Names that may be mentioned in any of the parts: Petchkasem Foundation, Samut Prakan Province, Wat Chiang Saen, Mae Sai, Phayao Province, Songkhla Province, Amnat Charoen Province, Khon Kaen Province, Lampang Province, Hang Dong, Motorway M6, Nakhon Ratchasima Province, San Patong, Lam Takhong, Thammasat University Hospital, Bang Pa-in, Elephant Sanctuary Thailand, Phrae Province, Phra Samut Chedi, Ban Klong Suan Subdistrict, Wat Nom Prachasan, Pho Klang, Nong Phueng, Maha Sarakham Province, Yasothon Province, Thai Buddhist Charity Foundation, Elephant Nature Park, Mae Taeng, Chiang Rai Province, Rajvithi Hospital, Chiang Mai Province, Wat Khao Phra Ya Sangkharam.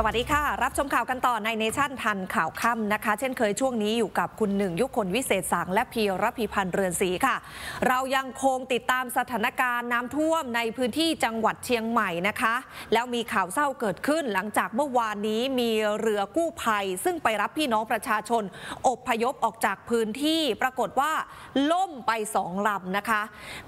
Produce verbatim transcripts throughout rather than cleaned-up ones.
สวัสดีค่ะรับชมข่าวกันต่อในเนชั่นทันข่าวค่ำนะคะเช่นเคยช่วงนี้อยู่กับคุณหนึ่งยุคนวิเศษสังและพีรพีพันธ์เรือนศรีค่ะเรายังคงติดตามสถานการณ์น้ำท่วมในพื้นที่จังหวัดเชียงใหม่นะคะแล้วมีข่าวเศร้าเกิดขึ้นหลังจากเมื่อวานนี้มีเรือกู้ภัยซึ่งไปรับพี่น้องประชาชนอพยพออกจากพื้นที่ปรากฏว่าล่มไปสองลำนะคะ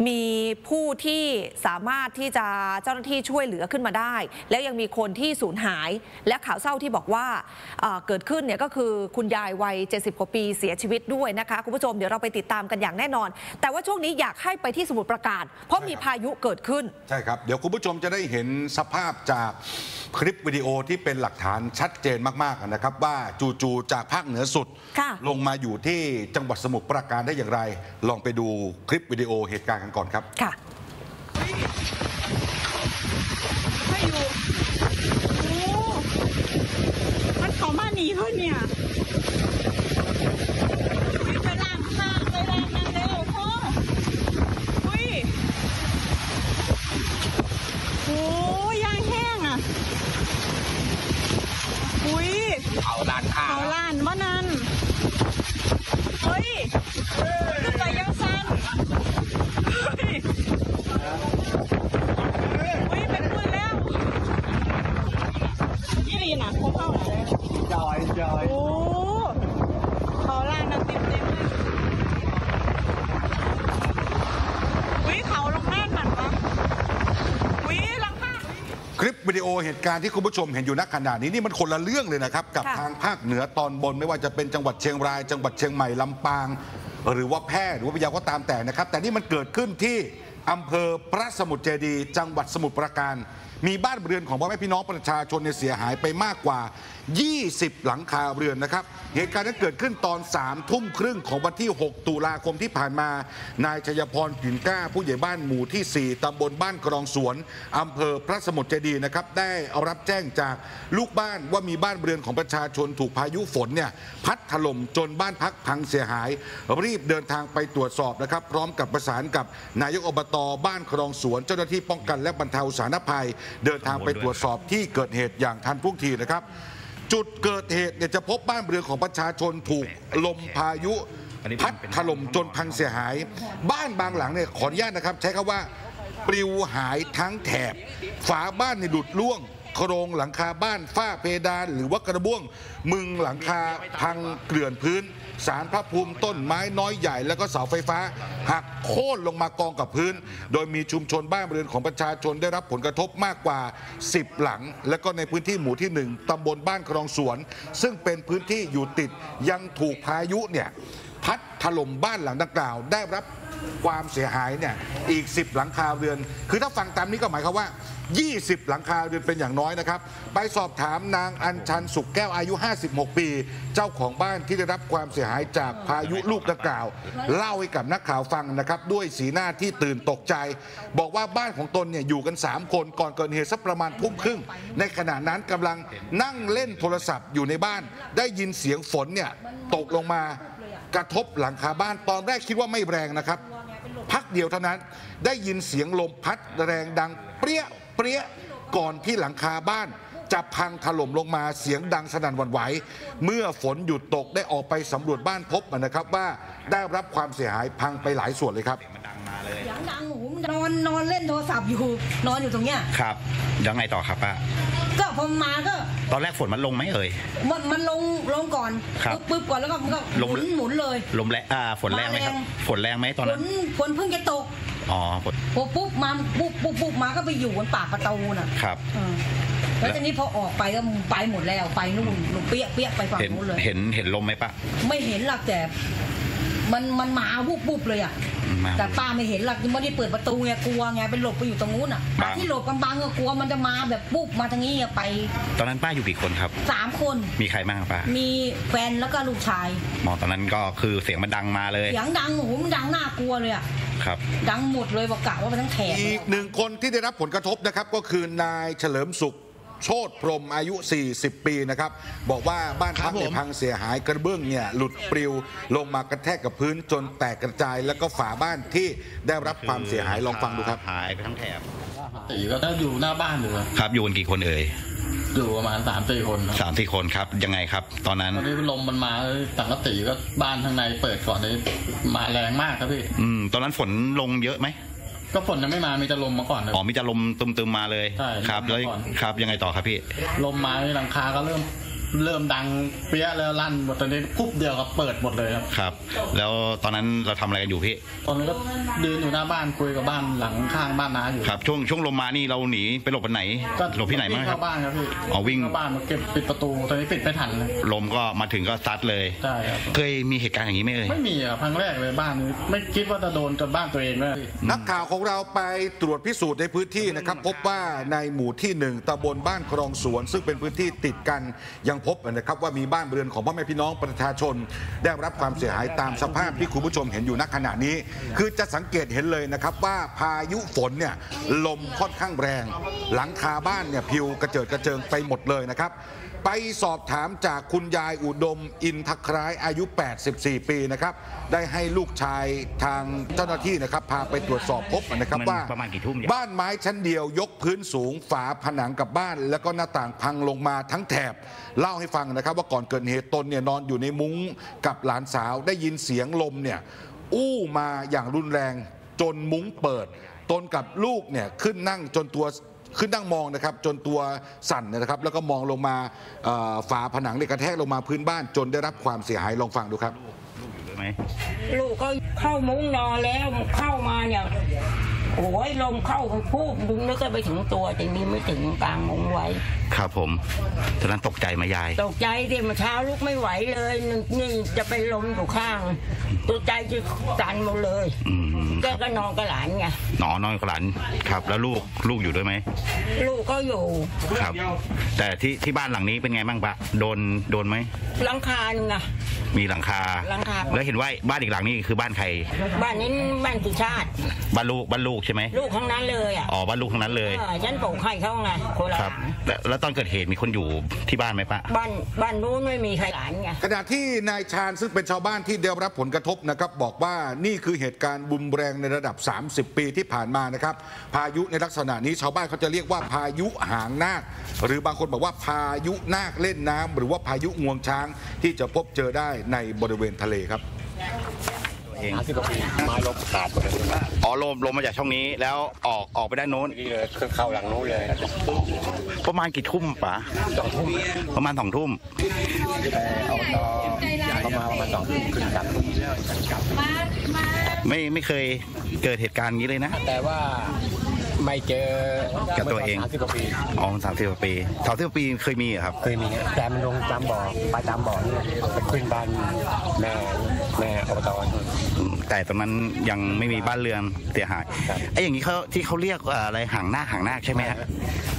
มีผู้ที่สามารถที่จะเจ้าหน้าที่ช่วยเหลือขึ้นมาได้แล้วยังมีคนที่สูญหายและข่าวเศร้าที่บอกว่าเกิดขึ้นเนี่ยก็คือคุณยายวัยเจ็ดสิบกว่าปีเสียชีวิตด้วยนะคะคุณผู้ชมเดี๋ยวเราไปติดตามกันอย่างแน่นอนแต่ว่าช่วงนี้อยากให้ไปที่สมุทรปราการเพราะมีพายุเกิดขึ้นใช่ครับเดี๋ยวคุณผู้ชมจะได้เห็นสภาพจากคลิปวิดีโอที่เป็นหลักฐานชัดเจนมากๆนะครับว่าจู่ๆจากภาคเหนือสุดลงมาอยู่ที่จังหวัดสมุทรปราการได้อย่างไรลองไปดูคลิปวิดีโอเหตุการณ์กันก่อนครับค่ะไม่อยู่เขามาหนีเขาเนี่ยไปล่างข้างไปล่างนั่งเร็วพ่ออุ้ยโอ้ยยางแห้งอ่ะอุ้ยเขาล้านข้าเขาล้านว่านั้นเฮ้ยขึ้นไปยังสั้นคลิปวิดีโอเหตุการณ์ที่คุณผู้ชมเห็นอยู่ณขณะนี้นี่มันคนละเรื่องเลยนะครับกับทางภาคเหนือตอนบนไม่ว่าจะเป็นจังหวัดเชียงรายจังหวัดเชียงใหม่ลำปางหรือว่าแพร่หรือว่าพะเยาก็ตามแต่นะครับแต่นี่มันเกิดขึ้นที่อำเภอพระสมุทรเจดีย์จังหวัดสมุทรปราการมีบ้านเรือนของพ่อแม่พี่น้องประชาชนเสียหายไปมากกว่ายี่สิบหลังคาเรือนนะครับเหตุการณ์นั้นเกิดขึ้นตอนสามทุ่มครึ่งของวันที่หกตุลาคมที่ผ่านมานายชัยพรกินก้าผู้ใหญ่บ้านหมู่ที่สี่ตำบลบ้านกรองสวนอำเภอพระสมุทรเจดีย์นะครับได้รับแจ้งจากลูกบ้านว่ามีบ้านเรือนของประชาชนถูกพายุฝนเนี่ยพัดถล่มจนบ้านพักพังเสียหายรีบเดินทางไปตรวจสอบนะครับพร้อมกับประสานกับนายกอบต.บ้านกรองสวนเจ้าหน้าที่ป้องกันและบรรเทาสาธารณภัยเดินทางไปตรวจสอบที่เกิดเหตุอย่างทันท่วงทีนะครับจุดเกิดเหตุเนี่ยจะพบบ้านเรือนของประชาชนถูกลมพายุพัดถล่มจนพังเสียหายบ้านบางหลังเนี่ยขออนุญาตนะครับใช้คำว่าปลิวหายทั้งแถบฝาบ้านเนี่ยหลุดร่วงโครงหลังคาบ้านฝ้าเพดานหรือว่ากระเบื้องมึงหลังคาพังเกลื่อนพื้นศาลพระภูมิต้นไม้น้อยใหญ่แล้วก็เสาไฟฟ้าหักโค่นลงมากองกับพื้นโดยมีชุมชนบ้านเรือนของประชาชนได้รับผลกระทบมากกว่าสิบหลังและก็ในพื้นที่หมู่ที่หนึ่งตำบลบ้านคลองสวนซึ่งเป็นพื้นที่อยู่ติดยังถูกพายุเนี่ยพัดถล่มบ้านหลังดังกล่าวได้รับความเสียหายเนี่ยอีกสิบหลังคาเรือนคือถ้าฟังตามนี้ก็หมายความว่ายี่สิบหลังคาเรือนเป็นอย่างน้อยนะครับไปสอบถามนางอัญชันสุขแก้วอายุห้าสิบหกปีเจ้าของบ้านที่ได้รับความเสียหายจากพายุลูกดังกล่าวเล่าให้กับนักข่าวฟังนะครับด้วยสีหน้าที่ตื่นตกใจบอกว่าบ้านของตนเนี่ยอยู่กันสามคนก่อนเกิดเหตุสักประมาณทุ่มครึ่งในขณะนั้นกำลังนั่งเล่นโทรศัพท์อยู่ในบ้านได้ยินเสียงฝนเนี่ยตกลงมากระทบหลังคาบ้านตอนแรกคิดว่าไม่แรงนะครับพักเดียวเท่านั้นได้ยินเสียงลมพัดแรงดังเปรี้ยเปรี้ยก่อนที่หลังคาบ้านจะพังถล่มลงมาเสียงดังสนั่นหวั่นไหวเมื่อฝนหยุดตกได้ออกไปสำรวจบ้านพบนะครับว่าได้รับความเสียหายพังไปหลายส่วนเลยครับนอนนอนเล่นโทรศัพท์อยู่นอนอยู่ตรงเนี้ยครับแล้วไงต่อครับป้าก็พอมาก็ตอนแรกฝนมันลงไหมเอ่ยมันมันลงลงก่อนปึ๊บปึ๊บก่อนแล้วก็มันก็หมุนหมุนเลยลมแรงอ่าฝนแรงไหมครับฝนแรงไหมตอนนั้นฝนฝนเพิ่งจะตกอ๋อฝนปุ๊บมาปุ๊บปุ๊บปุ๊บมาก็ไปอยู่บนปากประตูน่ะครับแล้วทีนี้พอออกไปก็ไปหมดแล้วไปนู่นเปี้ยเปี้ยไปฝั่งนู้นเลยเห็นเห็นลมไหมป้าไม่เห็นหรอกแต่มันมันมาบุบบุบเลยอ่ะแต่ป้าไม่เห็นหรอกไม่ได้เปิดประตูไงกลัวไงเป็นหลบไปอยู่ตรงนู้นอ่ะที่หลบกำบังก็กลัวมันจะมาแบบบุบมาทางนี้ไปตอนนั้นป้าอยู่กี่คนครับสามคนมีใครบ้างป้ามีแฟนแล้วก็ลูกชายหมอตอนนั้นก็คือเสียงมันดังมาเลยเสียงดังโอ้โหมันดังน่ากลัวเลยอ่ะครับดังหมดเลยบอกกะว่ามันทั้งแถบอีกหนึ่งคนที่ได้รับผลกระทบนะครับก็คือนายเฉลิมสุขโชติพรมอายุสี่สิบปีนะครับบอกว่าบ้านพักเนี่ยพังเสียหายกระเบื้องเนี่ยหลุดปลิวลงมากระแทกกับพื้นจนแตกกระจายแล้วก็ฝาบ้านที่ได้รับความเสียหายลองฟังดูครับหายไปทั้งแถบก็อยู่หน้าบ้านเลยครับอยู่กันกี่คนเอ่ย อยู่ประมาณสามสี่คนสามสี่คนครับยังไงครับตอนนั้นตอนนี้ลมมันมาสังกะสีก็บ้านข้างในเปิดก่อนเลยมาแรงมากครับพี่อืมตอนนั้นฝนลงเยอะไหมก็ฝนยังไม่มามีจะลมมาก่อนเลยอ๋อมีจะลมตึมๆมาเลยใช่ครับแล้วครับยังไงต่อครับพี่ลมมาหลังคาก็เริ่มเริ่มดังเปี้ยแล้วลั่นหมดตอนนี้ปุ๊บเดียวก็เปิดหมดเลยครับครับแล้วตอนนั้นเราทำอะไรกันอยู่พี่ตอนนั้นก็เดินอยู่หน้าบ้านคุยกับบ้านหลังข้างบ้านน้าอยู่ครับช่วงช่วงลมมานี่เราหนีไปหลบที่ไหนหลบที่ไหนบ้างครับบ้านครับพี่อ๋อวิ่งบ้านมาเก็บปิดประตูตอนนี้ปิดไม่ทันลมก็มาถึงก็ซัดเลยใช่ครับเคยมีเหตุการณ์อย่างนี้ไหมเอ่ยไม่มีอ่ะครั้งแรกเลยบ้านนี้ไม่คิดว่าจะโดนจนบ้านตัวเองเลยนักข่าวของเราไปตรวจพิสูจน์ในพื้นที่นะครับพบว่าในหมู่ที่หนึ่งตำบลบ้านคลองสวนซึ่งเป็นพื้นที่ติดกันยังพบนะครับว่ามีบ้านเรือนของพ่อแม่พี่น้องประชาชนได้รับความเสียหายตามสภาพที่คุณผู้ชมเห็นอยู่ณขณะนี้คือจะสังเกตเห็นเลยนะครับว่าพายุฝนเนี่ยลมค่อนข้างแรงหลังคาบ้านเนี่ยพิวกระเจิดกระเจิงไปหมดเลยนะครับไปสอบถามจากคุณยายอุดมอินทคล้ายอายุแปดสิบสี่ปีนะครับได้ให้ลูกชายทางเจ้าหน้าที่นะครับพาไปตรวจสอบพบนะครับว่าบ้านไม้ชั้นเดียวยกพื้นสูงฝาผนังกับบ้านแล้วก็หน้าต่างพังลงมาทั้งแถบเล่าให้ฟังนะครับว่าก่อนเกิดเหตุตนเนี่ยนอนอยู่ในมุ้งกับหลานสาวได้ยินเสียงลมเนี่ยอู้มาอย่างรุนแรงจนมุ้งเปิดตนกับลูกเนี่ยขึ้นนั่งจนตัวขึ้นนั่งมองนะครับจนตัวสั่นนะครับแล้วก็มองลงมาฝาผนังในกระแทกลงมาพื้นบ้านจนได้รับความเสียหายลองฟังดูครับลูกก็เข้ามุ้งนอนแล้วเข้ามาเนี่ยโอ้ยลมเข้าพูดดึงนึกไปถึงตัวแต่นี้ไม่ถึงกลางมุ้งไว้ครับผมตอนนั้นตกใจไหมยายตกใจดิมาเช้าลุกไม่ไหวเลยนี่จะไปลมอยู่ข้างตัวใจจะสั่นหมดเลยแกก็นอนกับหลานไงนอนนอนกับหลานครับแล้วลูกลูกอยู่ด้วยไหมลูกก็อยู่ครับแต่ที่ที่บ้านหลังนี้เป็นไงบ้างปะโดนโดนไหมหลังคาหนึ่งอะมีหลังคาแล้วเห็นว่าบ้านอีกหลังนี้คือบ้านใครบ้านนี้บ้านสุชาติบ้านลูกบ้านลูกใช่ไหมลูกทั้งนั้นเลยอ่ะอ๋อบ้านลูกทั้งนั้นเลยฉันปลูกไข่เข้าไงครับแล้วตอนเกิดเหตุมีคนอยู่ที่บ้านไหมปะบ้านบ้านนู้นไม่มีใครหลานไงขณะที่นายชาญซึ่งเป็นชาวบ้านที่ได้รับผลกระทบนะครับบอกว่านี่คือเหตุการณ์บุมแรงในระดับสามสิบปีที่ผ่านมานะครับพายุในลักษณะนี้ชาวบ้านเขาจะเรียกว่าพายุหางนาคหรือบางคนบอกว่าพายุนาคเล่นน้ำหรือว่าพายุงวงช้างที่จะพบเจอได้ในบริเวณทะเลครับไม้ลมขาดหมดเลยอ๋อลมลมมาจากช่องนี้แล้วออกออกไปด้านโน้นเลยเข้าหลังโน้นเลยประมาณกี่ทุ่มป๋าสองทุ่มประมาณสองทุ่มเอาต่อประมาณประมาณสองทุ่มขึ้นกับไม่ไม่เคยเกิดเหตุการณ์นี้เลยนะแต่ว่าไม่เจอกับตัวเองอ๋อสามสิบกว่าปีสามสิบกว่าปีเคยมีครับเคยมีแต่มันลงตามบ่อไปตามบ่อนี่ไปขึ้นบ้านแม่แม่อบตแต่ตอนนั้นยังไม่มีบ้านเรือนเสียหายไอ้อย่างนี้เขาที่เขาเรียกอะไรห่างหน้าห่างหน้าใช่ไหม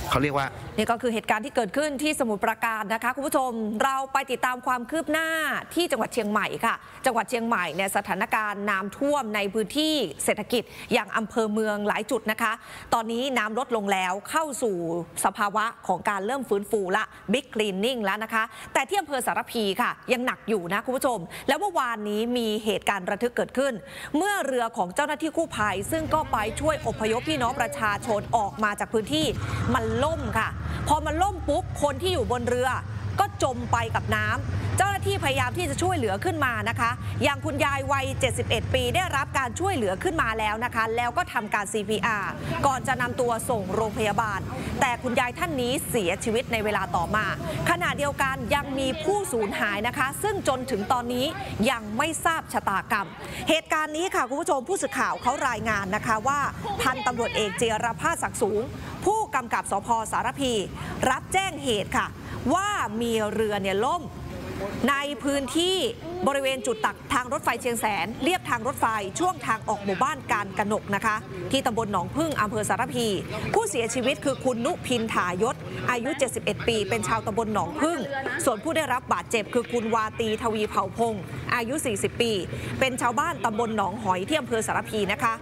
เขาเรียกว่านี่ก็คือเหตุการณ์ที่เกิดขึ้นที่สมุทรปราการนะคะคุณผู้ชมเราไปติดตามความคืบหน้าที่จังหวัดเชียงใหม่ค่ะจังหวัดเชียงใหม่เนี่ยสถานการณ์น้ำท่วมในพื้นที่เศรษฐกิจอย่างอำเภอเมืองหลายจุดนะคะตอนนี้น้ำลดลงแล้วเข้าสู่สภาวะของการเริ่มฟื้นฟูละบิ๊กคลีนนิ่งแล้วนะคะแต่ที่อำเภอสารพีค่ะยังหนักอยู่นะคุณผู้ชมแล้วเมื่อวานนี้มีเหตุการณ์ระทึกเกิดขึ้นเมื่อเรือของเจ้าหน้าที่กู้ภัยซึ่งก็ไปช่วยอพยพพี่น้องประชาชนออกมาจากพื้นที่มันล่มค่ะพอมันล่มปุ๊บคนที่อยู่บนเรือก็จมไปกับน้ำเจ้าหน้าที่พยายามที่จะช่วยเหลือขึ้นมานะคะอย่างคุณยายวัยเจ็ดสิบเอ็ดปีได้รับการช่วยเหลือขึ้นมาแล้วนะคะแล้วก็ทำการ ซี พี อาร์ ก่อนจะนำตัวส่งโรงพยาบาลแต่คุณยายท่านนี้เสียชีวิตในเวลาต่อมาขณะเดียวกันยังมีผู้สูญหายนะคะซึ่งจนถึงตอนนี้ยังไม่ทราบชะตากรรมเหตุการณ์นี้ค่ะคุณผู้ชมผู้สื่อข่าวเขารายงานนะคะว่าพันตำรวจเอกเจรภาสศักดิ์สูงผู้กำกับสภ.สารพีรับแจ้งเหตุค่ะว่ามีเรือเนี่ยล่มในพื้นที่บริเวณจุดตักทางรถไฟเชียงแสนเรียบทางรถไฟช่วงทางออกหมู่บ้านการกนกนะคะที่ตำบลหนองพึ่งอำเภอสารพีผู้เสียชีวิตคือคุณนุพินถายศอายุเจ็ดสิบเอ็ดปีเป็นชาวตำบลหนองพึ่งส่วนผู้ได้รับบาดเจ็บคือคุณวาตีทวีเผ่าพงอายุสี่สิบปีเป็นชาวบ้านตำบลหนองหอยที่อำเภอสารพีนะคะ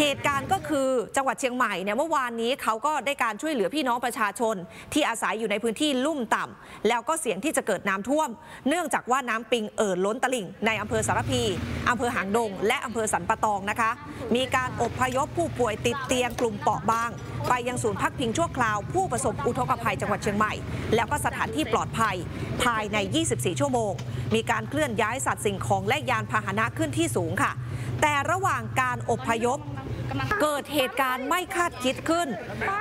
เหตุการณ์ก็คือจังหวัดเชียงใหม่เนี่ยเมื่อวานนี้เขาก็ได้การช่วยเหลือพี่น้องประชาชนที่อาศัยอยู่ในพื้นที่ลุ่มต่ำแล้วก็เสี่ยงที่จะเกิดน้ำท่วมเนื่องจากว่าน้ำปิงเอ่อล้นตลิ่งในอำเภอสารพีอำเภอหางดงและอำเภอสันปะตองนะคะมีการอบพยพผู้ป่วยติดเตียงกลุ่มเปราะบางไปยังศูนย์พักพิงชั่วคราวผู้ประสบอุทกภัยจังหวัดเชียงใหม่แล้วก็สถานที่ปลอดภัยภายในยี่สิบสี่ชั่วโมงมีการเคลื่อนย้ายสัตว์สิ่งของและยานพาหนะขึ้นที่สูงค่ะแต่ระหว่างการอบพยพเกิดเหตุการณ์ไม่คาดคิดขึ้น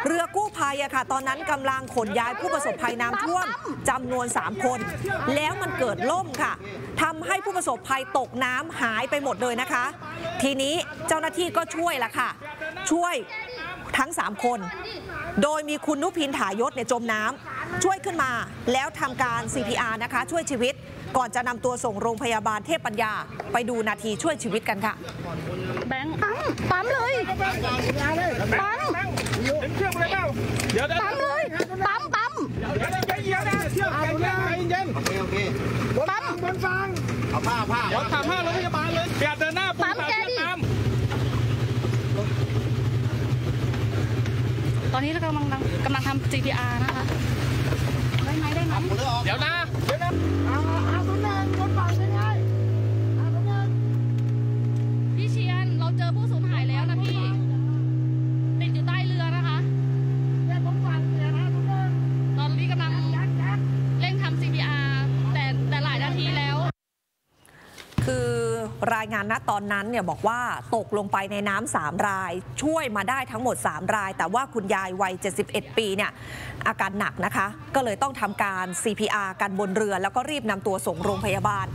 เรือกู้ภัยอะค่ะตอนนั้นกำลังขนย้ายผู้ประสบภัยน้ำท่วมจำนวนสามคนแล้วมันเกิดล่มค่ะทำให้ผู้ประสบภัยตกน้ำหายไปหมดเลยนะคะทีนี้เจ้าหน้าที่ก็ช่วยละค่ะช่วยทั้งสามคนโดยมีคุณนุพินถายศเนี่ยจมน้ำช่วยขึ้นมาแล้วทำการ ซี พี อาร์ นะคะช่วยชีวิตก่อนจะนำตัวส่งโรงพยาบาลเทพปัญญาไปดูนาทีช่วยชีวิตกันค่ะแบงค์ปั๊มเลยปั๊มปั๊มเลยปั๊มปั๊มปั๊มบนฟังเอาผ้าผ้าวัดทำผ้าโรงพยาบาลเลยเบียดเดินหน้าปั๊มแกดิตอนนี้เรากำลังกำลังทำ ซี พี อาร์ นะคะได้ไหมได้ไหมเดี๋ยวนะเดี๋ยวนะเอาเอาคนนึงคนฝั่งเป็นไงเอาคนนึงพี่เชียนเราเจอผู้สูญหายแล้วนะพี่ติดอยู่ใต้เรือนะคะเดี๋ยวผมฟังเดี๋ยวนะคนนึงตอนนี้กำลังเร่งทำ ซี พี อาร์ แต่แต่หลายนาทีแล้วคือรายงานณตอนนั้นเนี่ยบอกว่าตกลงไปในน้ำสามรายช่วยมาได้ทั้งหมดสามรายแต่ว่าคุณยายวัยเจ็ดสิบเอ็ดปีเนี่ยอาการหนักนะคะก็เลยต้องทำการ ซี พี อาร์ กันบนเรือแล้วก็รีบนำตัวส่งโรงพยาบาล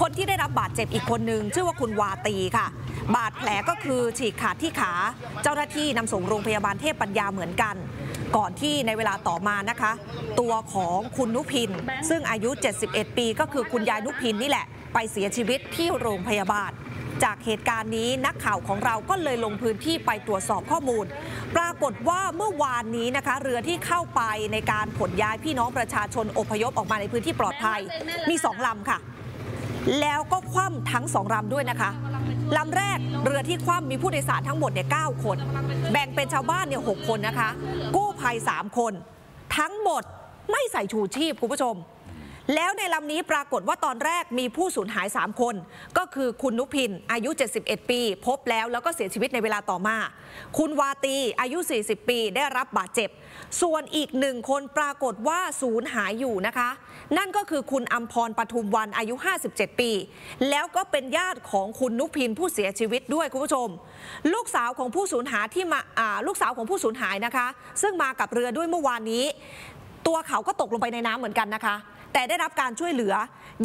คนที่ได้รับบาดเจ็บอีกคนนึงชื่อว่าคุณวาตีค่ะบาดแผลก็คือฉีกขาดที่ขาเจ้าหน้าที่นำส่งโรงพยาบาลเทพปัญญาเหมือนกันก่อนที่ในเวลาต่อมานะคะตัวของคุณนุพินซึ่งอายุเจ็ดสิบเอ็ดปีก็คือคุณยายนุพินนี่แหละไปเสียชีวิตที่โรงพยาบาลจากเหตุการณ์นี้นักข่าวของเราก็เลยลงพื้นที่ไปตรวจสอบข้อมูลปรากฏว่าเมื่อวานนี้นะคะเรือที่เข้าไปในการขนย้ายพี่น้องประชาชนอพยพออกมาในพื้นที่ปลอดภัยมีสองลำค่ะแล้วก็คว่ำทั้งสองลำด้วยนะคะลำแรกเรือที่คว่ำมีผู้โดยสารทั้งหมดเนี่ยเก้าคนแบ่งเป็นชาวบ้านเนี่ยหกคนนะคะกู้ภัยสามคนทั้งหมดไม่ใส่ชูชีพคุณผู้ชมแล้วในลำนี้ปรากฏว่าตอนแรกมีผู้สูญหายสามคนก็คือคุณนุพินอายุเจ็ดสิบเอ็ดปีพบแล้วแล้วก็เสียชีวิตในเวลาต่อมาคุณวาตีอายุสี่สิบปีได้รับบาดเจ็บส่วนอีกหนึ่งคนปรากฏว่าสูญหายอยู่นะคะนั่นก็คือคุณอัมพรปทุมวันอายุห้าสิบเจ็ดปีแล้วก็เป็นญาติของคุณนุพินผู้เสียชีวิตด้วยคุณผู้ชมลูกสาวของผู้สูญหายที่มาลูกสาวของผู้สูญหายนะคะซึ่งมากับเรือด้วยเมื่อวานนี้ตัวเขาก็ตกลงไปในน้ำเหมือนกันนะคะแต่ได้รับการช่วยเหลือ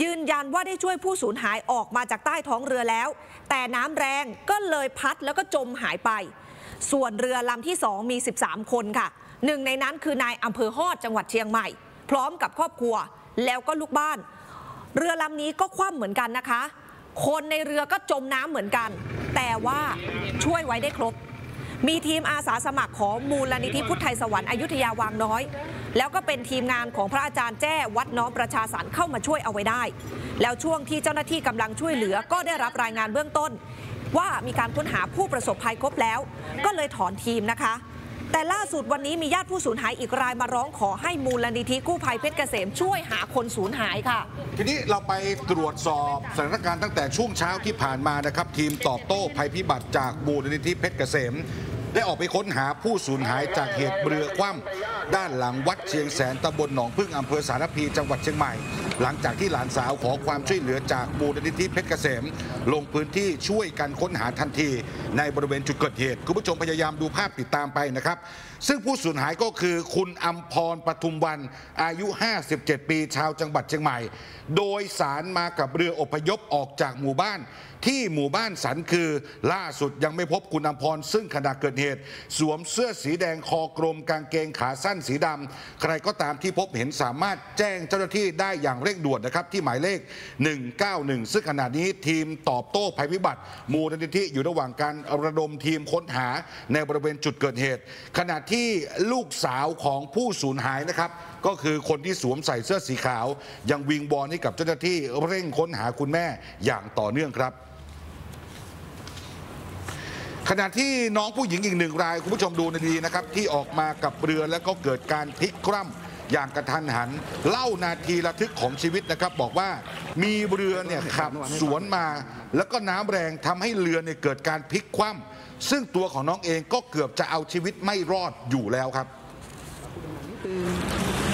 ยืนยันว่าได้ช่วยผู้สูญหายออกมาจากใต้ท้องเรือแล้วแต่น้ำแรงก็เลยพัดแล้วก็จมหายไปส่วนเรือลำที่สองมีสิบสามคนค่ะหนึ่งในนั้นคือนายอำเภอฮอดจังหวัดเชียงใหม่พร้อมกับครอบครัวแล้วก็ลูกบ้านเรือลำนี้ก็คว่ำเหมือนกันนะคะคนในเรือก็จมน้ำเหมือนกันแต่ว่าช่วยไว้ได้ครบมีทีมอาสาสมัครของมูลนิธิพุทธไทยสวรรค์อยุธยาวางน้อยแล้วก็เป็นทีมงานของพระอาจารย์แจ้วัดน้อมประชาสรรค์เข้ามาช่วยเอาไว้ได้แล้วช่วงที่เจ้าหน้าที่กำลังช่วยเหลือก็ได้รับรายงานเบื้องต้นว่ามีการค้นหาผู้ประสบภัยครบแล้วก็เลยถอนทีมนะคะแต่ล่าสุดวันนี้มีญาติผู้สูญหายอีกรายมาร้องขอให้มูลนิธิกู้ภัยเพชรเกษมช่วยหาคนสูญหายค่ะทีนี้เราไปตรวจสอบสถานการณ์ตั้งแต่ช่วงเช้าที่ผ่านมานะครับทีมตอบโต้ภัยพิบัติจากมูลนิธิเพชรเกษมได้ออกไปค้นหาผู้สูญหายจากเหตุเรือคว่ำด้านหลังวัดเชียงแสนตำบลหนองพึ่งอำเภอสารพีจังหวัดเชียงใหม่หลังจากที่หลานสาวขอความช่วยเหลือจากมูลนิธิเพชรเกษมลงพื้นที่ช่วยกันค้นหาทันทีในบริเวณจุดเกิดเหตุคุณผู้ชมพยายามดูภาพติดตามไปนะครับซึ่งผู้สูญหายก็คือคุณอัมพรปทุมวันอายุห้าสิบเจ็ดปีชาวจังหวัดเชียงใหม่โดยสารมากับเรืออพยพออกจากหมู่บ้านที่หมู่บ้านสันคือล่าสุดยังไม่พบคุณอัมพรซึ่งขณะเกิดเหตุสวมเสื้อสีแดงคอกลมกางเกงขาสั้นสีดำใครก็ตามที่พบเห็นสามารถแจ้งเจ้าหน้าที่ได้อย่างเร่งด่วนนะครับที่หมายเลขหนึ่งเก้าหนึ่งซึ่งขณะนี้ทีมตอบโต้ภัยพิบัติมูลนิธิอยู่ระหว่างการระดมทีมค้นหาในบริเวณจุดเกิดเหตุขณะที่ลูกสาวของผู้สูญหายนะครับก็คือคนที่สวมใส่เสื้อสีขาวยังวิงวอนให้กับเจ้าหน้าที่เร่งค้นหาคุณแม่อย่างต่อเนื่องครับ ขณะที่น้องผู้หญิงอีกหนึ่งรายคุณผู้ชมดูดีนะครับที่ออกมากับเรือแล้วก็เกิดการพลิกคว่ำอย่างกระทันหันเล่านาทีระทึกของชีวิตนะครับบอกว่ามีเรือเนี่ยขับสวนมาแล้วก็น้ำแรงทำให้เรือเนี่ยเกิดการพลิกคว่ำซึ่งตัวของน้องเองก็เกือบจะเอาชีวิตไม่รอดอยู่แล้วครับ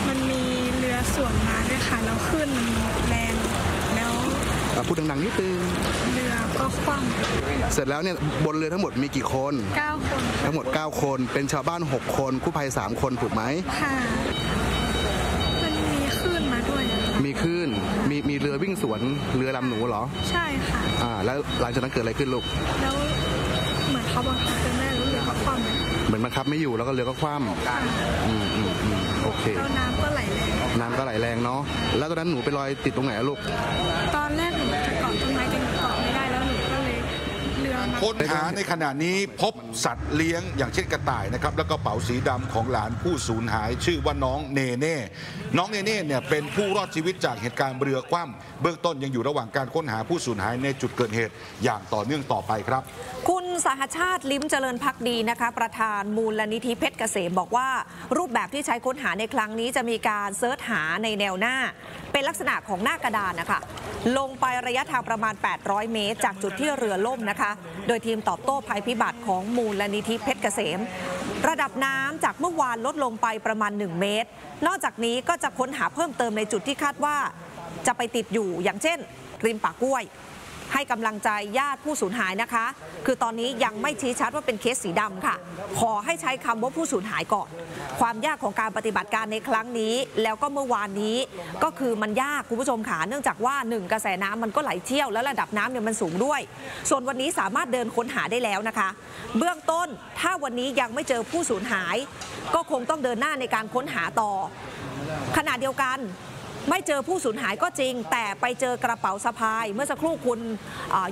มันมีเรือสวนมาด้วยค่ะแล้วขึ้นแรงแล้วพูดดังๆนิดนึงเรือก็คว่ำเสร็จแล้วเนี่ยบนเรือทั้งหมดมีกี่คนเก้าคนทั้งหมดเก้าคนเป็นชาวบ้านหกคนกู้ภัยสามคนถูกไหมค่ะมันมีคลื่นมาด้วยมีคลื่นมีมีเรือวิ่งสวนเรือลำหนูเหรอใช่ค่ะอ่าแล้วหลังจากนั้นเกิดอะไรขึ้นลูกแล้วเหมือนเขาบังคับเป็นแม่รู้เรือก็คว่ำเหมือนบังคับไม่อยู่แล้วก็เรือก็คว่ำอืมอืมอืมโอเคน้ำก็ไหลแรงน้ำก็ไหลแรงเนาะแล้วตอนนั้นหนูไปลอยติดตรงไหนลูกตอนแรกหนูจะเกาะต้นไม้จนเกาะไม่ได้แล้วหนูก็เลยเรือมาค้นหาในขณะนี้พบสัตว์เลี้ยงอย่างเช่นกระต่ายนะครับแล้วก็กระเป๋าสีดำของหลานผู้สูญหายชื่อว่าน้องเนเน่น้องเนเน่เนี่ยเป็นผู้รอดชีวิตจากเหตุการณ์เรือคว่ำเบื้องต้นยังอยู่ระหว่างการค้นหาผู้สูญหายในจุดเกิดเหตุอย่างต่อเนื่องต่อไปครับคุณสหชาติลิ้มเจริญภักดีนะคะประธานมูลนิธิเพชรเกษมบอกว่ารูปแบบที่ใช้ค้นหาในครั้งนี้จะมีการเซิร์ชหาในแนวหน้าเป็นลักษณะของหน้ากระดานนะคะลงไประยะทางประมาณแปดร้อยเมตรจากจุดที่เรือล่มนะคะโดยทีมตอบโต้ภัยพิบัติของมูลนิธิเพชรเกษมระดับน้ำจากเมื่อวานลดลงไปประมาณหนึ่งเมตรนอกจากนี้ก็จะค้นหาเพิ่มเติมในจุดที่คาดว่าจะไปติดอยู่อย่างเช่นริมป่ากล้วยให้กำลังใจญาติผู้สูญหายนะคะคือตอนนี้ยังไม่ชี้ชัดว่าเป็นเคสสีดำค่ะขอให้ใช้คำว่าผู้สูญหายก่อนความยากของการปฏิบัติการในครั้งนี้แล้วก็เมื่อวานนี้ก็คือมันยากคุณผู้ชมค่ะเนื่องจากว่าหนึ่งกระแสน้ำมันก็ไหลเชี่ยวและระดับน้ำเนี่ยมันสูงด้วยส่วนวันนี้สามารถเดินค้นหาได้แล้วนะคะเบื้องต้นถ้าวันนี้ยังไม่เจอผู้สูญหายก็คงต้องเดินหน้าในการค้นหาต่อขณะเดียวกันไม่เจอผู้สูญหายก็จริงแต่ไปเจอกระเป๋าสะพายเมื่อสักครู่คุณ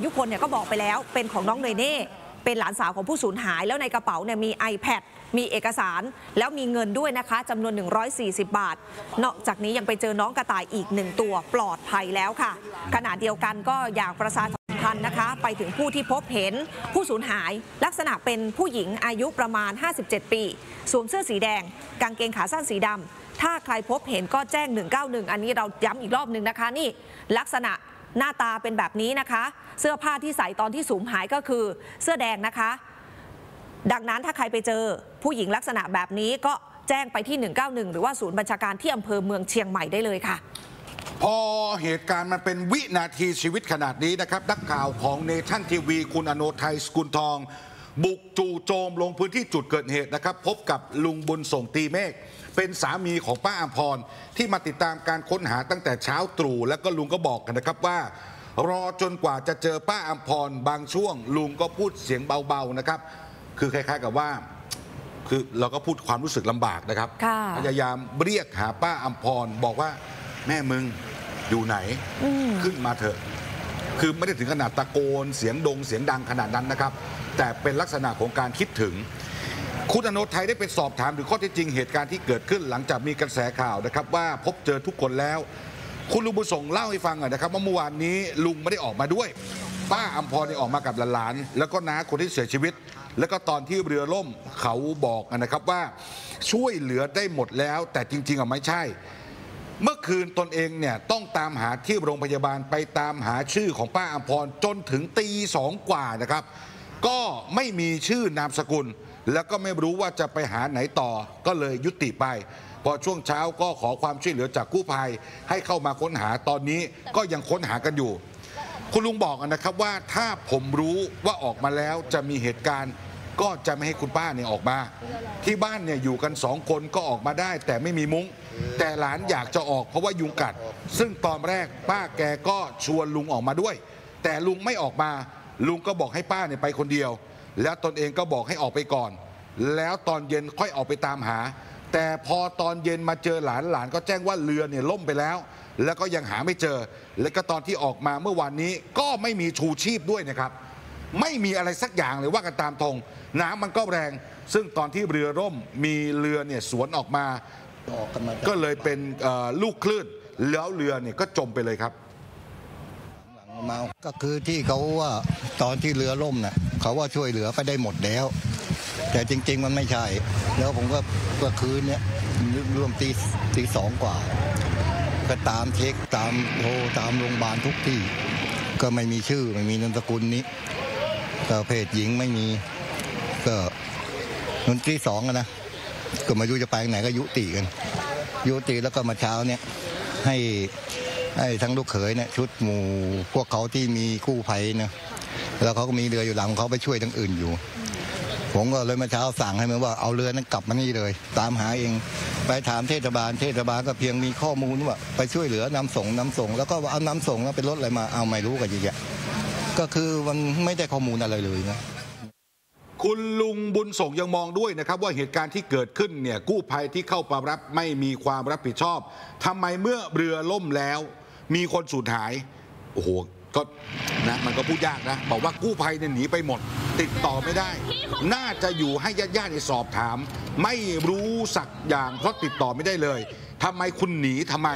ยุพลเนี่ยก็บอกไปแล้วเป็นของน้องเนเน่เป็นหลานสาวของผู้สูญหายแล้วในกระเป๋าเนี่ยมี ไอแพด มีเอกสารแล้วมีเงินด้วยนะคะจำนวนหนึ่งร้อยสี่สิบบาทนอกจากนี้ยังไปเจอน้องกระต่ายอีกหนึ่งตัวปลอดภัยแล้วค่ะขณะเดียวกันก็อย่างประชาสัมพันธ์นะคะไปถึงผู้ที่พบเห็นผู้สูญหายลักษณะเป็นผู้หญิงอายุประมาณห้าสิบเจ็ดปีสวมเสื้อสีแดงกางเกงขาสั้นสีดำถ้าใครพบเห็นก็แจ้งหนึ่งเก้าหนึ่งอันนี้เราย้ำอีกรอบหนึ่งนะคะนี่ลักษณะหน้าตาเป็นแบบนี้นะคะเสื้อผ้าที่ใส่ตอนที่สูญหายก็คือเสื้อแดงนะคะดังนั้นถ้าใครไปเจอผู้หญิงลักษณะแบบนี้ก็แจ้งไปที่หนึ่งเก้าหนึ่งหรือว่าศูนย์บัญชาการที่อำเภอเมืองเชียงใหม่ได้เลยค่ะพอเหตุการณ์มันเป็นวินาทีชีวิตขนาดนี้นะครับนักข่าวของเนชั่นทีวีคุณอโนไทยสกุลทองบุกจู่โจมลงพื้นที่จุดเกิดเหตุนะครับพบกับลุงบุญส่งตีเมฆเป็นสามีของป้าอัมพรที่มาติดตามการค้นหาตั้งแต่เช้าตรู่แล้วก็ลุงก็บอกกันนะครับว่ารอจนกว่าจะเจอป้าอัมพรบางช่วงลุงก็พูดเสียงเบาๆนะครับคือคล้ายๆกับว่าคือเราก็พูดความรู้สึกลำบากนะครับพยายามเรียกหาป้าอัมพรบอกว่าแม่มึงอยู่ไหนขึ้นมาเถอะคือไม่ได้ถึงขนาดตะโกนเสียงดงเสียงดังขนาดนั้นนะครับแต่เป็นลักษณะของการคิดถึงคุณอโนไทยได้ไปสอบถามถึงข้อเท็จจริงเหตุการณ์ที่เกิดขึ้นหลังจากมีกระแสข่าวนะครับว่าพบเจอทุกคนแล้วคุณลุงบุญส่งเล่าให้ฟังหน่อยนะครับว่าเมื่อวานนี้ลุงไม่ได้ออกมาด้วยป้าอัมพรได้ออกมากับหลานๆแล้วก็น้าคนที่เสียชีวิตแล้วก็ตอนที่เรือล่มเขาบอกนะครับว่าช่วยเหลือได้หมดแล้วแต่จริงๆอ่ะไม่ใช่เมื่อคืนตนเองเนี่ยต้องตามหาที่โรงพยาบาลไปตามหาชื่อของป้าอัมพรจนถึงตีสองกว่านะครับก็ไม่มีชื่อนามสกุลแล้วก็ไม่รู้ว่าจะไปหาไหนต่อก็เลยยุติไปพอช่วงเช้าก็ขอความช่วยเหลือจากกู้ภัยให้เข้ามาค้นหาตอนนี้ก็ยังค้นหากันอยู่คุณลุงบอกนะครับว่าถ้าผมรู้ว่าออกมาแล้วจะมีเหตุการณ์ก็จะไม่ให้คุณป้าเนี่ยออกมาที่บ้านเนี่ยอยู่กันสองคนก็ออกมาได้แต่ไม่มีมุ้งแต่หลานอยากจะออกเพราะว่ายุงกัดซึ่งตอนแรกป้าแกก็ชวนลุงออกมาด้วยแต่ลุงไม่ออกมาลุงก็บอกให้ป้าเนี่ยไปคนเดียวแล้วตนเองก็บอกให้ออกไปก่อนแล้วตอนเย็นค่อยออกไปตามหาแต่พอตอนเย็นมาเจอหลานหลานก็แจ้งว่าเรือเนี่ยล่มไปแล้วแล้วก็ยังหาไม่เจอและก็ตอนที่ออกมาเมื่อวานนี้ก็ไม่มีชูชีพด้วยนะครับไม่มีอะไรสักอย่างเลยว่ากันตามตรงน้ำมันก็แรงซึ่งตอนที่เรือร่มมีเรือเนี่ยสวนออกมาก็เลยเป็นลูกคลื่นแล้วเรือเนี่ยก็จมไปเลยครับ เมาก็คือที่เขาว่าตอนที่เรือล่มนะเขาว่าช่วยเหลือไปได้หมดแล้วแต่จริงๆมันไม่ใช่แล้วผมก็เมื่อคืนเนี้ยรวมตีตีสองกว่าก็ตามเช็คตามโทรตามโรงพยาบาลทุกที่ก็ไม่มีชื่อไม่มีนามสกุลนี้แต่เพศหญิงไม่มีก็วันที่สองนะก็มาดูจะไปไหนก็ยุติกันยุติแล้วก็มาเช้าเนี้ยให้ให้ทั้งลูกเขยเนี่ยชุดหมู่พวกเขาที่มีกู้ภัยนะแล้วเขาก็มีเรืออยู่ลำเขาไปช่วยทั้งอื่นอยู่ผมก็เลยมาเช้าสั่งให้มันว่าเอาเรือนั้นกลับมานี่เลยตามหาเองไปถามเทศบาลเทศบาลก็เพียงมีข้อมูลว่าไปช่วยเหลือนำส่งนำส่งแล้วก็เอานำส่งแล้วไปรถอะไรมาเอาไม่รู้กันเยอะๆก็คือมันไม่ได้ข้อมูลอะไรเลยนะคุณลุงบุญส่งยังมองด้วยนะครับว่าเหตุการณ์ที่เกิดขึ้นเนี่ยกู้ภัยที่เข้าไปรับไม่มีความรับผิดชอบทำไมเมื่อเรือล่มแล้วมีคนสูญหายโอ้โหก็นะมันก็พูดยากนะบอกว่ากู้ภัยเนี่ยหนีไปหมดติดต่อไม่ได้น่าจะอยู่ให้ญาติๆสอบถามไม่รู้สักอย่างเพราะติดต่อไม่ได้เลยทำไมคุณหนีทำไม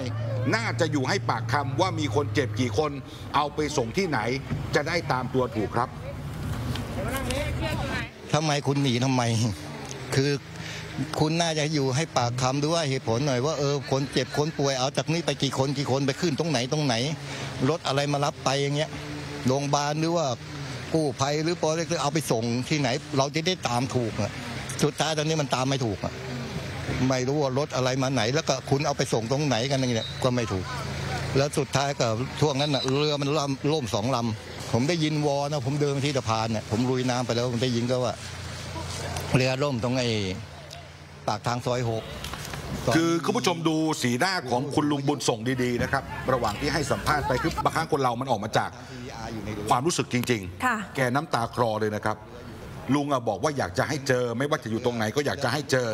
น่าจะอยู่ให้ปากคำว่ามีคนเจ็บกี่คนเอาไปส่งที่ไหนจะได้ตามตัวถูกครับทำไมคุณหนีทำไมคือคุณน่าจะอยู่ให้ปากคำด้วยเหตุผลหน่อยว่าเออคนเจ็บคนป่วยเอาจากนี้ไปกี่คนกี่คนไปขึ้นตรงไหนตรงไหนรถอะไรมารับไปอย่างเงี้ยโรงพยาบาลหรือว่ากู้ภัยหรือปอเล็กเอาไปส่งที่ไหนเราจะได้ตามถูกอ่ะสุดท้ายตอนนี้มันตามไม่ถูกอ่ะไม่รู้ว่ารถอะไรมาไหนแล้วก็คุณเอาไปส่งตรงไหนกันอย่างเงี้ยก็ไม่ถูกแล้วสุดท้ายก็ช่วงนั้นน่ะเรือมันล่มสองลำผมได้ยินวอนะผมเดินไปที่สะพานเนี่ยผมลุยน้ำไปแล้วผมได้ยินก็ว่าเรือล่มตรงไอ้ปากทางซอยหกคือคุณผู้ชมดูสีหน้าของคุณลุงบุญส่งดีๆนะครับระหว่างที่ให้สัมภาษณ์ไปคือบางครั้งคนเรามันออกมาจากความรู้สึกจริงๆแกน้ำตาคลอเลยนะครับลุงบอกว่าอยากจะให้เจอไม่ว่าจะอยู่ตรงไหนก็อยากจะให้เจอ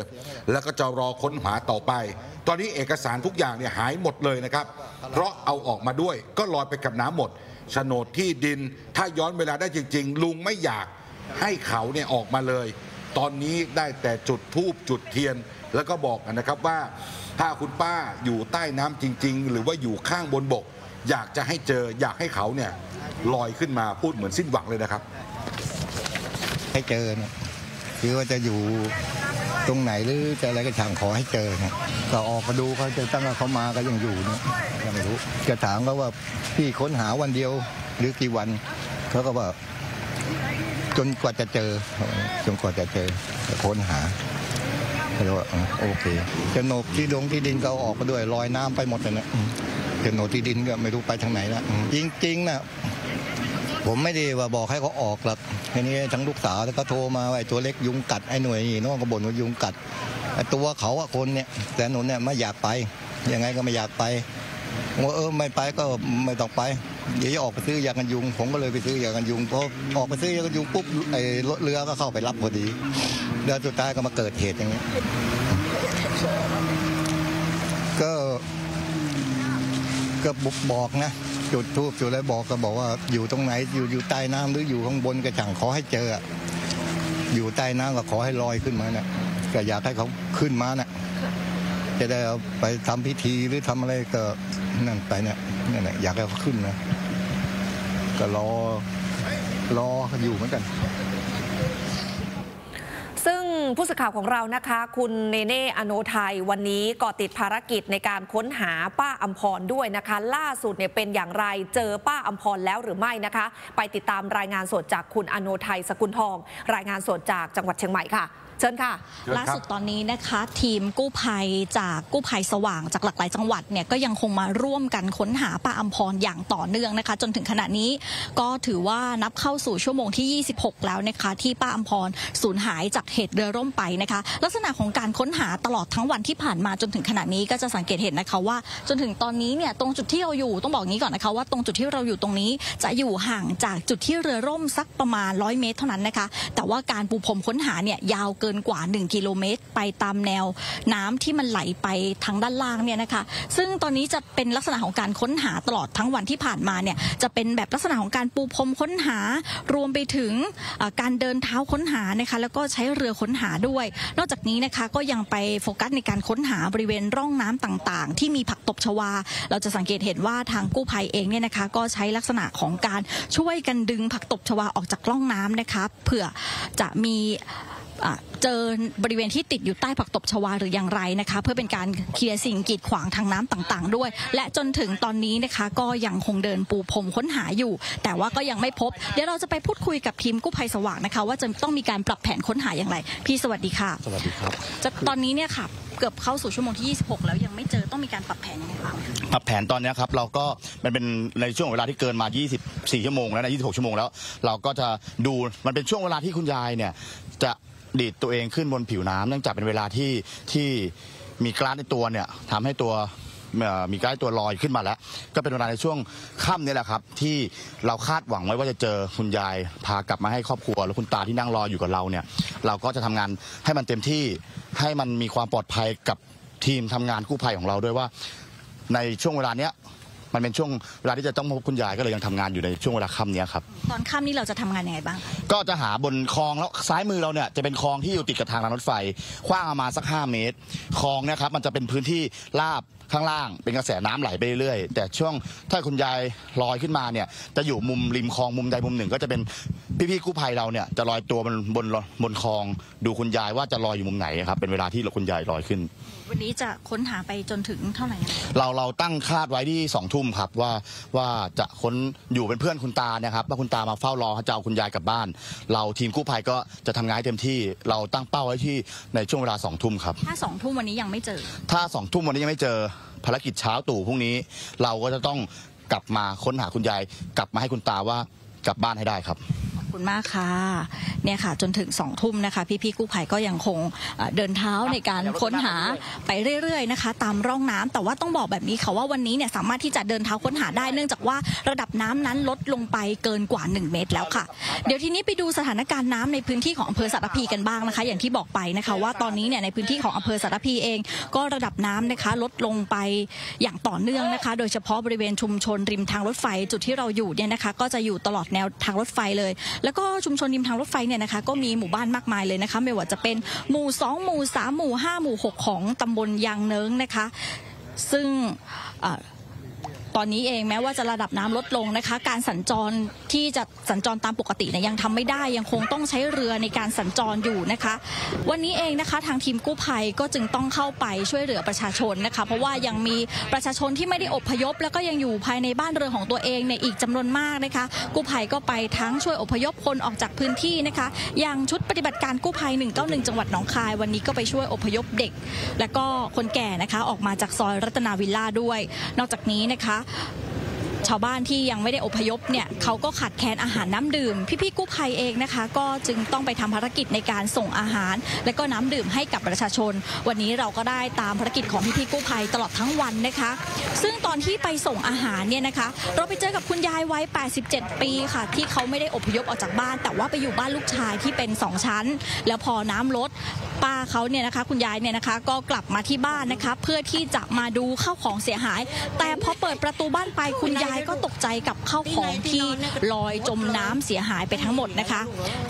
แล้วก็จะรอค้นหาต่อไปตอนนี้เอกสารทุกอย่างเนี่ยหายหมดเลยนะครับเพราะเอาออกมาด้วยก็ลอยไปกับน้ำหมดโฉนดที่ดินถ้าย้อนเวลาได้จริงๆลุงไม่อยากให้เขาเนี่ยออกมาเลยตอนนี้ได้แต่จุดธูปจุดเทียนแล้วก็บอกนะครับว่าถ้าคุณป้าอยู่ใต้น้ำจริงๆหรือว่าอยู่ข้างบนบกอยากจะให้เจออยากให้เขาเนี่ยลอยขึ้นมาพูดเหมือนสิ้นหวังเลยนะครับให้เจอเนี่ยคือว่าจะอยู่ตรงไหนหรือจะอะไรก็ช่างขอให้เจอเนี่ยก็ออกมาดูเขาจะตั้งเขามาก็ยังอยู่เนี่ยยังไม่รู้จะถามเขาว่าพี่ค้นหาวันเดียวหรือกี่วันเขาก็ว่าจนกว่าจะเจอจนกว่าจะเจอค้นหาแล้วโอเคโฉนดที่ดงที่ดินก็ออกมาด้วยลอยน้ำไปหมดเลยนะโฉนดที่ดินก็ไม่รู้ไปทางไหนแล้วจริงๆนะผมไม่ได้ว่าบอกให้เขาออกหรอกทีนี้ทั้งลูกสาวแล้วก็โทรมาไอ้ตัวเล็กยุงกัดไอ้หน่วยน้องก็บ่นว่ายุงกัดไอ้ตัวเขาอะคนเนี่ยแต่หนูเนี่ยไม่อยากไปยังไงก็ไม่อยากไปว่าเออไม่ไปก็ไม่ต้องไปเดี๋ยวจะออกไปซื้อยากันยุงผมก็เลยไปซื้อยากันยุงพอออกไปซื้อยากันยุงปุ๊บไอ้รถเรือก็เข้าไปรับพอดีเดือนสุดท้ายก็มาเกิดเหตุอย่างนี้ก็ก็บอกนะจุดทูบจุดอะไรบอกก็บอกว่าอยู่ตรงไหนอยู่อยู่ใต้น้ำหรืออยู่ข้างบนกระชังขอให้เจออยู่ใต้น้ำก็ขอให้ลอยขึ้นมาเนี่ยก็อยากให้เขาขึ้นมาเนี่ยจะได้เอาไปทำพิธีหรือทำอะไรก็นั่นไปเนี่ยนั่นแหละอยากให้เขาขึ้นนะก็รอรออยู่เหมือนกันซึ่งผู้สื่อข่าวของเรานะคะคุณเนเน่อโนไทยวันนี้ก่อติดภารกิจในการค้นหาป้าอำพรด้วยนะคะล่าสุดเนี่ยเป็นอย่างไรเจอป้าอำพรแล้วหรือไม่นะคะไปติดตามรายงานสดจากคุณอโนไทยสกุลทองรายงานสดจากจังหวัดเชียงใหม่ค่ะเชิญค่ะล่าสุดตอนนี้นะคะทีมกู้ภัยจากกู้ภัยสว่างจากหลากหลายจังหวัดเนี่ยก็ยังคงมาร่วมกันค้นหาป้าอำพรอย่างต่อเนื่องนะคะจนถึงขณะนี้ก็ถือว่านับเข้าสู่ชั่วโมงที่ยี่สิบหกแล้วนะคะที่ป้าอำพรสูญหายจากเหตุเรือร่มไปนะคะลักษณะของการค้นหาตลอดทั้งวันที่ผ่านมาจนถึงขณะนี้ก็จะสังเกตเห็นนะคะว่าจนถึงตอนนี้เนี่ยตรงจุดที่เราอยู่ต้องบอกงี้ก่อนนะคะว่าตรงจุดที่เราอยู่ตรงนี้จะอยู่ห่างจากจุดที่เรือร่มสักประมาณร้อยเมตรเท่านั้นนะคะแต่ว่าการปูพรมค้นหาเนี่ยยาว เกินกว่าหนึ่งกิโลเมตรไปตามแนวน้ำที่มันไหลไปทางด้านล่างเนี่ยนะคะซึ่งตอนนี้จะเป็นลักษณะของการค้นหาตลอดทั้งวันที่ผ่านมาเนี่ยจะเป็นแบบลักษณะของการปูพรมค้นหารวมไปถึงการเดินเท้าค้นหานะคะแล้วก็ใช้เรือค้นหาด้วยนอกจากนี้นะคะก็ยังไปโฟกัสในการค้นหาบริเวณร่องน้ำต่างๆที่มีผักตบชวาเราจะสังเกตเห็นว่าทางกู้ภัยเองเนี่ยนะคะก็ใช้ลักษณะของการช่วยกันดึงผักตบชวาออกจากร่องน้ำนะคะเผื่อจะมีเจอบริเวณที่ติดอยู่ใต้ผักตบชวาหรืออย่างไรนะคะเพื่อเป็นการเคลียร์สิ่งกีดขวางทางน้ำต่างๆด้วยและจนถึงตอนนี้นะคะก็ยังคงเดินปูพรมค้นหาอยู่แต่ว่าก็ยังไม่พบเดี๋ยวเราจะไปพูดคุยกับทีมกู้ภัยสว่างนะคะว่าจะต้องมีการปรับแผนค้นหาอย่างไรพี่สวัสดีค่ะสวัสดีครับตอนนี้เนี่ยค่ะเกือบเข้าสู่ชั่วโมงที่ยี่สิบหกแล้วยังไม่เจอต้องมีการปรับแผนยังไงบ้างปรับแผนตอนนี้ครับเราก็มันเป็นในช่วงเวลาที่เกินมายี่สิบสี่ชั่วโมงแล้วนะยี่สิบหกชั่วโมงแล้วเราก็จะดูมันเป็นช่วงเวลาที่คุณยายเนี่ยจะดีดตัวเองขึ้นบนผิวน้ำเนื่องจากเป็นเวลาที่ที่มีกล้าในตัวเนี่ยทำให้ตัวมีกล้าในตัวลอยขึ้นมาแล้วก็เป็นเวลาในช่วงค่ำนี่แหละครับที่เราคาดหวังไว้ว่าจะเจอคุณยายพากลับมาให้ครอบครัวและคุณตาที่นั่งรออยู่กับเราเนี่ยเราก็จะทำงานให้มันเต็มที่ให้มันมีความปลอดภัยกับทีมทำงานกู้ภัยของเราด้วยว่าในช่วงเวลาเนี้ยมันเป็นช่วงเวลาที่จะต้องพบคุณยายก็เลยยังทำงานอยู่ในช่วงเวลาค่ำนี้ครับตอนค่ำนี้เราจะทำงานยังไงบ้างก็จะหาบนคลองแล้วซ้ายมือเราเนี่ยจะเป็นคลองที่อยู่ติดกับทางรางรถไฟกว้างประมาณสักห้าเมตรคลองนะครับมันจะเป็นพื้นที่ราบข้างล่างเป็นกระแสน้ำไหลไปเรื่อยแต่ช่วงถ้าคุณยายลอยขึ้นมาเนี่ยจะอยู่มุมริมคลองมุมใดมุมหนึ่งก็จะเป็นพี่ๆกู้ภัยเราเนี่ยจะลอยตัวบนบนบนคลองดูคุณยายว่าจะลอยอยู่มุมไหนครับเป็นเวลาที่คุณยายลอยขึ้นวันนี้จะค้นหาไปจนถึงเท่าไหร่เราเราตั้งคาดไว้ที่สองทุ่มครับว่าว่าจะค้นอยู่เป็นเพื่อนคุณตานะครับว่าคุณตามาเฝ้ารอจะเอาคุณยายกลับบ้านเราทีมกู้ภัยก็จะทำงานเต็มที่เราตั้งเป้าไว้ที่ในช่วงเวลาสองทุ่มครับถ้าสองทุ่มวันนี้ยังไม่เจอถ้าสองทุ่มวันนี้ยังไม่เจอภารกิจเช้าตู่พรุ่งนี้เราก็จะต้องกลับมาค้นหาคุณยายกลับมาให้คุณตาว่ากลับบ้านให้ได้ครับขอบคุณมากค่ะเนี่ยค่ะจนถึงสองทุ่มนะคะพี่ๆกู้ภัยก็ยังคงเดินเท้าในการค้นหาไปเรื่อยๆนะคะตามร่องน้ำแต่ว่าต้องบอกแบบนี้ค่ะว่าวันนี้เนี่ยสามารถที่จะเดินเท้าค้นหาได้เนื่องจากว่าระดับน้ำนั้นลดลงไปเกินกว่าหนึ่งเมตรแล้วค่ะเดี๋ยวทีนี้ไปดูสถานการณ์น้ำในพื้นที่ของอำเภอสารพีกันบ้างนะคะอย่างที่บอกไปนะคะว่าตอนนี้เนี่ยในพื้นที่ของอำเภอสารพีเองก็ระดับน้ำนะคะลดลงไปอย่างต่อเนื่องนะคะโดยเฉพาะบริเวณชุมชนริมทางรถไฟจุดที่เราอยู่เนี่ยนะคะก็จะอยู่ตลอดแนวทางรถไฟเลยแล้วก็ชุมชนริมทางรถไฟเนี่ยนะคะก็มีหมู่บ้านมากมายเลยนะคะไม่ว่าจะเป็นหมู่สองหมู่สามหมู่ห้าหมู่หกของตำบลยางเนิ้งนะคะซึ่งตอนนี้เองแม้ว่าจะระดับน้ำลดลงนะคะการสัญจรที่จะสัญจรตามปกติเนี่ยยังทำไม่ได้ยังคงต้องใช้เรือในการสัญจรอยู่นะคะวันนี้เองนะคะทางทีมกู้ภัยก็จึงต้องเข้าไปช่วยเหลือประชาชนนะคะเพราะว่ายังมีประชาชนที่ไม่ได้อพยพแล้วก็ยังอยู่ภายในบ้านเรือนของตัวเองในอีกจำนวนมากนะคะกู้ภัยก็ไปทั้งช่วยอพยพคนออกจากพื้นที่นะคะอย่างชุดปฏิบัติการกู้ภัยหนึ่งเก้าหนึ่งจังหวัดหนองคายวันนี้ก็ไปช่วยอพยพเด็กและก็คนแก่นะคะออกมาจากซอยรัตนาวิลล่าด้วยนอกจากนี้นะคะชาวบ้านที่ยังไม่ได้อพยพเนี่ยเขาก็ขาดแคลนอาหารน้ำดื่มพี่ๆกู้ภัยเองนะคะก็จึงต้องไปทำภารกิจในการส่งอาหารและก็น้ำดื่มให้กับประชาชนวันนี้เราก็ได้ตามภารกิจของพี่ๆกู้ภัยตลอดทั้งวันนะคะซึ่งตอนที่ไปส่งอาหารเนี่ยนะคะเราไปเจอกับคุณยายวัยแปดสิบเจ็ดปีค่ะที่เขาไม่ได้อพยพออกจากบ้านแต่ว่าไปอยู่บ้านลูกชายที่เป็นสองชั้นแล้วพอน้ำลดป้าเขาเนี่ยนะคะคุณยายเนี่ยนะคะก็กลับมาที่บ้านนะคะเพื่อที่จะมาดูข้าวของเสียหายแต่พอเปิดประตูบ้านไปคุณยายก็ตกใจกับข้าวของที่ลอยจมน้ำเสียหายไปทั้งหมดนะคะ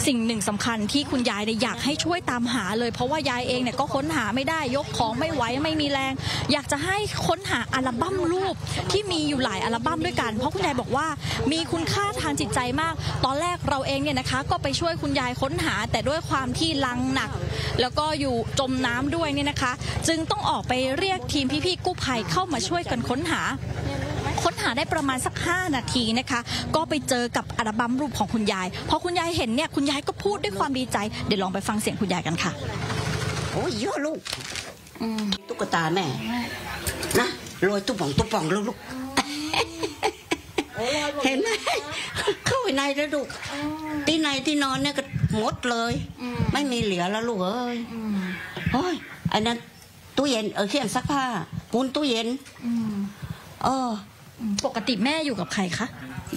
สิ่งหนึ่งสำคัญที่คุณยายอยากให้ช่วยตามหาเลยเพราะว่ายายเองเนี่ยก็ค้นหาไม่ได้ยกของไม่ไหวไม่มีแรงอยากจะให้ค้นหาอัลบั้มรูปที่มีอยู่หลายอัลบั้มด้วยกันเพราะคุณยายบอกว่ามีคุณค่าทางจิตใจมากตอนแรกเราเองเนี่ยนะคะก็ไปช่วยคุณยายค้นหาแต่ด้วยความที่ลังหนักแล้วก็อยู่จมน้ำด้วยเนี่ยนะคะจึงต้องออกไปเรียกทีมพี่ๆกู้ภัยเข้ามาช่วยกันค้นหาค้นหาได้ประมาณสักห้านาทีนะคะก็ไปเจอกับอัลบั้มรูปของคุณยายพอคุณยายเห็นเนี่ยคุณยายก็พูดด้วยความดีใจเดี๋ยวลองไปฟังเสียงคุณยายกันค่ะโอ้ยเยอะลูกตุ๊กตาแม่นะลอยตุ๊บป่องตุ๊บป่องลูกลูกเห็นไหมเข้าไปในแล้วลูกที่ในที่นอนเนี่ยก็หมดเลยไม่มีเหลือแล้วลูกเอ้ยโอ้ยอันนั้นตู้เย็นเออเครื่องซักผ้าปูนตู้เย็นเออปกติแม่อยู่กับใครคะ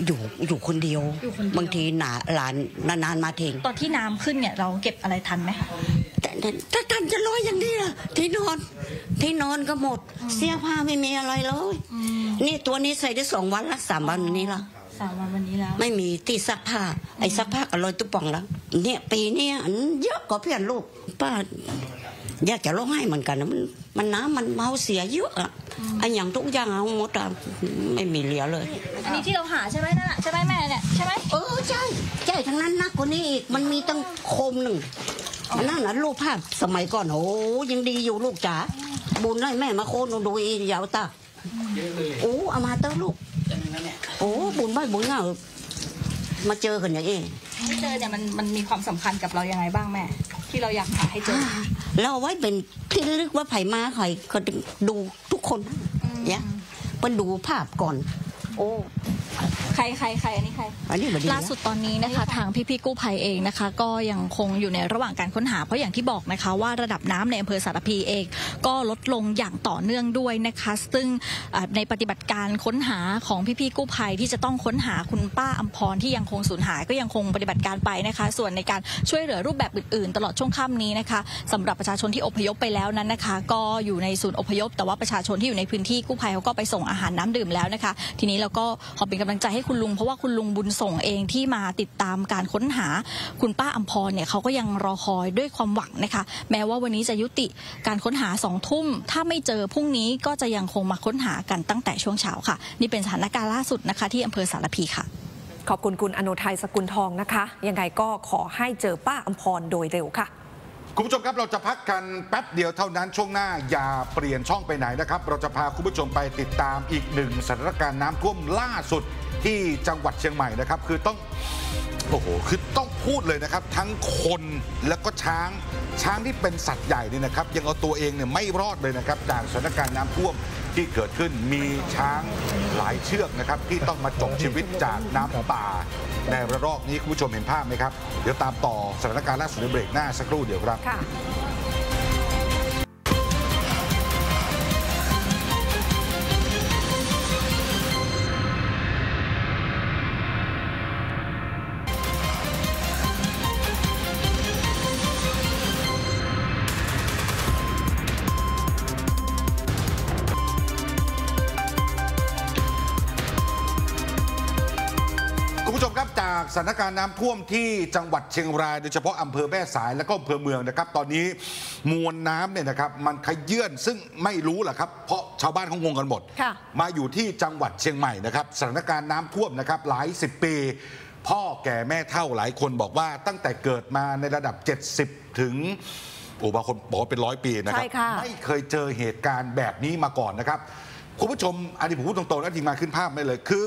อยู่อยู่คนเดียวบางทีหนาหลานนานๆมาเทงตอนที่น้ำขึ้นเนี่ยเราเก็บอะไรทันไหม ถ้าท่านจะลอยอย่างนี้ล่ะที่นอนที่นอนก็หมดเสียผ้าไม่มีอะไรเลยนี่ตัวนี้ใส่ได้สองวันละสามวันนี้ละสามวันวันนี้แล้วไม่มีที่ซักผ้าไอ้ซักผ้าก็ลอยตุ๊ป่องแล้วเนี่ยปีนี้เยอะกว่าเพื่อนลูกป้าอยากจะร้องไห้เหมือนกันนะมันมันน้ำมันเมาเสียเยอะอ่ะไอ้อย่างทุกอย่างเอาหมดอะไม่มีเหลือเลยอันนี้ที่เราหาใช่ไหมนั่นแหละใช่ไหมแม่เนี่ยใช่ไหมเออใช่ใช่ทั้งนั้นนักกว่านี้อีกมันมีตั้งโคมหนึ่งนั่นน่ะรูปภาพสมัยก่อนโอ้ยังดีอยู่ลูกจ๋าบุญให้แม่มาโค่นดูอียาวตาโอ้เอามาเต้าลูกโอ้บุญไม่บุญอ่ะมาเจอกันอย่างเองที่เจอเนี่ยมันมันมีความสำคัญกับเรายังไงบ้างแม่ที่เราอยากหาให้เจอเราไว้เป็นที่ระลึกว่าไผ่มาไผ่ก็ดูทุกคนเนี่ยมันดูภาพก่อนโอ้ใครใครใครอันนี้ใครล่าสุดตอนนี้นะคะทางพี่ๆกู้ภัยเองนะคะก็ยังคงอยู่ในระหว่างการค้นหาเพราะอย่างที่บอกนะคะว่าระดับน้ำในอำเภอสารพีเองก็ลดลงอย่างต่อเนื่องด้วยนะคะซึ่งในปฏิบัติการค้นหาของพี่ๆกู้ภัยที่จะต้องค้นหาคุณป้าอัมพรที่ยังคงสูญหายก็ยังคงปฏิบัติการไปนะคะส่วนในการช่วยเหลือรูปแบบอื่นๆตลอดช่วงค่ำนี้นะคะสำหรับประชาชนที่อพยพไปแล้วนั้นนะคะก็อยู่ในศูนย์อพยพแต่ว่าประชาชนที่อยู่ในพื้นที่กู้ภัยเขาก็ไปส่งอาหารน้ำดื่มแล้วนะคะทีนี้เราก็ขอเป็นกำลังใจให้คุณลุงเพราะว่าคุณลุงบุญส่งเองที่มาติดตามการค้นหาคุณป้าอัมพรเนี่ยเขาก็ยังรอคอยด้วยความหวังนะคะแม้ว่าวันนี้จะยุติการค้นหาสองทุ่มถ้าไม่เจอพรุ่งนี้ก็จะยังคงมาค้นหากันตั้งแต่ช่วงเช้าค่ะนี่เป็นสถานการณ์ล่าสุดนะคะที่อำเภอสารพีค่ะขอบคุณคุณอโนทัยสกุลทองนะคะยังไงก็ขอให้เจอป้าอัมพรโดยเร็วค่ะคุณผู้ชมครับเราจะพักกันแป๊บเดียวเท่านั้นช่วงหน้าอย่าเปลี่ยนช่องไปไหนนะครับเราจะพาคุณผู้ชมไปติดตามอีกหนึ่งสถานการณ์น้ำท่วมล่าสุดที่จังหวัดเชียงใหม่นะครับคือต้องโอ้โหคือต้องพูดเลยนะครับทั้งคนแล้วก็ช้างช้างที่เป็นสัตว์ใหญ่เนี่ยนะครับยังเอาตัวเองเนี่ยไม่รอดเลยนะครับจากสถานการณ์น้ำท่วมที่เกิดขึ้นมีช้างหลายเชือกนะครับที่ต้องมาจบชีวิตจากน้ำป่าในระลอกนี้คุณผู้ชมเห็นภาพไหมครับเดี๋ยวตามต่อสถานการณ์ล่าสุดในเบรกหน้าสักครู่เดี๋ยวครับสถานการณ์น้ำท่วมที่จังหวัดเชียงรายโดยเฉพาะอำเภอแม่สายและก็อำเภอเมืองนะครับตอนนี้มวลน้ำเนี่ยนะครับมันขยื่นซึ่งไม่รู้แหละครับเพราะชาวบ้านเขางงกันหมดมาอยู่ที่จังหวัดเชียงใหม่นะครับสถานการณ์น้ำท่วมนะครับหลายสิบปีพ่อแก่แม่เฒ่าหลายคนบอกว่าตั้งแต่เกิดมาในระดับเจ็ดสิบถึงโอ้บางคนบอกว่าเป็นร้อยปีนะครับไม่เคยเจอเหตุการณ์แบบนี้มาก่อนนะครับคุณผู้ชมอันนี้ผมพูดตรงๆนะทีมงานขึ้นภาพไม่เลยคือ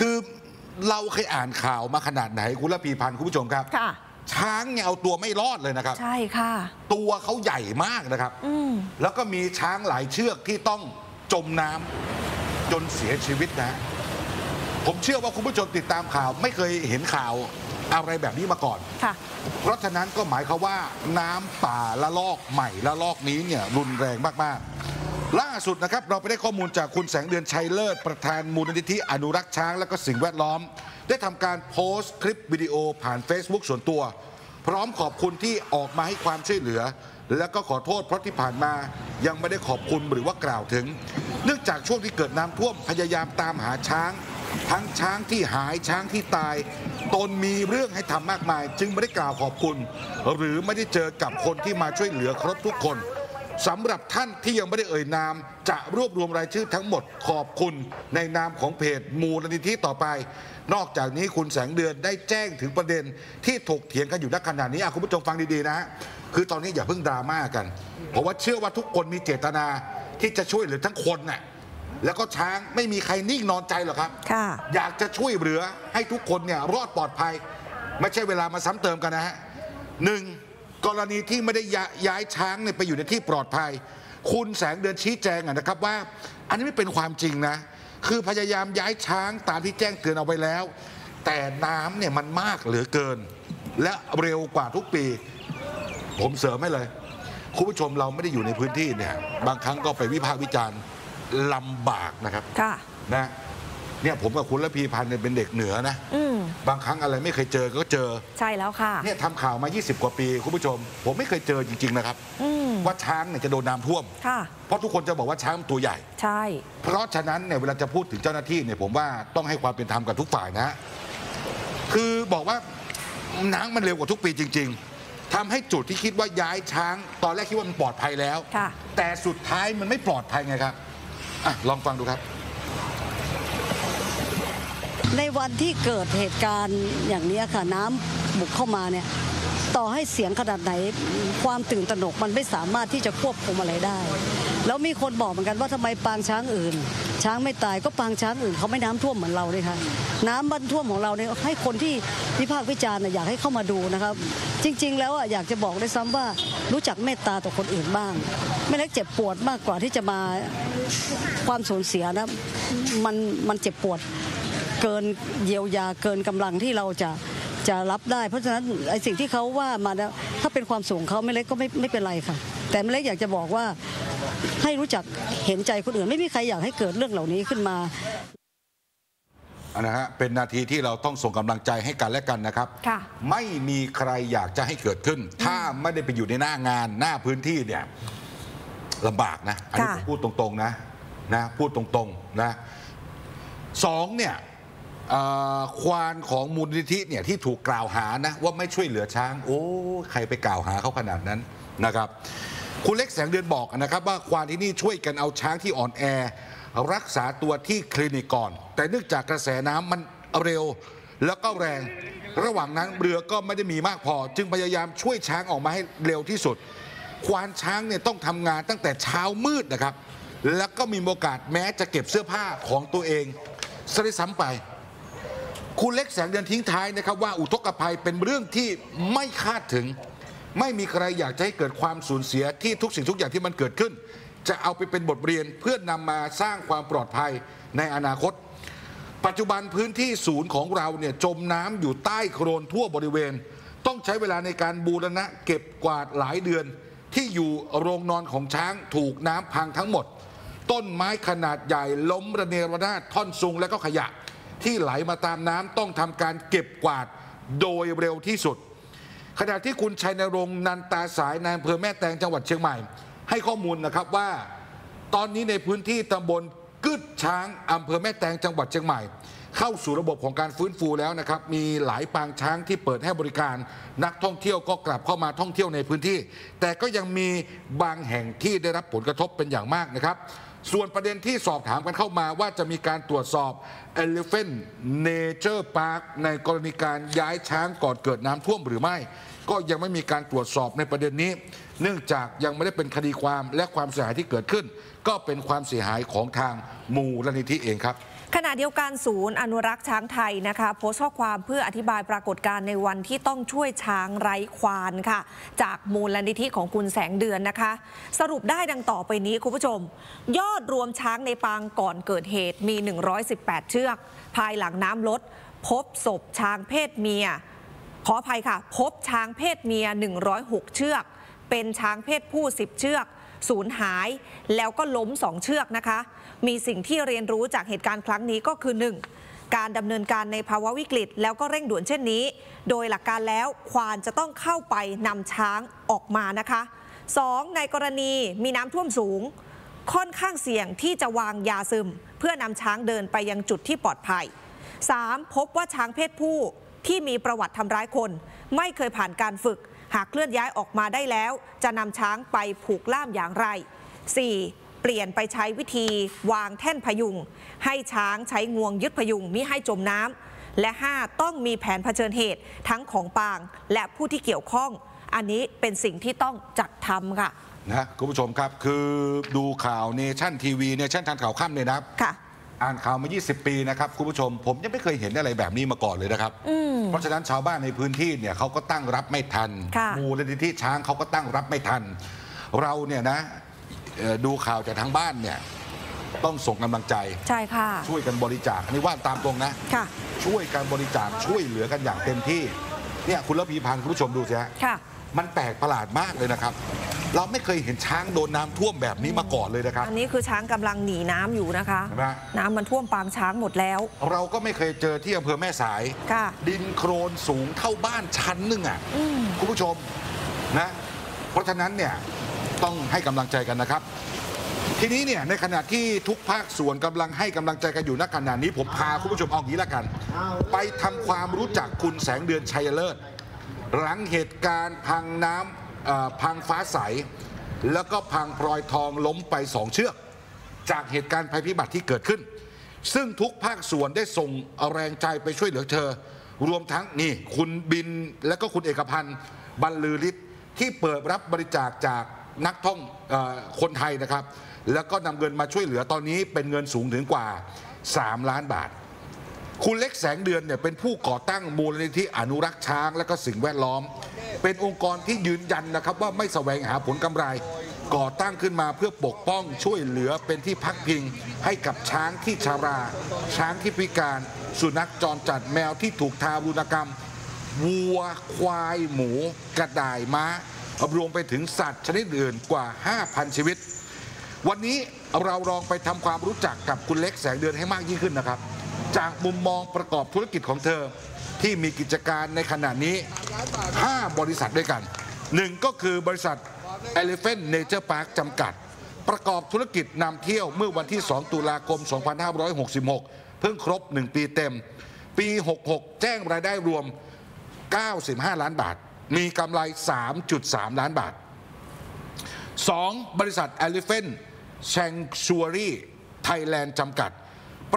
คือเราเคยอ่านข่าวมาขนาดไหนคุณระพีพันธ์คุณผู้ชมครับช้างเนี่ยเอาตัวไม่รอดเลยนะครับใช่ค่ะตัวเขาใหญ่มากนะครับแล้วก็มีช้างหลายเชือกที่ต้องจมน้ำจนเสียชีวิตนะผมเชื่อว่าคุณผู้ชมติดตามข่าวไม่เคยเห็นข่าวอะไรแบบนี้มาก่อนเพราะฉะนั้นก็หมายความว่าน้ำป่าละลอกใหม่ละลอกนี้เนี่ยรุนแรงมากๆล่าสุดนะครับเราไปได้ข้อมูลจากคุณแสงเดือนชัยเลิศประธานมูลนิธิอนุรักษ์ช้างและก็สิ่งแวดล้อมได้ทำการโพสต์คลิปวิดีโอผ่าน เฟซบุ๊ก ส่วนตัวพร้อมขอบคุณที่ออกมาให้ความช่วยเหลือและก็ขอโทษเพราะที่ผ่านมายังไม่ได้ขอบคุณหรือว่ากล่าวถึงเนื่องจากช่วงที่เกิดน้ำท่วมพยายามตามหาช้างทั้งช้างที่หายช้างที่ตายตนมีเรื่องให้ทำมากมายจึงไม่ได้กล่าวขอบคุณหรือไม่ได้เจอกับคนที่มาช่วยเหลือครบทุกคนสำหรับท่านที่ยังไม่ได้เอ่ยนามจะรวบรวมรายชื่อทั้งหมดขอบคุณในนามของเพจมูลนิธิต่อไปนอกจากนี้คุณแสงเดือนได้แจ้งถึงประเด็นที่ถกเถียงกันอยู่ณขณะนี้คุณผู้ชมฟังดีๆนะคือตอนนี้อย่าเพิ่งดราม่ากันเพราะว่าเชื่อว่าทุกคนมีเจตนาที่จะช่วยเหลือทั้งคนน่ะแล้วก็ช้างไม่มีใครนิ่งนอนใจหรอกครับอยากจะช่วยเหลือให้ทุกคนเนี่ยรอดปลอดภัยไม่ใช่เวลามาซ้ำเติมกันนะฮะหนึ่งกรณีที่ไม่ได้ย้ายช้างเนี่ยไปอยู่ในที่ปลอดภัยคุณแสงเดือนชี้แจงนะครับว่าอันนี้ไม่เป็นความจริงนะคือพยายามย้ายช้างตามที่แจ้งเตือนเอาไว้แล้วแต่น้ำเนี่ยมันมากเหลือเกินและเร็วกว่าทุกปีผมเสริมให้เลยคุณผู้ชมเราไม่ได้อยู่ในพื้นที่เนี่ยบางครั้งก็ไปวิพากษ์วิจารณ์ลำบากนะครับนะ เนี่ยผมกับคุณระพีพันธ์เนี่ยเป็นเด็กเหนือนะบางครั้งอะไรไม่เคยเจอก็เจอใช่แล้วค่ะเนี่ยทำข่าวมายี่สิบกว่าปีคุณผู้ชมผมไม่เคยเจอจริงๆนะครับว่าช้างเนี่ยจะโดนน้ำท่วมเพราะทุกคนจะบอกว่าช้างตัวใหญ่ใช่เพราะฉะนั้นเนี่ยเวลาจะพูดถึงเจ้าหน้าที่เนี่ยผมว่าต้องให้ความเป็นธรรมกับทุกฝ่ายนะคือบอกว่าน้ำมันเร็วกว่าทุกปีจริงๆทำให้จุดที่คิดว่าย้ายช้างตอนแรกคิดว่ามันปลอดภัยแล้วแต่สุดท้ายมันไม่ปลอดภัยไงครับอ่ะลองฟังดูครับในวันที่เกิดเหตุการณ์อย่างนี้ค่ะน้ำบุกเข้ามาเนี่ยต่อให้เสียงขนาดไหนความตื่นตระหนกมันไม่สามารถที่จะควบคุมอะไรได้แล้วมีคนบอกเหมือนกันว่าทำไมปางช้างอื่นช้างไม่ตายก็ปางช้างอื่นเขาไม่น้ำท่วมเหมือนเราเลยค่ะน้ำบ้านท่วมของเราเนี่ยให้คนที่วิพากษ์วิจารณ์อยากให้เข้ามาดูนะครับจริงๆแล้วอยากจะบอกได้ซ้ำว่ารู้จักเมตตาต่อคนอื่นบ้างไม่เล็กเจ็บปวดมากกว่าที่จะมาความสูญเสียนะมันมันเจ็บปวดเกินเยียวยาเกินกำลังที่เราจะจะรับได้เพราะฉะนั้นไอ้สิ่งที่เขาว่ามาถ้าเป็นความสูงเขาไม่เล็กก็ไม่ไม่เป็นไรค่ะแต่ไม่เล็กอยากจะบอกว่าให้รู้จักเห็นใจคนอื่นไม่มีใครอยากให้เกิดเรื่องเหล่านี้ขึ้นมานะฮะเป็นนาทีที่เราต้องส่งกำลังใจให้กันและกันนะครับไม่มีใครอยากจะให้เกิดขึ้นถ้าไม่ได้ไปอยู่ในหน้างานหน้าพื้นที่เนี่ยลำบากนะอันนี้ผมพูดตรงๆนะนะพูดตรงๆนะสองเนี่ยควานของมูลนิธิเนี่ยที่ถูกกล่าวหานะว่าไม่ช่วยเหลือช้างโอ้ใครไปกล่าวหาเขาขนาดนั้นนะครับคุณเล็กแสงเดือนบอกนะครับว่าควานที่นี่ช่วยกันเอาช้างที่อ่อนแอรักษาตัวที่คลินิกก่อนแต่เนื่องจากกระแสน้ำมันเร็วแล้วก็แรงระหว่างนั้นเรือก็ไม่ได้มีมากพอจึงพยายามช่วยช้างออกมาให้เร็วที่สุดควานช้างเนี่ยต้องทำงานตั้งแต่เช้ามืดนะครับแล้วก็มีโอกาสแม้จะเก็บเสื้อผ้าของตัวเองซะด้วยซ้ำไปคุณเล็กแสงเดือนทิ้งท้ายนะครับว่าอุทกภัยเป็นเรื่องที่ไม่คาดถึงไม่มีใครอยากจะให้เกิดความสูญเสียที่ทุกสิ่งทุกอย่างที่มันเกิดขึ้นจะเอาไปเป็นบทเรียนเพื่อนำมาสร้างความปลอดภัยในอนาคตปัจจุบันพื้นที่ศูนย์ของเราเนี่ยจมน้ำอยู่ใต้โคลนทั่วบริเวณต้องใช้เวลาในการบูรณะเก็บกวาดหลายเดือนที่อยู่โรงนอนของช้างถูกน้ำพังทั้งหมดต้นไม้ขนาดใหญ่ล้มระเนระนาดท่อนซุงและก็ขยะที่ไหลมาตามน้ำต้องทำการเก็บกวาดโดยเร็วที่สุดขณะที่คุณชัยนรงค์นันตาสายนายอำเภอแม่แตงจังหวัดเชียงใหม่ให้ข้อมูลนะครับว่าตอนนี้ในพื้นที่ตำบลกึดช้างอำเภอแม่แตงจังหวัดเชียงใหม่เข้าสู่ระบบของการฟื้นฟูแล้วนะครับมีหลายปางช้างที่เปิดให้บริการนักท่องเที่ยวก็กลับเข้ามาท่องเที่ยวในพื้นที่แต่ก็ยังมีบางแห่งที่ได้รับผลกระทบเป็นอย่างมากนะครับส่วนประเด็นที่สอบถามกันเข้ามาว่าจะมีการตรวจสอบ Elephant Nature Park ในกรณีการย้ายช้างก่อนเกิดน้ำท่วมหรือไม่ก็ยังไม่มีการตรวจสอบในประเด็นนี้เนื่องจากยังไม่ได้เป็นคดีความและความเสียหายที่เกิดขึ้นก็เป็นความเสียหายของทางมูลนิธิเองครับขณะเดียวกันศูนย์อนุรักษ์ช้างไทยนะคะโพสต์ข้อความเพื่ออธิบายปรากฏการณ์ในวันที่ต้องช่วยช้างไร้ควานค่ะจากมูลนิธิของคุณแสงเดือนนะคะสรุปได้ดังต่อไปนี้คุณผู้ชมยอดรวมช้างในปางก่อนเกิดเหตุมีหนึ่งร้อยสิบแปดเชือกภายหลังน้ำลดพบศพช้างเพศเมียขออภัยค่ะพบช้างเพศเมียหนึ่งร้อยหกเชือกเป็นช้างเพศผู้สิบเชือกสูญหายแล้วก็ล้มสองเชือกนะคะมีสิ่งที่เรียนรู้จากเหตุการณ์ครั้งนี้ก็คือ หนึ่ง. การดำเนินการในภาวะวิกฤตแล้วก็เร่งด่วนเช่นนี้โดยหลักการแล้วควานจะต้องเข้าไปนำช้างออกมานะคะ สอง. ในกรณีมีน้ำท่วมสูงค่อนข้างเสี่ยงที่จะวางยาซึมเพื่อนำช้างเดินไปยังจุดที่ปลอดภัย สาม. พบว่าช้างเพศผู้ที่มีประวัติทำร้ายคนไม่เคยผ่านการฝึกหากเคลื่อนย้ายออกมาได้แล้วจะนำช้างไปผูกล่ามอย่างไร สี่. เปลี่ยนไปใช้วิธีวางแท่นพยุงให้ช้างใช้งวงยึดพยุงมิให้จมน้ำและ ห้า. ต้องมีแผนเผชิญเหตุทั้งของปางและผู้ที่เกี่ยวข้องอันนี้เป็นสิ่งที่ต้องจัดทำค่ะนะคุณผู้ชมครับคือดูข่าวเนชั่นทีวีเนชั่นทันข่าวค่ำเนี่ยนะค่ะอ่านข่าวมายี่สิบปีนะครับคุณผู้ชมผมยังไม่เคยเห็นอะไรแบบนี้มาก่อนเลยนะครับเพราะฉะนั้นชาวบ้านในพื้นที่เนี่ยเขาก็ตั้งรับไม่ทันมูลนิธิช้างเขาก็ตั้งรับไม่ทันเราเนี่ยนะดูข่าวจากทางบ้านเนี่ยต้องส่งกำลังใจใช่ค่ะช่วยกันบริจาคอันนี้ว่าตามตรงนะช่วยกันบริจาคช่วยเหลือกันอย่างเต็มที่เนี่ยคุณระพีพันธ์คุณผู้ชมดูสิฮะมันแปลกประหลาดมากเลยนะครับ เราไม่เคยเห็นช้างโดนน้ำท่วมแบบนี้มาก่อนเลยนะครับอันนี้คือช้างกำลังหนีน้ำอยู่นะคะน้ำมันท่วมปางช้างหมดแล้วเราก็ไม่เคยเจอที่อำเภอแม่สายดินโคลนสูงเท่าบ้านชั้นหนึ่งอ่ะคุณผู้ชมนะเพราะฉะนั้นเนี่ยต้องให้กำลังใจกันนะครับทีนี้เนี่ยในขณะที่ทุกภาคส่วนกำลังให้กำลังใจกันอยู่ณขณะนี้ผมพาคุณผู้ชมเอางี้ละกันไปทำความรู้จักคุณแสงเดือนชัยเลิศหลังเหตุการณ์พังน้ำพังฟ้าใสแล้วก็พังพลอยทองล้มไปสองเชือกจากเหตุการณ์ภัยพิบัติที่เกิดขึ้นซึ่งทุกภาคส่วนได้ส่งแรงใจไปช่วยเหลือเธอรวมทั้งนี่คุณบินและก็คุณเอกพันธ์บรรลือฤทธิ์ที่เปิดรับบริจาคจากนักท่องคนไทยนะครับแล้วก็นำเงินมาช่วยเหลือตอนนี้เป็นเงินสูงถึงกว่าสามล้านบาทคุณเล็กแสงเดือนเนี่ยเป็นผู้ก่อตั้งมูลนิธิอนุรักษ์ช้างและก็สิ่งแวดล้อมเป็นองค์กรที่ยืนยันนะครับว่าไม่แสวงหาผลกำไรก่อตั้งขึ้นมาเพื่อปกป้องช่วยเหลือเป็นที่พักพิงให้กับช้างที่ชราช้างที่พิการสุนัขจรจัดแมวที่ถูกทารุณกรรมวัวควายหมูกระต่ายม้ารวมไปถึงสัตว์ชนิดอื่นกว่า ห้าพัน ชีวิตวันนี้เราลองไปทำความรู้จักกับคุณเล็กแสงเดือนให้มากยิ่งขึ้นนะครับจากมุมมองประกอบธุรกิจของเธอที่มีกิจการในขณะนี้ห้าบริษัทด้วยกันหนึ่งก็คือบริษัท Elephant Nature Park จำกัดประกอบธุรกิจนำเที่ยวเมื่อวันที่สองตุลาคมสองพันห้าร้อยหกสิบหกเพิ่งครบหนึ่งปีเต็มปีหกหกแจ้งรายได้รวมเก้าสิบห้าล้านบาทมีกำไร สามจุดสามล้านบาทสองบริษัท Elephant Sanctuary Thailand จำกัด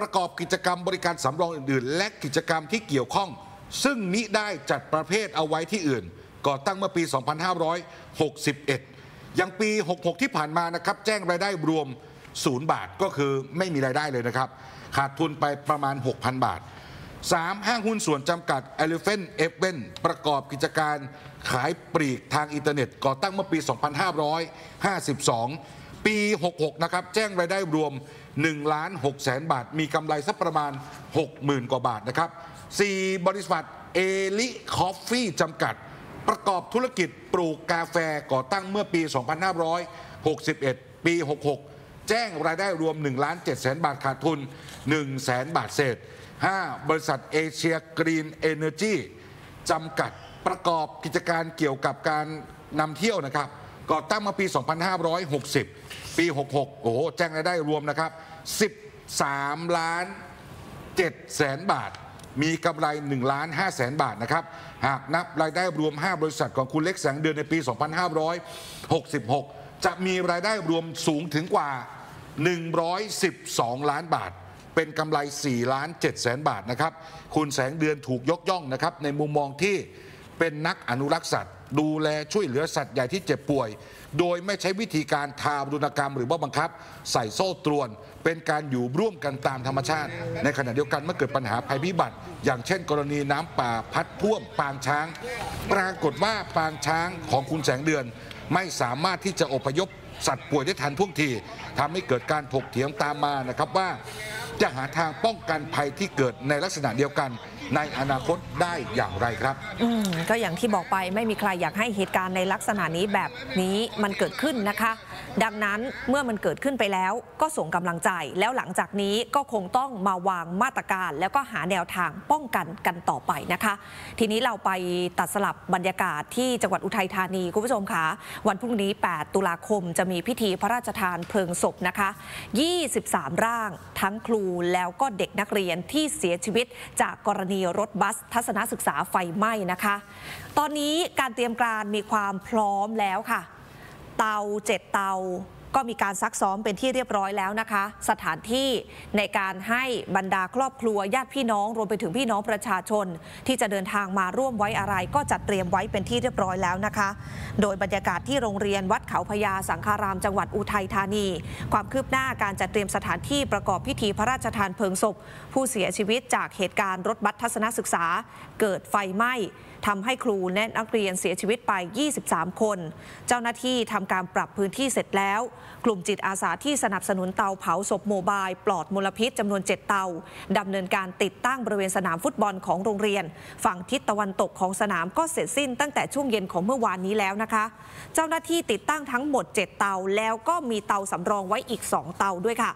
ประกอบกิจกรรมบริการสำรองอื่นๆและกิจกรรมที่เกี่ยวข้องซึ่งมิได้จัดประเภทเอาไว้ที่อื่นก่อตั้งเมื่อปีสองพันห้าร้อยหกสิบเอ็ดยังปีหกหกที่ผ่านมานะครับแจ้งรายได้รวมศูนย์บาทก็คือไม่มีรายได้เลยนะครับขาดทุนไปประมาณ หกพันบาทสามห้างหุ้นส่วนจำกัด Elephant Event ประกอบกิจการขายปลีกทางอินเทอร์เน็ตก่อตั้งเมื่อปีสองพันห้าร้อยห้าสิบสองปีหกหกนะครับแจ้งรายได้รวมหนึ่งล้านหกแสนบาทมีกำไรสักประมาณ หกหมื่นกว่าบาทนะครับสี่บริษัทเอลิคอฟฟี่จำกัดประกอบธุรกิจปลูกกาแฟก่อตั้งเมื่อปีสองพันห้าร้อยหกสิบเอ็ดปีหกหกแจ้งรายได้รวม หนึ่งล้านเจ็ดแสนบาทขาดทุน หนึ่งแสนบาทเศษห้าบริษัทเอเชียกรีนเอเนอร์จีจำกัดประกอบกิจการเกี่ยวกับการนำเที่ยวนะครับก่อตั้งมาปีสองพันห้าร้อยหกสิบปีหกหกโอ้โหแจ้งรายได้รวมนะครับสิบสามล้านเจ็ดแสนบาทมีกำไรหนึ่งล้านห้าแสนบาทนะครับหากนับรายได้รวมห้าบริษัทของคุณเล็กแสงเดือนในปีสองพันห้าร้อยหกสิบหกจะมีรายได้รวมสูงถึงกว่าหนึ่งร้อยสิบสองล้านบาทเป็นกำไร สี่ล้านเจ็ดแสนบาทนะครับคุณแสงเดือนถูกยกย่องนะครับในมุมมองที่เป็นนักอนุรักษ์สัตว์ดูแลช่วยเหลือสัตว์ใหญ่ที่เจ็บป่วยโดยไม่ใช้วิธีการทารุณกรรมหรือว่าบังคับใส่โซ่ตรวนเป็นการอยู่ร่วมกันตามธรรมชาติในขณะเดียวกันเมื่อเกิดปัญหาภัยพิบัติอย่างเช่นกรณีน้ำป่าพัดท่วมปางช้างปรากฏว่าปางช้างของคุณแสงเดือนไม่สามารถที่จะอพยพสัตว์ป่วยได้ทันท่วงทีทำให้เกิดการถกเถียงตามมานะครับว่าจะหาทางป้องกันภัยที่เกิดในลักษณะเดียวกันในอนาคตได้อย่างไรครับอืมก็อย่างที่บอกไปไม่มีใครอยากให้เหตุการณ์ในลักษณะนี้แบบนี้มันเกิดขึ้นนะคะดังนั้นเมื่อมันเกิดขึ้นไปแล้วก็ส่งกำลังใจแล้วหลังจากนี้ก็คงต้องมาวางมาตรการแล้วก็หาแนวทางป้องกันกันต่อไปนะคะทีนี้เราไปตัดสลับบรรยากาศที่จังหวัดอุทัยธานีคุณผู้ชมคะวันพรุ่งนี้แปดตุลาคมจะมีพิธีพระราชทานเพลิงศพนะคะยี่สิบสามร่างทั้งครูแล้วก็เด็กนักเรียนที่เสียชีวิตจากกรณีรถบัสทัศนศึกษาไฟไหม้นะคะตอนนี้การเตรียมการมีความพร้อมแล้วค่ะเตาเจ็ดเตาก็มีการซักซ้อมเป็นที่เรียบร้อยแล้วนะคะสถานที่ในการให้บรรดาครอบครัวญาติพี่น้องรวมไปถึงพี่น้องประชาชนที่จะเดินทางมาร่วมไว้อะไรก็จัดเตรียมไว้เป็นที่เรียบร้อยแล้วนะคะโดยบรรยากาศที่โรงเรียนวัดเขาพญาสังฆารามจังหวัดอุทัยธานีความคืบหน้าการจัดเตรียมสถานที่ประกอบพิธีพระราชทานเพลิงศพผู้เสียชีวิตจากเหตุการณ์รถบัสทัศนศึกษาเกิดไฟไหม้ ทำให้ครูและนักเรียนเสียชีวิตไปยี่สิบสามคนเจ้าหน้าที่ทำการปรับพื้นที่เสร็จแล้วกลุ่มจิตอาสาที่สนับสนุนเตาเผาศพโมบายปลอดมลพิษจำนวนเจ็ดเตาดำเนินการติดตั้งบริเวณสนามฟุตบอลของโรงเรียนฝั่งทิศตะวันตกของสนามก็เสร็จสิ้นตั้งแต่ช่วงเย็นของเมื่อวานนี้แล้วนะคะเจ้าหน้าที่ติดตั้งทั้งหมดเจ็ดเตาแล้วก็มีเตาสำรองไว้อีกสองเตาด้วยค่ะ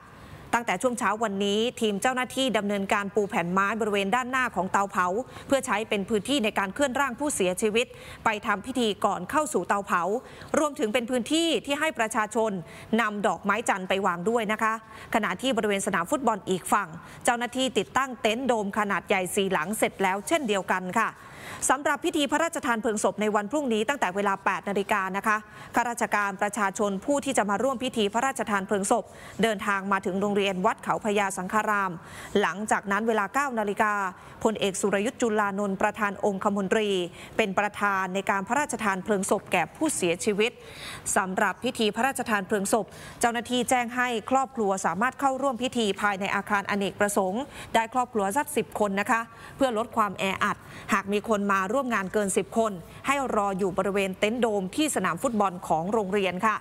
ตั้งแต่ช่วงเช้าวันนี้ทีมเจ้าหน้าที่ดำเนินการปูแผ่นไม้บริเวณด้านหน้าของเตาเผาเพื่อใช้เป็นพื้นที่ในการเคลื่อนร่างผู้เสียชีวิตไปทำพิธีก่อนเข้าสู่เตาเผารวมถึงเป็นพื้นที่ที่ให้ประชาชนนำดอกไม้จันทร์ไปวางด้วยนะคะขณะที่บริเวณสนามฟุตบอลอีกฝั่งเจ้าหน้าที่ติดตั้งเต็นท์โดมขนาดใหญ่สี่หลังเสร็จแล้วเช่นเดียวกันค่ะสำหรับพิธีพระราชทานเพลิงศพในวันพรุ่งนี้ตั้งแต่เวลาแปดนาฬิกานะคะข้าราชการประชาชนผู้ที่จะมาร่วมพิธีพระราชทานเพลิงศพเดินทางมาถึงโรงเรียนวัดเขาพญาสังฆารามหลังจากนั้นเวลาเก้านาฬิกาพลเอกสุรยุทธ์จุลานนท์ประธานองคมนตรีเป็นประธานในการพระราชทานเพลิงศพแก่ผู้เสียชีวิตสำหรับพิธีพระราชทานเพลิงศพเจ้าหน้าที่แจ้งให้ครอบครัวสามารถเข้าร่วมพิธีภายในอาคารอเนกประสงค์ได้ครอบครัวสักสิบคนนะคะเพื่อลดความแออัดหากมีคนมาร่วมงานเกินสิบคนให้รออยู่บริเวณเต็นท์โดมที่สนามฟุตบอลของโรงเรียนค่ะ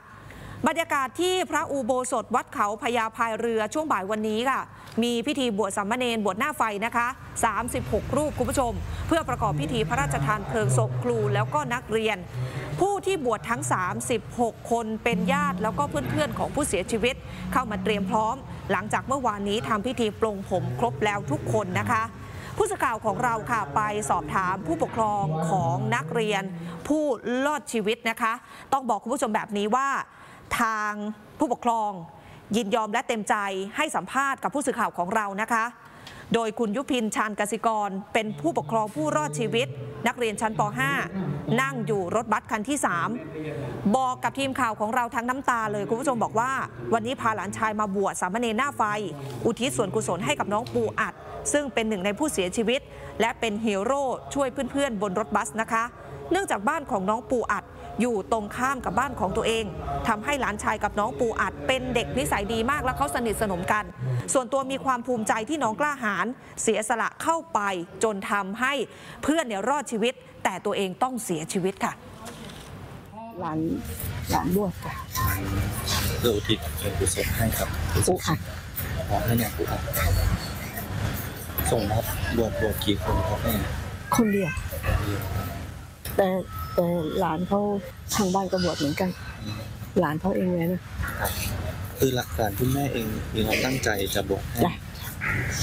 บรรยากาศที่พระอุโบสถวัดเขาพญาพายเรือช่วงบ่ายวันนี้ค่ะมีพิธีบวชสามเณรบวชหน้าไฟนะคะสามสิบหกรูปคุณผู้ชมเพื่อประกอบพิธีพระราชทานเพลิงศพครูแล้วก็นักเรียนผู้ที่บวชทั้งสามสิบหกคนเป็นญาติแล้วก็เพื่อนๆของผู้เสียชีวิตเข้ามาเตรียมพร้อมหลังจากเมื่อวานนี้ทำพิธีปลงผมครบแล้วทุกคนนะคะผู้สื่อข่าวของเราค่ะไปสอบถามผู้ปกครองของนักเรียนผู้รอดชีวิตนะคะต้องบอกคุณผู้ชมแบบนี้ว่าทางผู้ปกครองยินยอมและเต็มใจให้สัมภาษณ์กับผู้สื่อข่าวของเรานะคะโดยคุณยุพินชาญกสิกรเป็นผู้ปกครองผู้รอดชีวิตนักเรียนชั้นป.ห้า นั่งอยู่รถบัสคันที่สามบอกกับทีมข่าวของเราทั้งน้ำตาเลยคุณผู้ชมบอกว่าวันนี้พาหลานชายมาบวชสามเณรหน้าไฟอุทิศส่วนกุศลให้กับน้องปูอัดซึ่งเป็นหนึ่งในผู้เสียชีวิตและเป็นฮีโร่ช่วยเพื่อนๆบนรถบัสนะคะเนื่องจากบ้านของน้องปูอัดอยู่ตรงข้ามกับบ้านของตัวเองทำให้หลานชายกับน้องปูอัดเป็นเด็กนิสัยดีมากและเขาสนิทสนมกันส่วนตัวมีความภูมิใจที่น้องกล้าหาญเสียสละเข้าไปจนทำให้เพื่อนเนี่ยรอดชีวิตแต่ตัวเองต้องเสียชีวิตค่ะหลานหลานบวชค่ะเพื่ออุทิศเป็นกุศลให้ครับปูอัดขอให้เนี่ยปูอัดส่งมาบวชบวชกี่คนครับแม่คนเดียวแต่แต่หลานเขาทางบ้านก็บวชเหมือนกันหลานเขาเองเลยนะคือหลักฐานที่แม่เองมีความตั้งใจจะบวชให้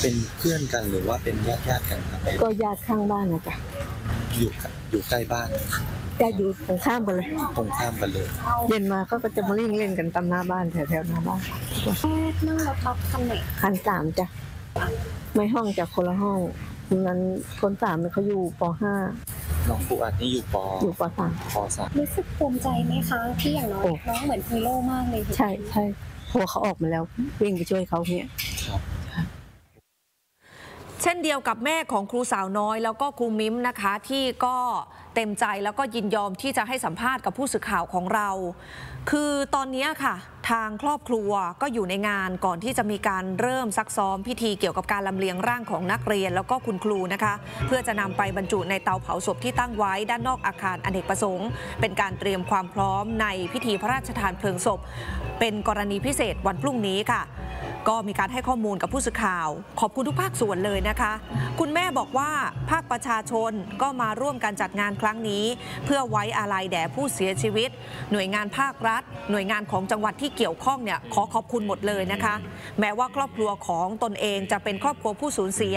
เป็นเพื่อนกันหรือว่าเป็นญาติญาติกันครับก็ญาติข้างบ้านนะจ๊ะอยู่อยู่ใกล้บ้านแต่อยู่ตรงข้ามกันเลยตรงข้ามกันเลยเย็นมาเขาก็จะมาเล่นเล่นกันตามหน้าบ้านแถวแถวหน้าบ้านนั่งรถบัสคันไหนคันสามจ้ะไม่ห้องจากคนละห้องนั้นคนสามเขาอยู่ป.ห้าน้องปูอัดนี่อยู่ป.อยู่ป.สาม รู้สึกภูมิใจไหมคะที่อย่างน้อยน้องเหมือนฮีโร่มากเลยใช่ใช่พอเขาออกมาแล้ววิ่งไปช่วยเขาเนี่ยเช่นเดียวกับแม่ของครูสาวน้อยแล้วก็ครูมิ้มนะคะที่ก็เต็มใจแล้วก็ยินยอมที่จะให้สัมภาษณ์กับผู้สื่อข่าวของเราคือตอนนี้ค่ะทางครอบครัวก็อยู่ในงานก่อนที่จะมีการเริ่มซักซ้อมพิธีเกี่ยวกับการลำเลียงร่างของนักเรียนแล้วก็คุณครูนะคะเพื่อจะนำไปบรรจุในเตาเผาศพที่ตั้งไว้ด้านนอกอาคารอเนกประสงค์เป็นการเตรียมความพร้อมในพิธีพระราชทานเพลิงศพเป็นกรณีพิเศษวันพรุ่งนี้ค่ะก็มีการให้ข้อมูลกับผู้สื่อข่าวขอบคุณทุกภาคส่วนเลยนะคะคุณแม่บอกว่าภาคประชาชนก็มาร่วมการจัดงานครั้งนี้เพื่อไว้อาลัยแด่ผู้เสียชีวิตหน่วยงานภาครัฐหน่วยงานของจังหวัดที่เกี่ยวข้องเนี่ยขอขอบคุณหมดเลยนะคะแม้ว่าครอบครัวของตนเองจะเป็นครอบครัวผู้สูญเสีย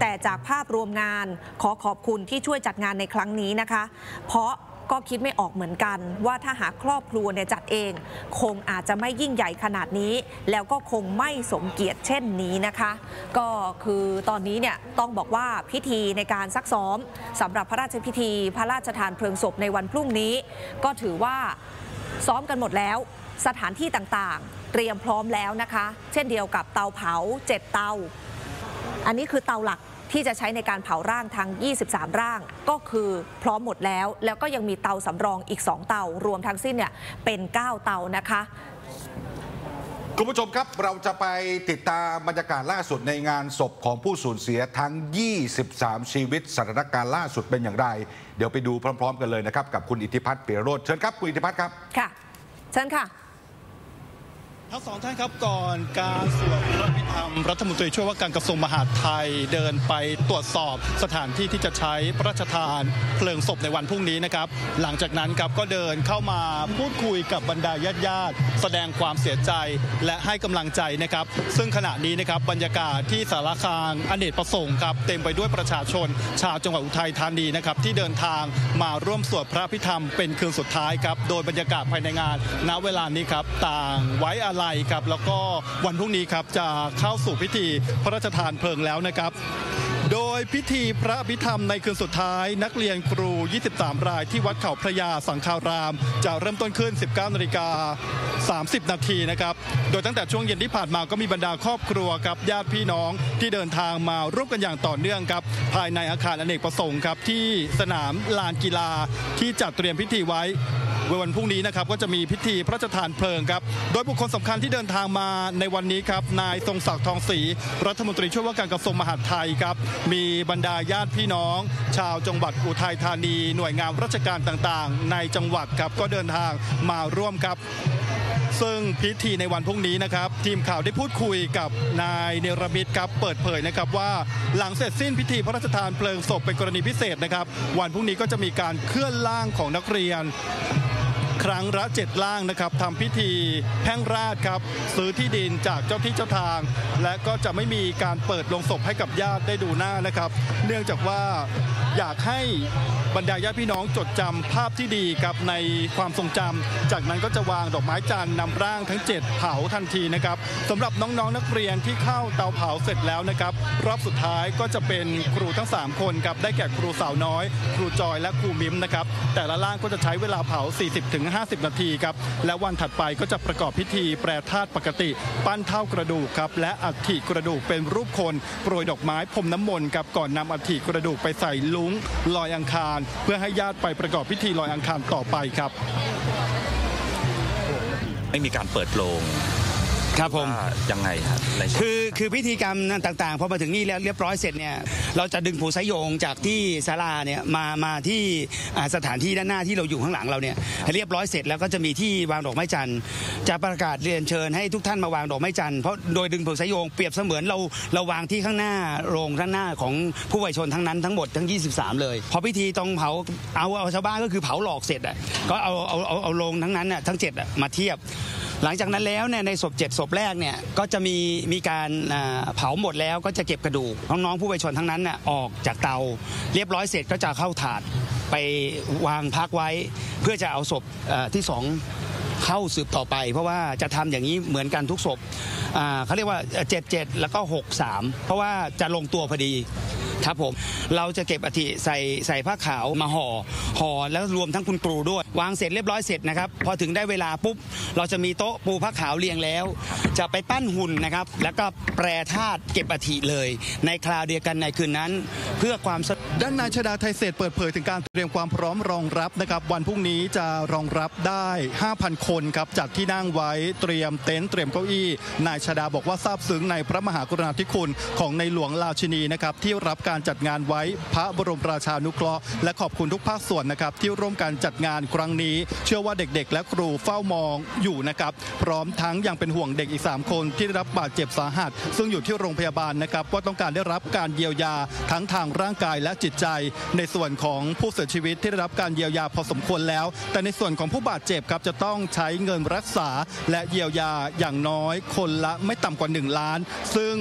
แต่จากภาพรวมงานขอขอบคุณที่ช่วยจัดงานในครั้งนี้นะคะเพราะก็คิดไม่ออกเหมือนกันว่าถ้าหากครอบครัวเนี่ยจัดเองคงอาจจะไม่ยิ่งใหญ่ขนาดนี้แล้วก็คงไม่สมเกียรติเช่นนี้นะคะก็คือตอนนี้เนี่ยต้องบอกว่าพิธีในการซักซ้อมสำหรับพระราชพิธีพระราชทานเพลิงศพในวันพรุ่งนี้ก็ถือว่าซ้อมกันหมดแล้วสถานที่ต่างๆเตรียมพร้อมแล้วนะคะเช่นเดียวกับเตาเผาเจ็ดเตาอันนี้คือเตาหลักที่จะใช้ในการเผาร่างทั้งยี่สิบสามร่างก็คือพร้อมหมดแล้วแล้วก็ยังมีเตาสำรองอีกสองเตารวมทั้งสิ้นเนี่ยเป็นเก้าเตานะคะ คุณผู้ชมครับเราจะไปติดตามบรรยากาศล่าสุดในงานศพของผู้สูญเสียทั้งยี่สิบสามชีวิตสถานการณ์ล่าสุดเป็นอย่างไรเดี๋ยวไปดูพร้อมๆกันเลยนะครับกับคุณอิทธิพัฒน์เปียโรจน์เชิญครับคุณอิทธิพัฒน์ครับค่ะเชิญค่ะทั้งสองท่านครับก่อนการสวดพระอภิธรรมรัฐมนตรีช่วยว่าการกระทรวงมหาดไทยเดินไปตรวจสอบสถานที่ที่จะใช้พระราชทานเพลิงศพในวันพรุ่งนี้นะครับหลังจากนั้นครับก็เดินเข้ามาพูดคุยกับบรรดาญาติญาติแสดงความเสียใจและให้กำลังใจนะครับซึ่งขณะนี้นะครับบรรยากาศที่ศาลากลางอเนกประสงค์ครับเต็มไปด้วยประชาชนชาวจังหวัดอุทัยธานีนะครับที่เดินทางมาร่วมสวดพระอภิธรรมเป็นคืนสุดท้ายครับโดยบรรยากาศภายในงานณเวลานี้ครับต่างไว้อะไรครับแล้วก็วันพรุ่งนี้ครับจะเข้าสู่พิธีพระราชทานเพลิงแล้วนะครับโดยพิธีพระอภิธรรมในคืนสุดท้ายนักเรียนครูยี่สิบสามรายที่วัดเขาพระยาสังฆารามจะเริ่มต้นขึ้น สิบเก้านาฬิกาสามสิบนาทีนะครับโดยตั้งแต่ช่วงเย็นที่ผ่านมาก็มีบรรดาครอบครัวกับญาติพี่น้องที่เดินทางมาร่วมกันอย่างต่อเนื่องครับภายในอาคารอเนกประสงค์ครับที่สนามลานกีฬาที่จัดเตรียมพิธีไว้วันพรุ่งนี้นะครับก็จะมีพิธีพระราชทานเพลิงครับโดยบุคคลสำคัญที่เดินทางมาในวันนี้ครับนายทรงศักดิ์ทองศรีรัฐมนตรีช่วยว่าการกระทรวงมหาดไทยครับมีบรรดาญาติพี่น้องชาวจังหวัดอุทัยธานีหน่วยงานราชการต่างๆในจังหวัดครับก็เดินทางมาร่วมครับซึ่งพิธีในวันพรุ่งนี้นะครับทีมข่าวได้พูดคุยกับนายเนรมิตครับเปิดเผยนะครับว่าหลังเสร็จสิ้นพิธีพระราชทานเพลิงศพเป็นกรณีพิเศษนะครับวันพรุ่งนี้ก็จะมีการเคลื่อนร่างของนักเรียนครั้งละเจ็ดร่างนะครับทำพิธีแพ่งราชครับซื้อที่ดินจากเจ้าที่เจ้าทางและก็จะไม่มีการเปิดโลงศพให้กับญาติได้ดูหน้านะครับเนื่องจากว่าอยากให้บรรดาญาติพี่น้องจดจำภาพที่ดีกับในความทรงจำจากนั้นก็จะวางดอกไม้จันทร์นำร่างทั้งเจ็ดเผาทันทีนะครับสำหรับน้องๆ น, นักเรียนที่เข้าเตาเผาเสร็จแล้วนะครับรอบสุดท้ายก็จะเป็นครูทั้งสามคนครับได้แก่ครูสาวน้อยครูจอยและครูมิมนะครับแต่ละร่างก็จะใช้เวลาเผา สี่สิบถึงห้าสิบ นาทีครับและวันถัดไปก็จะประกอบพิธีแปรธาตุปกติปั้นเท่ากระดูกครับและอัฐิกระดูกเป็นรูปคนโปรยดอกไม้พรมน้ำมนต์ครับก่อนนำอัฐิกระดูกไปใส่ลุงลอยอังคารเพื่อให้ญาติไปประกอบพิธีลอยอังคารต่อไปครับไม่มีการเปิดโลงครับผมยังไงครับคือคือพิธีกรรมต่างๆพอมาถึงนี่แล้วเรียบร้อยเสร็จเนี่ยเราจะดึงผูสายโยงจากที่ศาลาเนี่ยมามาที่สถานที่ด้านหน้าที่เราอยู่ข้างหลังเราเนี่ยเรียบร้อยเสร็จแล้วก็จะมีที่วางดอกไม้จันทร์จะประกาศเรียนเชิญให้ทุกท่านมาวางดอกไม้จันทร์เพราะโดยดึงผูสายโยงเปรียบเสมือนเราเราวางที่ข้างหน้าโรงด้านหน้าของผู้วัยชนทั้งนั้นทั้งหมดทั้งยี่สิบสามเลยพอพิธีตรงเผาเอาเอาชาวบ้านก็คือเผาหลอกเสร็จอ่ะก็เอาเอาเอาเอาโรงทั้งนั้นอ่ะทั้งเจ็ดอ่ะมาเทียบหลังจากนั้นแล้วเนี่ยในศพเจ็ดศพแรกเนี่ยก็จะมีมีการเผาหมดแล้วก็จะเก็บกระดูกน้องๆผู้วัยชนทั้งนั้นน่ะออกจากเตาเรียบร้อยเสร็จก็จะเข้าถาดไปวางพักไว้เพื่อจะเอาศพที่สองเข้าสืบต่อไปเพราะว่าจะทำอย่างนี้เหมือนกันทุกศพเขาเรียกว่าเจ็ดเจ็ดแล้วก็หกสามเพราะว่าจะลงตัวพอดีครับผมเราจะเก็บอัฐิใส่ใส่ผ้าขาวมาห่อห่อแล้วรวมทั้งคุณครูด้วยวางเสร็จเรียบร้อยเสร็จนะครับพอถึงได้เวลาปุ๊บเราจะมีโต๊ะปูผ้าขาวเรียงแล้วจะไปปั้นหุ่นนะครับแล้วก็แปรธาตุเก็บอัฐิเลยในคราวเดียวกันในคืนนั้นเพื่อความด้านนายชฎาไทยเศรษฐ์เปิดเผยถึงการเตรียมความพร้อมรองรับนะครับวันพรุ่งนี้จะรองรับได้ ห้าพัน คนครับจัดที่นั่งไว้เตรียมเต็นท์เตรียมเก้าอี้นายชฎาบอกว่าซาบซึ้งในพระมหากรุณาธิคุณของในหลวงราชินีนะครับที่รับการจัดงานไว้พระบรมราชานุเคราะห์และขอบคุณทุกภาคส่วนนะครับที่ร่วมการจัดงานครั้งนี้เชื่อว่าเด็กๆและครูเฝ้ามองอยู่นะครับพร้อมทั้งยังเป็นห่วงเด็กอีกสามคนที่ได้รับบาดเจ็บสาหัสซึ่งอยู่ที่โรงพยาบาลนะครับว่าต้องการได้รับการเยียวยาทั้งทางร่างกายและจิตใจในส่วนของผู้เสียชีวิตที่ได้รับการเยียวยาพอสมควรแล้วแต่ในส่วนของผู้บาดเจ็บครับจะต้องใช้เงินรักษาและเยียวยาอย่างน้อยคนละไม่ต่ำกว่าหนึ่งล้านซึ่ง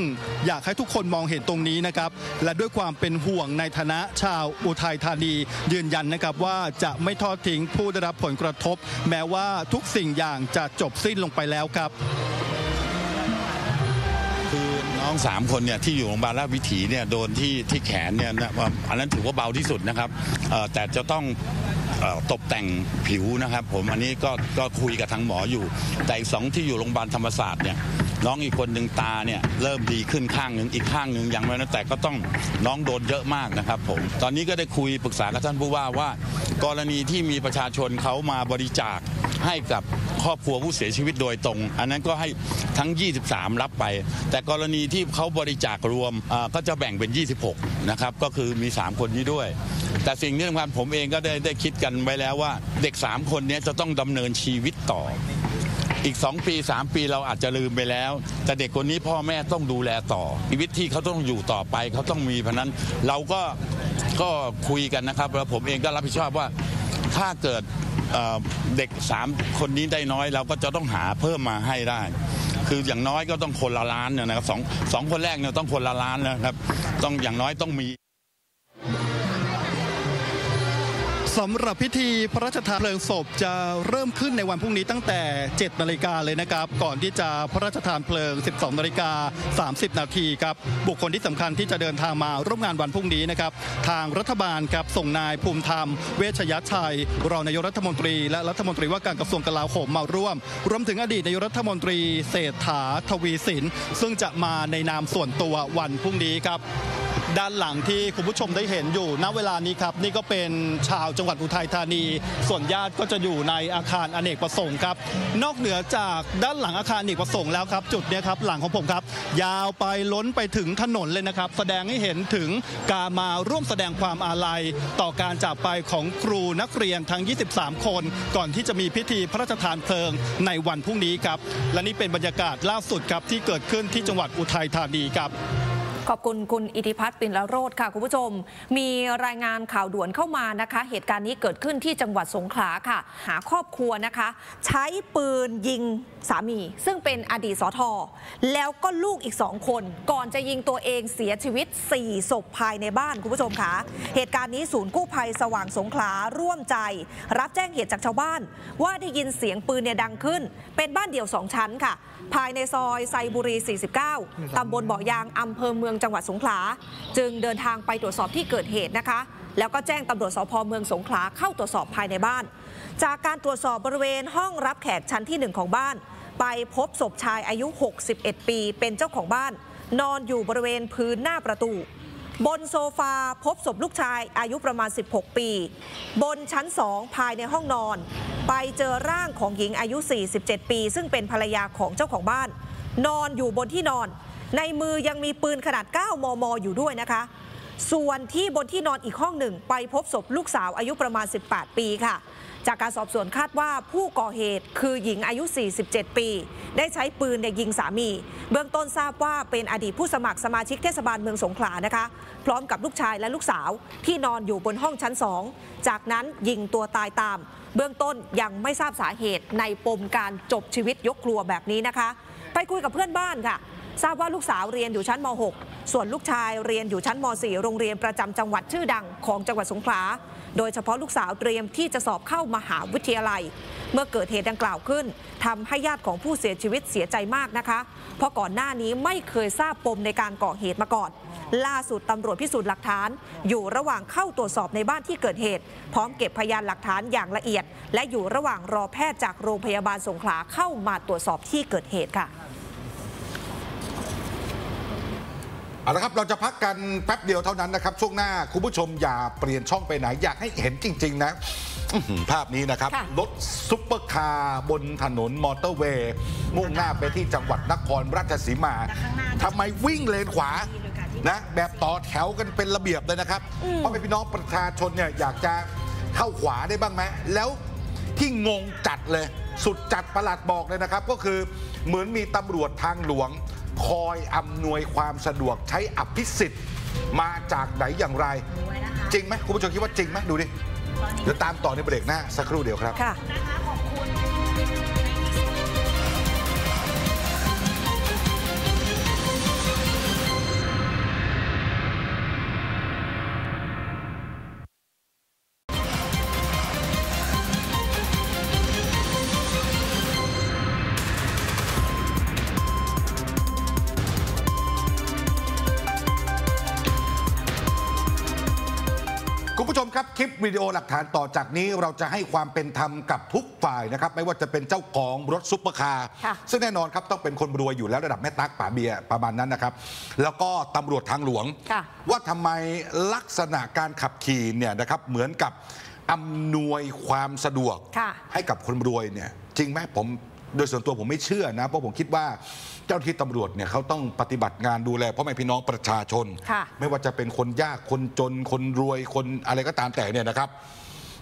อยากให้ทุกคนมองเห็นตรงนี้นะครับและด้วยความเป็นห่วงในฐานะชาวอุทัยธานียืนยันนะครับว่าจะไม่ทอดทิ้งผู้ได้รับผลกระทบแม้ว่าทุกสิ่งอย่างจะจบสิ้นลงไปแล้วครับคือน้องสามคนเนี่ยที่อยู่โรงพยาบาลราชวิถีเนี่ยโดนที่ที่แขนเนี่ยอันนั้นถือว่าเบาที่สุดนะครับแต่จะต้องตบแต่งผิวนะครับผมอันนี้ก็ก็คุยกับทางหมออยู่แต่อีกสองที่อยู่โรงพยาบาลธรรมศาสตร์เนี่ย น้องอีกคนหนึ่งตาเนี่ยเริ่มดีขึ้นข้างหนึ่งอีกข้างหนึ่งยังไม่นะแต่ก็ต้องน้องโดนเยอะมากนะครับผมตอนนี้ก็ได้คุยปรึกษากับท่านผู้ว่าว่ากรณีที่มีประชาชนเขามาบริจาคให้กับครอบครัวผู้เสียชีวิตโดยตรงอันนั้นก็ให้ทั้งยี่สิบสามรับไปแต่กรณีที่เขาบริจาครวมก็จะแบ่งเป็นยี่สิบหกนะครับก็คือมีสามคนนี้ด้วยแต่สิ่งที่สำคัญผมเองก็ได้ได้คิดกันไว้แล้วว่าเด็กสามคนนี้จะต้องดำเนินชีวิตต่ออีกสองปีสามปีเราอาจจะลืมไปแล้วแต่เด็กคนนี้พ่อแม่ต้องดูแลต่อชีวิตที่เขาต้องอยู่ต่อไปเขาต้องมีเพราะนั้นเราก็ก็คุยกันนะครับแล้วผมเองก็รับผิดชอบว่าถ้าเกิดเด็กสามคนนี้ได้น้อยเราก็จะต้องหาเพิ่มมาให้ได้คืออย่างน้อยก็ต้องคนละล้านนะครับสองสองคนแรกเนี่ยต้องคนละล้านนะครับต้องอย่างน้อยต้องมีสำหรับพิธีพระราชทานเพลิงศพจะเริ่มขึ้นในวันพรุ่งนี้ตั้งแต่เจ็ดนาฬิกาเลยนะครับก่อนที่จะพระราชทานเพลิงสิบสองนาฬิกาสามสิบนาทีครับบุคคลที่สำคัญที่จะเดินทางมาร่วมงานวันพรุ่งนี้นะครับทางรัฐบาลครับส่งนายภูมิธรรมเวชยชัยรองนายกรัฐมนตรีและรัฐมนตรีว่าการกระทรวงกลาโหมมาร่วมรวมถึงอดีตนายกรัฐมนตรีเศรษฐาทวีสินซึ่งจะมาในนามส่วนตัววันพรุ่งนี้ครับด้านหลังที่คุณผู้ชมได้เห็นอยู่ณเวลานี้ครับนี่ก็เป็นชาวจังหวัดอุทัยธานีส่วนญาติก็จะอยู่ในอาคารอเนกประสงค์ครับนอกเหนือจากด้านหลังอาคารอเนกประสงค์แล้วครับจุดนี้ครับหลังของผมครับยาวไปล้นไปถึงถนนเลยนะครับแสดงให้เห็นถึงการมาร่วมแสดงความอาลัยต่อการจากไปของครูนักเรียนทั้งยี่สิบสามคนก่อนที่จะมีพิธีพระราชทานเพลิงในวันพรุ่งนี้ครับและนี่เป็นบรรยากาศล่าสุดครับที่เกิดขึ้นที่จังหวัดอุทัยธานีครับขอบคุณคุณอิทธิพัฒน์ปิ่นละโรจน์ค่ะคุณผู้ชมมีรายงานข่าวด่วนเข้ามานะคะเหตุการณ์นี้เกิดขึ้นที่จังหวัดสงขลาค่ะหาครอบครัวนะคะใช้ปืนยิงสามีซึ่งเป็นอดีตสท.แล้วก็ลูกอีกสองคนก่อนจะยิงตัวเองเสียชีวิตสี่ศพภายในบ้านคุณผู้ชมค่ะเหตุการณ์นี้ศูนย์กู้ภัยสว่างสงขลาร่วมใจรับแจ้งเหตุจากชาวบ้านว่าได้ยินเสียงปืนเนี่ยดังขึ้นเป็นบ้านเดี่ยวสองชั้นค่ะภายในซอยไซบุรีสี่สิบเก้าตำบลบ่อยางอำเภอเมืองจังหวัดสงขลาจึงเดินทางไปตรวจสอบที่เกิดเหตุนะคะแล้วก็แจ้งตำรวจสภ.เมืองสงขลาเข้าตรวจสอบภายในบ้านจากการตรวจสอบบริเวณห้องรับแขกชั้นที่หนึ่งของบ้านไปพบศพชายอายุหกสิบเอ็ดปีเป็นเจ้าของบ้านนอนอยู่บริเวณพื้นหน้าประตูบนโซฟาพบศพลูกชายอายุประมาณสิบหกปีบนชั้นสองภายในห้องนอนไปเจอร่างของหญิงอายุสี่สิบเจ็ดปีซึ่งเป็นภรรยาของเจ้าของบ้านนอนอยู่บนที่นอนในมือยังมีปืนขนาดเก้ามมอยู่ด้วยนะคะส่วนที่บนที่นอนอีกห้องหนึ่งไปพบศพลูกสาวอายุประมาณสิบแปดปีค่ะจากการสอบสวนคาดว่าผู้ก่อเหตุคือหญิงอายุสี่สิบเจ็ดปีได้ใช้ปืนยิงสามีเบื้องต้นทราบว่าเป็นอดีตผู้สมัครสมาชิกเทศบาลเมืองสงขลานะคะพร้อมกับลูกชายและลูกสาวที่นอนอยู่บนห้องชั้นสองจากนั้นยิงตัวตายตามเบื้องต้นยังไม่ทราบสาเหตุในปมการจบชีวิตยกครัวแบบนี้นะคะไปคุยกับเพื่อนบ้านค่ะทราบว่าลูกสาวเรียนอยู่ชั้นมหกส่วนลูกชายเรียนอยู่ชั้นมสี่โรงเรียนประจำจังหวัดชื่อดังของจังหวัดสงขลาโดยเฉพาะลูกสาวเตรียมที่จะสอบเข้ามหาวิทยาลัยเมื่อเกิดเหตุดังกล่าวขึ้นทำให้ญาติของผู้เสียชีวิตเสียใจมากนะคะเพราะก่อนหน้านี้ไม่เคยทราบปมในการก่อเหตุมาก่อนล่าสุดตำรวจพิสูจน์หลักฐานอยู่ระหว่างเข้าตรวจสอบในบ้านที่เกิดเหตุพร้อมเก็บพยานหลักฐานอย่างละเอียดและอยู่ระหว่างรอแพทย์จากโรงพยาบาลสงขลาเข้ามาตรวจสอบที่เกิดเหตุค่ะเอาละครับเราจะพักกันแป๊บเดียวเท่านั้นนะครับช่วงหน้าคุณผู้ชมอย่าเปลี่ยนช่องไปไหนอยากให้เห็นจริงๆนะภาพนี้นะครับรถซุปเปอร์คาร์บนถนนมอเตอร์เวย์มุ่งหน้าไปที่จังหวัดนครราชสีมาทำไมวิ่งเลนขวานะแบบต่อแถวกันเป็นระเบียบเลยนะครับเพราะพี่น้องประชาชนเนี่ยอยากจะเข้าขวาได้บ้างไหมแล้วที่งงจัดเลยสุดจัดประหลัดบอกเลยนะครับก็คือเหมือนมีตำรวจทางหลวงคอยอำนวยความสะดวกใช้อภิสิทธิ์มาจากไหนอย่างไรจริงไหมคุณผู้ชมคิดว่าจริงไหมดูดิเดี๋ยวตามต่อในเบรกหน้าสักครู่เดียวครับ ผู้ชมครับคลิปวิดีโอหลักฐานต่อจากนี้เราจะให้ความเป็นธรรมกับทุกฝ่ายนะครับไม่ว่าจะเป็นเจ้าของรถซุปเปอร์คาร์ซึ่งแน่นอนครับต้องเป็นคนรวยอยู่แล้วระดับแม่ตั๊กป๋าเบียร์ประมาณนั้นนะครับแล้วก็ตำรวจทางหลวงว่าทำไมลักษณะการขับขี่เนี่ยนะครับเหมือนกับอำนวยความสะดวกให้กับคนรวยเนี่ยจริงไหมผมโดยส่วนตัวผมไม่เชื่อนะเพราะผมคิดว่าเจ้าที่ตำรวจเนี่ยเขาต้องปฏิบัติงานดูแลพ่อแม่พี่น้องประชาชนไม่ว่าจะเป็นคนยากคนจนคนรวยคนอะไรก็ตามแต่เนี่ยนะครับ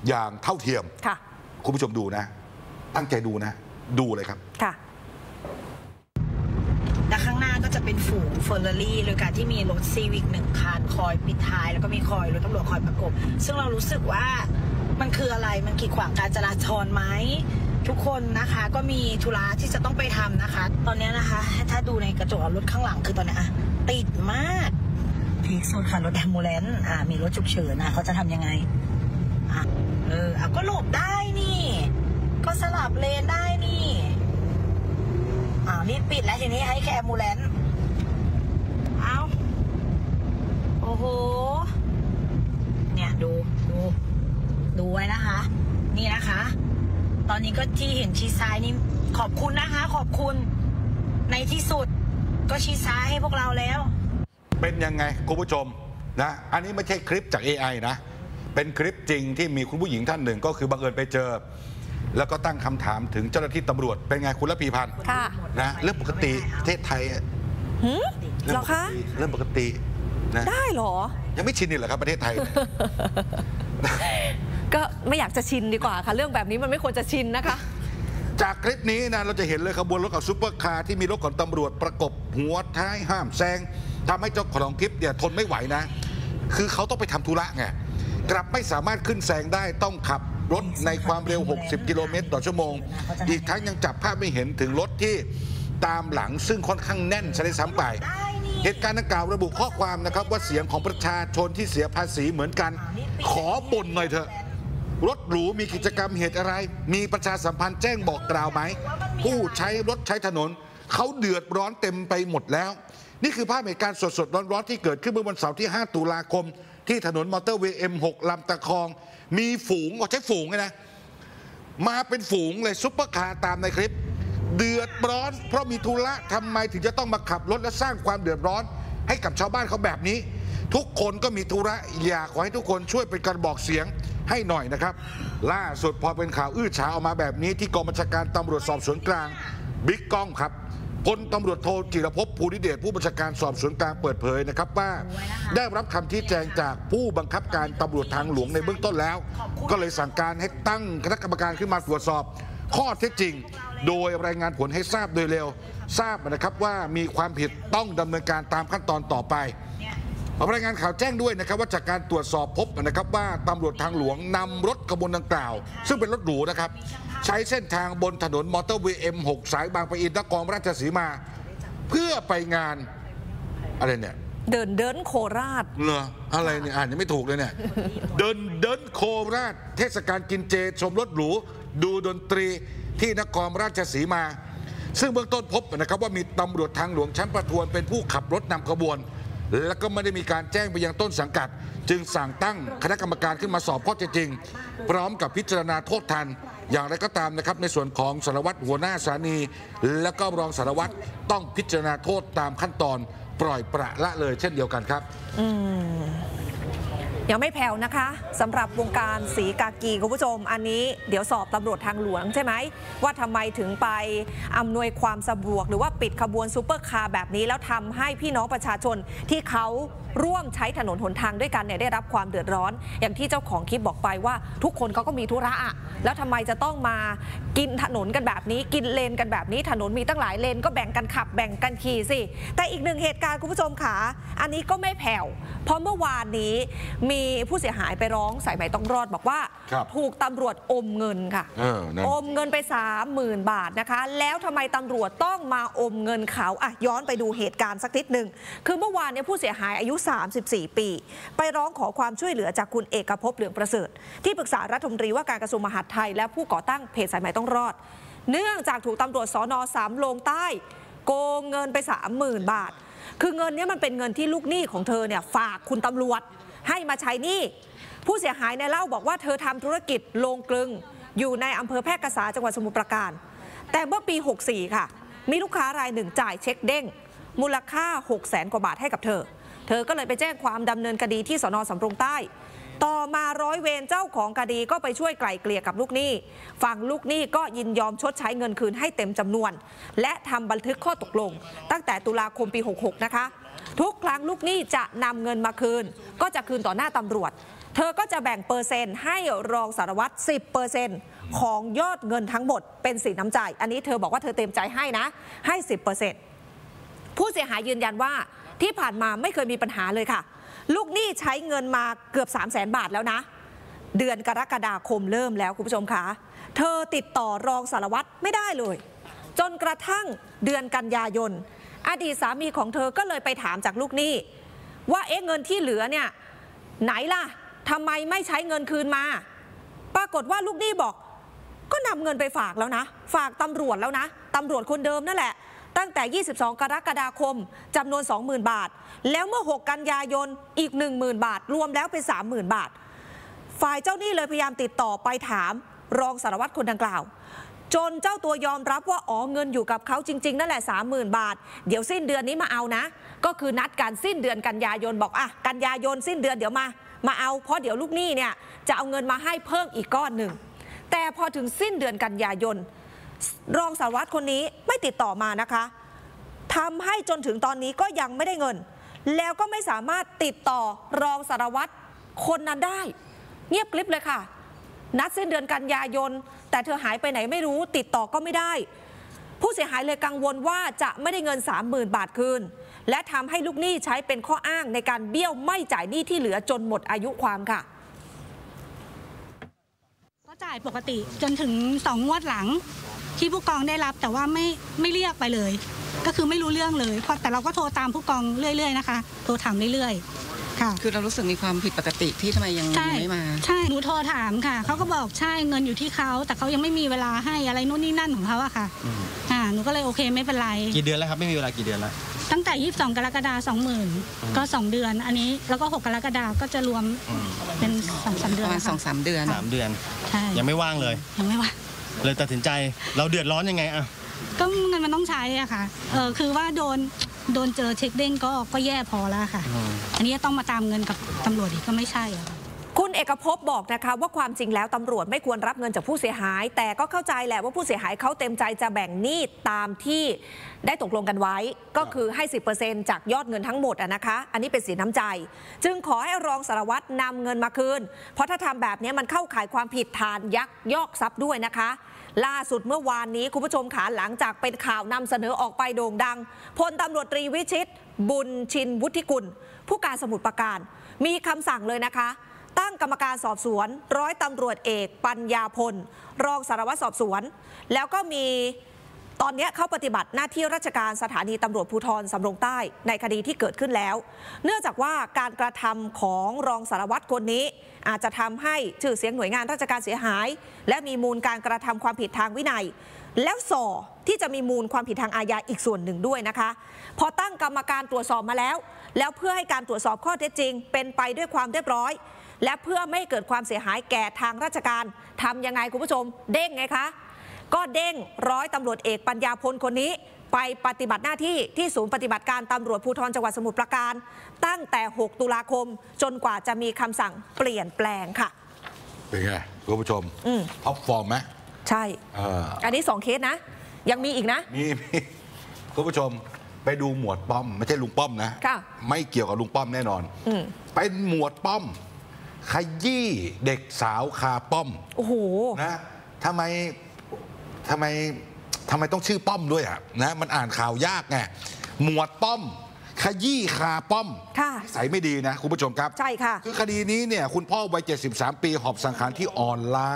อย่างเท่าเทียมคุณผู้ชมดูนะตั้งใจดูนะดูเลยครับและข้างหน้าก็จะเป็นฝูงเฟอร์รารี่โดยการที่มีรถซีวิกหนึ่งคันคอยปิดท้ายแล้วก็มีคอยรถตำรวจคอยประกบซึ่งเรารู้สึกว่ามันคืออะไรมันกีดขวางการจราจรไหมทุกคนนะคะก็มีธุระที่จะต้องไปทำนะคะตอนนี้นะคะถ้าดูในกระจกรถข้างหลังคือตอนนี้อะติดมากพีคสุดค่ะรถแอมบูเลนซ์อ่ามีรถฉุกเฉินอ่ะเขาจะทำยังไงอ่ะเอออ่ะก็หลบได้นี่ก็สลับเลนได้นี่อ่ารีบปิดแล้วทีนี้ให้แค่แอมบูเลนซ์เอาโอ้โหเนี่ยดูดูดูไว้นะคะนี่นะคะตอนนี้ก็ที่เห็นชี้ซ้ายนี่ขอบคุณนะคะขอบคุณในที่สุดก็ชี้ซ้ายให้พวกเราแล้วเป็นยังไงคุณผู้ชมนะอันนี้ไม่ใช่คลิปจาก เอ ไอ นะเป็นคลิปจริงที่มีคุณผู้หญิงท่านหนึ่งก็คือบังเอิญไปเจอแล้วก็ตั้งคำถามถึงเจ้าหน้าที่ตำรวจเป็นไงคุณระพีพันธ์นะเรื่องปกติประเทศไทยเหรอคะเรื่องปกตินะได้เหรอยังไม่ชินนี่เหรอครับประเทศไทยก็ไม่อยากจะชินดีกว่าค่ะเรื่องแบบนี้มันไม่ควรจะชินนะคะจากคลิปนี้นะเราจะเห็นเลยขบวนรถกับซุปเปอร์คาร์ที่มีรถของตำรวจประกบหัวท้ายห้ามแซงทำให้เจ้าของคลิปเนี่ยทนไม่ไหวนะคือเขาต้องไปทำธุระไงกลับไม่สามารถขึ้นแซงได้ต้องขับรถในความเร็วหกสิบกิโลเมตรต่อชั่วโมงอีกทั้งยังจับภาพไม่เห็นถึงรถที่ตามหลังซึ่งค่อนข้างแน่นใช้ซ้ำไปเหตุการณ์ดังกล่าวระบุข้อความนะครับว่าเสียงของประชาชนที่เสียภาษีเหมือนกันขอบ่นหน่อยเถอะรถหรูมีกิจกรรมเหตุอะไรมีประชาสัมพันธ์แจ้งบอกกล่าวไหมผู้ใช้รถใช้ถนนเขาเดือดร้อนเต็มไปหมดแล้วนี่คือภาพเหตุการณ์สดๆร้อนๆที่เกิดขึ้นเมื่อวันเสาร์ที่ห้าตุลาคมที่ถนนมอเตอร์เวย์ เอ็ม หก ลำตะคองมีฝูงก็ใช้ฝูงนะมาเป็นฝูงเลยซุปเปอร์คาร์ตามในคลิปเดือดร้อนเพราะมีธุระทำไมถึงจะต้องมาขับรถและสร้างความเดือดร้อนให้กับชาวบ้านเขาแบบนี้ทุกคนก็มีธุระอยากขอให้ทุกคนช่วยเป็นการบอกเสียงให้หน่อยนะครับล่าสุดพอเป็นข่าวอื้อฉาวออกมาแบบนี้ที่กองบัญชาการตำรวจสอบสวนกลางบิ๊กก้องครับพลตำรวจโทจิรภพภูริเดชผู้บัญชาการสอบสวนกลางเปิดเผยนะครับว่าได้รับคำชี้แจงจากผู้บังคับการตำรวจทางหลวงในเบื้องต้นแล้วก็เลยสั่งการให้ตั้งคณะกรรมการขึ้นมาตรวจสอบข้อเท็จจริงโดยรายงานผลให้ทราบโดยเร็วทราบนะครับว่ามีความผิดต้องดำเนินการตามขั้นตอนต่อไปรายงานข่าวแจ้งด้วยนะครับว่าจากการตรวจสอบพบนะครับว่าตำรวจทางหลวงนำรถขบวนดังกล่าวซึ่งเป็นรถหรูนะครับใช้เส้นทางบนถนนมอเตอร์เวย์ เอ็ม หก สายบางปะอินนครราชสีมาเพื่อไปงานอะไรเนี่ยเดินเดินโคราชเหรออะไรเนี่ยอ่านยังไม่ถูกเลยเนี่ยเดินเดินโคราชเทศกาลกินเจชมรถหรูดูดนตรีที่นครราชสีมาซึ่งเบื้องต้นพบนะครับว่ามีตำรวจทางหลวงชั้นประทวนเป็นผู้ขับรถนำขบวนแล้วก็ไม่ได้มีการแจ้งไปยังต้นสังกัดจึงสั่งตั้งคณะกรรมการขึ้นมาสอบข้อเท็จจริงพร้อมกับพิจารณาโทษทันอย่างไรก็ตามนะครับในส่วนของสารวัตรหัวหน้าสถานีและก็รองสารวัตรต้องพิจารณาโทษตามขั้นตอนปล่อยปละละเลยเช่นเดียวกันครับอืมยังไม่แผ่วนะคะสำหรับวงการสีกากีคุณผู้ชมอันนี้เดี๋ยวสอบตำรวจทางหลวงใช่ไหมว่าทำไมถึงไปอำนวยความสะดวกหรือว่าปิดขบวนซูเปอร์คาร์แบบนี้แล้วทำให้พี่น้องประชาชนที่เขาร่วมใช้ถนนหนทางด้วยกันเนี่ยได้รับความเดือดร้อนอย่างที่เจ้าของคลิปบอกไปว่าทุกคนเขาก็มีธุระแล้วทำไมจะต้องมากินถนนกันแบบนี้กินเลนกันแบบนี้ถนนมีตั้งหลายเลนก็แบ่งกันขับแบ่งกันขี่สิแต่อีกหนึ่งเหตุการณ์คุณผู้ชมค่ะอันนี้ก็ไม่แผ่วเพราะเมื่อวานนี้มีผู้เสียหายไปร้องสายใหม่ต้องรอดบอกว่าถูกตำรวจอมเงินค่ะอมเงินไป สามหมื่น บาทนะคะแล้วทำไมตำรวจต้องมาอมเงินเขาอ่ะย้อนไปดูเหตุการณ์สักนิดหนึ่งคือเมื่อวานเนี่ยผู้เสียหายอายุสามสิบสี่ ปีไปร้องขอความช่วยเหลือจากคุณเอกภพเหลืองประเสริฐที่ปรึกษารัฐมนตรีว่าการกระทรวงมหาดไทยและผู้ก่อตั้งเพจสายใหม่ต้องรอดเนื่องจากถูกตำรวจสน.สามโลงใต้โกงเงินไป สามหมื่น บาทคือเงินนี้มันเป็นเงินที่ลูกหนี้ของเธอเนี่ยฝากคุณตำรวจให้มาใช้หนี้ ผู้เสียหายในเล่าบอกว่าเธอทำธุรกิจโรงกลึงอยู่ในอำเภอแพร่กษาจังหวัดสมุทรปราการแต่เมื่อปีหกสี่ค่ะมีลูกค้ารายหนึ่งจ่ายเช็คเด้งมูลค่าหกแสนกว่าบาทให้กับเธอเธอก็เลยไปแจ้งความดำเนินคดีที่สน.สำโรงใต้ต่อมาร้อยเวรเจ้าของคดีก็ไปช่วยไกล่เกลี่ยกับลูกหนี้ฝั่งลูกหนี้ก็ยินยอมชดใช้เงินคืนให้เต็มจำนวนและทำบันทึกข้อตกลงตั้งแต่ตุลาคมปีหกหกนะคะทุกครั้งลูกหนี้จะนำเงินมาคืนก็จะคืนต่อหน้าตำรวจเธอก็จะแบ่งเปอร์เซ็นต์ให้รองสารวัตร สิบเปอร์เซ็นต์ ของยอดเงินทั้งหมดเป็นสินน้ำใจอันนี้เธอบอกว่าเธอเต็มใจให้นะให้ สิบเปอร์เซ็นต์ ผู้เสียหายยืนยันว่าที่ผ่านมาไม่เคยมีปัญหาเลยค่ะลูกหนี้ใช้เงินมาเกือบ สามแสน บาทแล้วนะเดือนกรกฎาคมเริ่มแล้วคุณผู้ชมคะเธอติดต่อรองสารวัตรไม่ได้เลยจนกระทั่งเดือนกันยายนอดีตสามีของเธอก็เลยไปถามจากลูกหนี้ว่าเอ๊ะเงินที่เหลือเนี่ยไหนล่ะทำไมไม่ใช้เงินคืนมาปรากฏว่าลูกหนี้บอกก็นำเงินไปฝากแล้วนะฝากตำรวจแล้วนะตำรวจคนเดิมนั่นแหละตั้งแต่ยี่สิบสองกรกฎาคมจำนวน สองหมื่น บาทแล้วเมื่อหกกันยายนอีก หนึ่งหมื่น บาทรวมแล้วเป็น สามหมื่น บาทฝ่ายเจ้าหนี้เลยพยายามติดต่อไปถามรองสารวัตรคนดังกล่าวจนเจ้าตัวยอมรับว่าอ๋อเงินอยู่กับเขาจริงๆนั่นแหละ สามหมื่น บาทเดี๋ยวสิ้นเดือนนี้มาเอานะก็คือนัดกันสิ้นเดือนกันยายนบอกอ่ะกันยายนสิ้นเดือนเดี๋ยวมามาเอาเพราะเดี๋ยวลูกหนี้เนี่ยจะเอาเงินมาให้เพิ่มอีกก้อนหนึ่งแต่พอถึงสิ้นเดือนกันยายนรองสารวัตรคนนี้ไม่ติดต่อมานะคะทำให้จนถึงตอนนี้ก็ยังไม่ได้เงินแล้วก็ไม่สามารถติดต่อรองสารวัตรคนนั้นได้เงียบกริบเลยค่ะนัดสิ้นเดือนกันยายนแต่เธอหายไปไหนไม่รู้ติดต่อก็ไม่ได้ผู้เสียหายเลยกังวลว่าจะไม่ได้เงิน สามหมื่น บาทคืนและทำให้ลูกหนี้ใช้เป็นข้ออ้างในการเบี้ยวไม่จ่ายหนี้ที่เหลือจนหมดอายุความค่ะก็จ่ายปกติจนถึงสองงวดหลังที่ผู้กองได้รับแต่ว่าไม่ไม่เรียกไปเลยก็คือไม่รู้เรื่องเลยแต่เราก็โทรตามผู้กองเรื่อยๆนะคะโทรถามเรื่อยๆค่ะคือเรารู้สึกมีความผิดปกติที่ทำไมยังไม่มาใช่หนูโทรถามค่ะเขาก็บอกใช่เงินอยู่ที่เขาแต่เขายังไม่มีเวลาให้อะไรนู่นนี่นั่นของเขาอะค่ะอ่าหนูก็เลยโอเคไม่เป็นไรกี่เดือนแล้วครับไม่มีเวลากี่เดือนแล้วตั้งแต่ยี่สิบสองกรกฎาสองหมื่นก็สองเดือนอันนี้แล้วก็หกกรกฎาก็จะรวมเป็นสองสามเดือนประมาณสองสามเดือนสามเดือนใช่ยังไม่ว่างเลยยังไม่ว่างเลยตัดสินใจเราเดือดร้อนยังไงอะก็เงินมันต้องใช้อะค่ะเออคือว่าโดนโดนเจอเช็คเด้งก็ก็แย่พอแล้วค่ะอันนี้ต้องมาตามเงินกับตำรวจอีกก็ไม่ใช่อะคุณเอกภพบอกนะคะว่าความจริงแล้วตำรวจไม่ควรรับเงินจากผู้เสียหายแต่ก็เข้าใจแหละว่าผู้เสียหายเขาเต็มใจจะแบ่งหนี้ตามที่ได้ตกลงกันไว้ก็คือให้ สิบเปอร์เซ็นต์ จากยอดเงินทั้งหมดอะนะคะอันนี้เป็นสินน้ำใจจึงขอให้รองสารวัตรนำเงินมาคืนเพราะถ้าทำแบบนี้มันเข้าข่ายความผิดฐานยักยอกทรัพย์ด้วยนะคะล่าสุดเมื่อวานนี้คุณผู้ชมขาหลังจากเป็นข่าวนำเสนอออกไปโด่งดังพลตำรวจตรีวิชิตบุญชินวุฒิกุลผู้การสมุทรปราการมีคำสั่งเลยนะคะตั้งกรรมการสอบสวนร้อยตำรวจเอกปัญญาพลรองสารวัตรสอบสวนแล้วก็มีตอนนี้เขาปฏิบัติหน้าที่ราชการสถานีตำรวจภูธรสำโรงใต้ในคดีที่เกิดขึ้นแล้วเนื่องจากว่าการกระทำของรองสารวัตรคนนี้อาจจะทำให้ชื่อเสียงหน่วยงานราชการเสียหายและมีมูลการกระทำความผิดทางวินัยแล้วส่อที่จะมีมูลความผิดทางอาญาอีกส่วนหนึ่งด้วยนะคะพอตั้งกรรมการตรวจสอบมาแล้วแล้วเพื่อให้การตรวจสอบข้อเท็จจริงเป็นไปด้วยความเรียบร้อยและเพื่อไม่เกิดความเสียหายแก่ทางราชการทำยังไงคุณผู้ชมเด้งไงคะก็เด้งร้อยตำรวจเอกปัญญาพลคนนี้ไปปฏิบัติหน้าที่ที่ศูนย์ปฏิบัติการตำรวจภูธรจังหวัดสมุทรปราการตั้งแต่หกตุลาคมจนกว่าจะมีคำสั่งเปลี่ยนแปลงค่ะเป็นไงคุณผู้ชมท็อปฟอร์มไหมใช่ อ, อันนี้สองเคสนะยังมีอีกนะมีคุณผู้ชมไปดูหมวดป้อมไม่ใช่ลุงป้อมนะไม่เกี่ยวกับลุงป้อมแน่นอนเป็นหมวดป้อมขยี้เด็กสาวคาป้อมโอ้โหนะทำไมทำไมทำไมต้องชื่อป้อมด้วยอ่ะนะมันอ่านข่าวยากไงหมวดป้อมขยี้คาป้อมใส่ไม่ดีนะคุณผู้ชมครับใช่ค่ะคือคดีนี้เนี่ยคุณพ่อวัยเจ็ดสิบสามปีหอบสังขารที่อ่อนล้า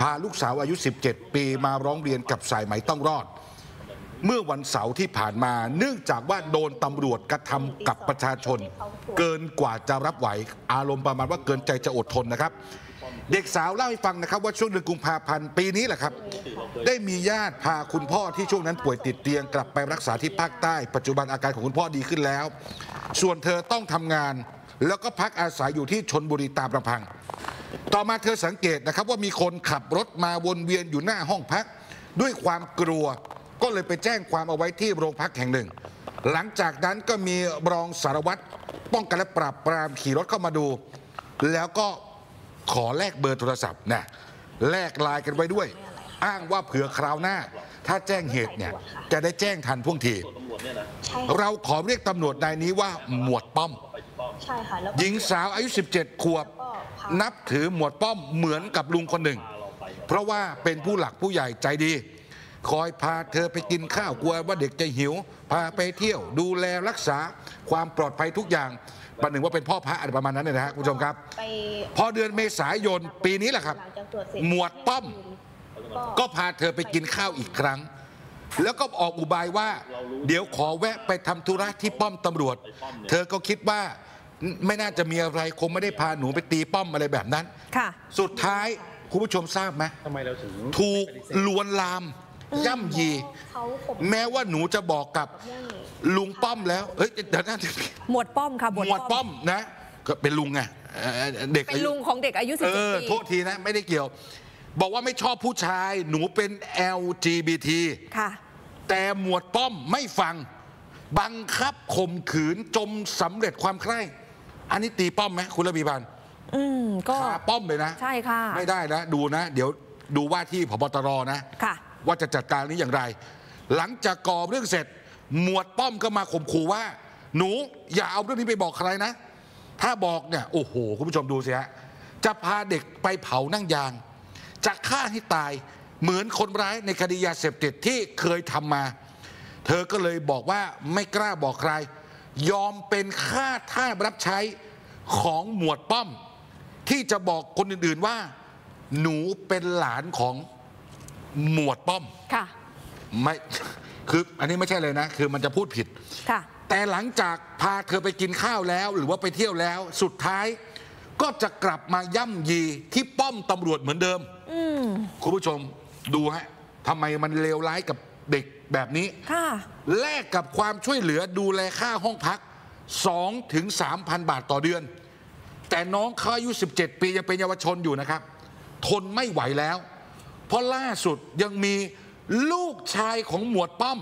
พาลูกสาวอายุสิบเจ็ดปีมาร้องเรียนกับสายไหมต้องรอดเมื่อวันเสาร์ที่ผ่านมาเนื่องจากว่าโดนตำรวจกระทำกับประชาชนเกินกว่าจะรับไหวอารมณ์ประมาณว่าเกินใจจะอดทนนะครับเด็กสาวเล่าให้ฟังนะครับว่าช่วงเดือนกุมภาพันธ์ปีนี้แหละครับได้มีญาติพาคุณพ่อที่ช่วงนั้นป่วยติดเตียงกลับไปรักษาที่ภาคใต้ปัจจุบันอาการของคุณพ่อดีขึ้นแล้วส่วนเธอต้องทำงาน แล้วก็พักอาศัยอยู่ที่ชลบุรีตามลำพังต่อมาเธอสังเกตนะครับว่ามีคนขับรถมาวนเวียนอยู่หน้าห้องพักด้วยความกลัวก็เลยไปแจ้งความเอาไว้ที่โรงพักแห่งหนึ่งหลังจากนั้นก็มีรองสารวัตรป้องกันและปราบปรามขี่รถเข้ามาดูแล้วก็ขอแลกเบอร์โทรศัพท์นะแลกไลน์กันไว้ด้วยอ้างว่าเผื่อคราวหน้าถ้าแจ้งเหตุเนี่ยจะได้แจ้งทันท่วงทีเราขอเรียกตำรวจนายนี้ว่าหมวดป้อมหญิงสาวอายุสิบเจ็ดขวบนับถือหมวดป้อมเหมือนกับลุงคนหนึ่งเพราะว่าเป็นผู้หลักผู้ใหญ่ใจดีคอยพาเธอไปกินข้าวกลัวว่าเด็กจะหิวพาไปเที่ยวดูแลรักษาความปลอดภัยทุกอย่างประหนึ่งว่าเป็นพ่อพระอะไรประมาณนั้นเนี่ยนะฮะคุณผู้ชมครับพอเดือนเมษายนปีนี้แหละครับหมวดป้อมก็พาเธอไปกินข้าวอีกครั้งแล้วก็ออกอุบายว่าเดี๋ยวขอแวะไปทำธุระที่ป้อมตำรวจเธอก็คิดว่าไม่น่าจะมีอะไรคงไม่ได้พาหนูไปตีป้อมอะไรแบบนั้นสุดท้ายคุณผู้ชมทราบไหมถูกลวนลามย่ำยีแม้ว่าหนูจะบอกกับลุงป้อมแล้วเฮ้ยเดี๋ยวนะหมวดป้อมค่ะหมวดป้อมนะก็เป็นลุงไงเด็กเป็นลุงของเด็กอายุสิบเจ็ดปีโทษทีนะไม่ได้เกี่ยวบอกว่าไม่ชอบผู้ชายหนูเป็น แอล จี บี ที ค่ะแต่หมวดป้อมไม่ฟังบังคับข่มขืนจมสำเร็จความใคร่อันนี้ตีป้อมไหมคุณระบีพันธ์อืมก็ป้อมเลยนะใช่ค่ะไม่ได้นะดูนะเดี๋ยวดูว่าที่ผบ.ตร.นะค่ะว่าจะจัดการนี้อย่างไรหลังจากก่อเรื่องเสร็จหมวดป้อมก็มาข่มขู่ว่าหนูอย่าเอาเรื่องนี้ไปบอกใครนะถ้าบอกเนี่ยโอ้โหคุณผู้ชมดูสิฮะจะพาเด็กไปเผานั่งยางจะฆ่าให้ตายเหมือนคนร้ายในคดียาเสพติดที่เคยทำมาเธอก็เลยบอกว่าไม่กล้าบอกใครยอมเป็นข้าทาสรับใช้ของหมวดป้อมที่จะบอกคนอื่นๆว่าหนูเป็นหลานของหมวดป้อมค่ะไม่คืออันนี้ไม่ใช่เลยนะคือมันจะพูดผิดค่ะแต่หลังจากพาเธอไปกินข้าวแล้วหรือว่าไปเที่ยวแล้วสุดท้ายก็จะกลับมาย่ำยีที่ป้อมตำรวจเหมือนเดิมคุณผู้ชมดูฮะทำไมมันเลวร้ายกับเด็กแบบนี้ค่ะแลกกับความช่วยเหลือดูแลค่าห้องพัก สองถึงสามพัน บาทต่อเดือนแต่น้องเขาอายุสิบเจ็ดปียังเป็นเยาวชนอยู่นะครับทนไม่ไหวแล้วเพราะล่าสุดยังมีลูกชายของหมวดป้อม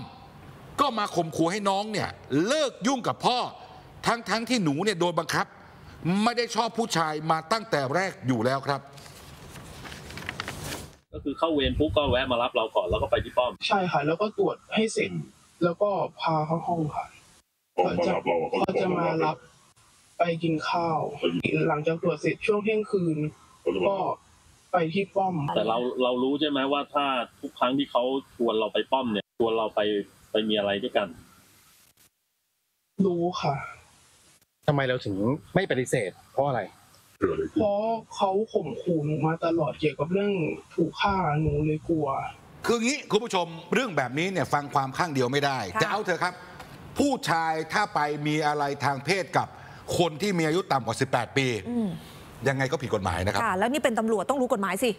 ก็มาข่มขู่ให้น้องเนี่ยเลิกยุ่งกับพ่อทั้งทั้งที่หนูเนี่ยโดนบังคับไม่ได้ชอบผู้ชายมาตั้งแต่แรกอยู่แล้วครับก็คือเข้าเวรปุ๊บก็แวะมารับเราก่อนแล้วก็ไปที่ป้อมใช่ค่ะแล้วก็ตรวจให้เสร็จแล้วก็พาเข้าห้องค่ะเขาจะมารับไปกินข้าวหลังจากตรวจเสร็จช่วงเที่ยงคืนก็ไปที่ป้อมแต่เราเรารู้ใช่ไหมว่าถ้าทุกครั้งที่เขาชวนเราไปป้อมเนี่ยชวนเราไปไปมีอะไรด้วยกันรู้ค่ะทำไมเราถึงไม่ปฏิเสธเพราะอะไรเพราะเขาข่มขู่หนูมาตลอดเกี่ยวกับเรื่องถูกฆ่าหนูเลยกลัวคืองี้คุณผู้ชมเรื่องแบบนี้เนี่ยฟังความข้างเดียวไม่ได้จะเอาเถอะครับผู้ชายถ้าไปมีอะไรทางเพศกับคนที่มีอายุต่ำกว่าสิบแปดปียังไงก็ผิดกฎหมายนะครับค่ะแล้วนี่เป็นตำรวจต้องรู้กฎหมายสิ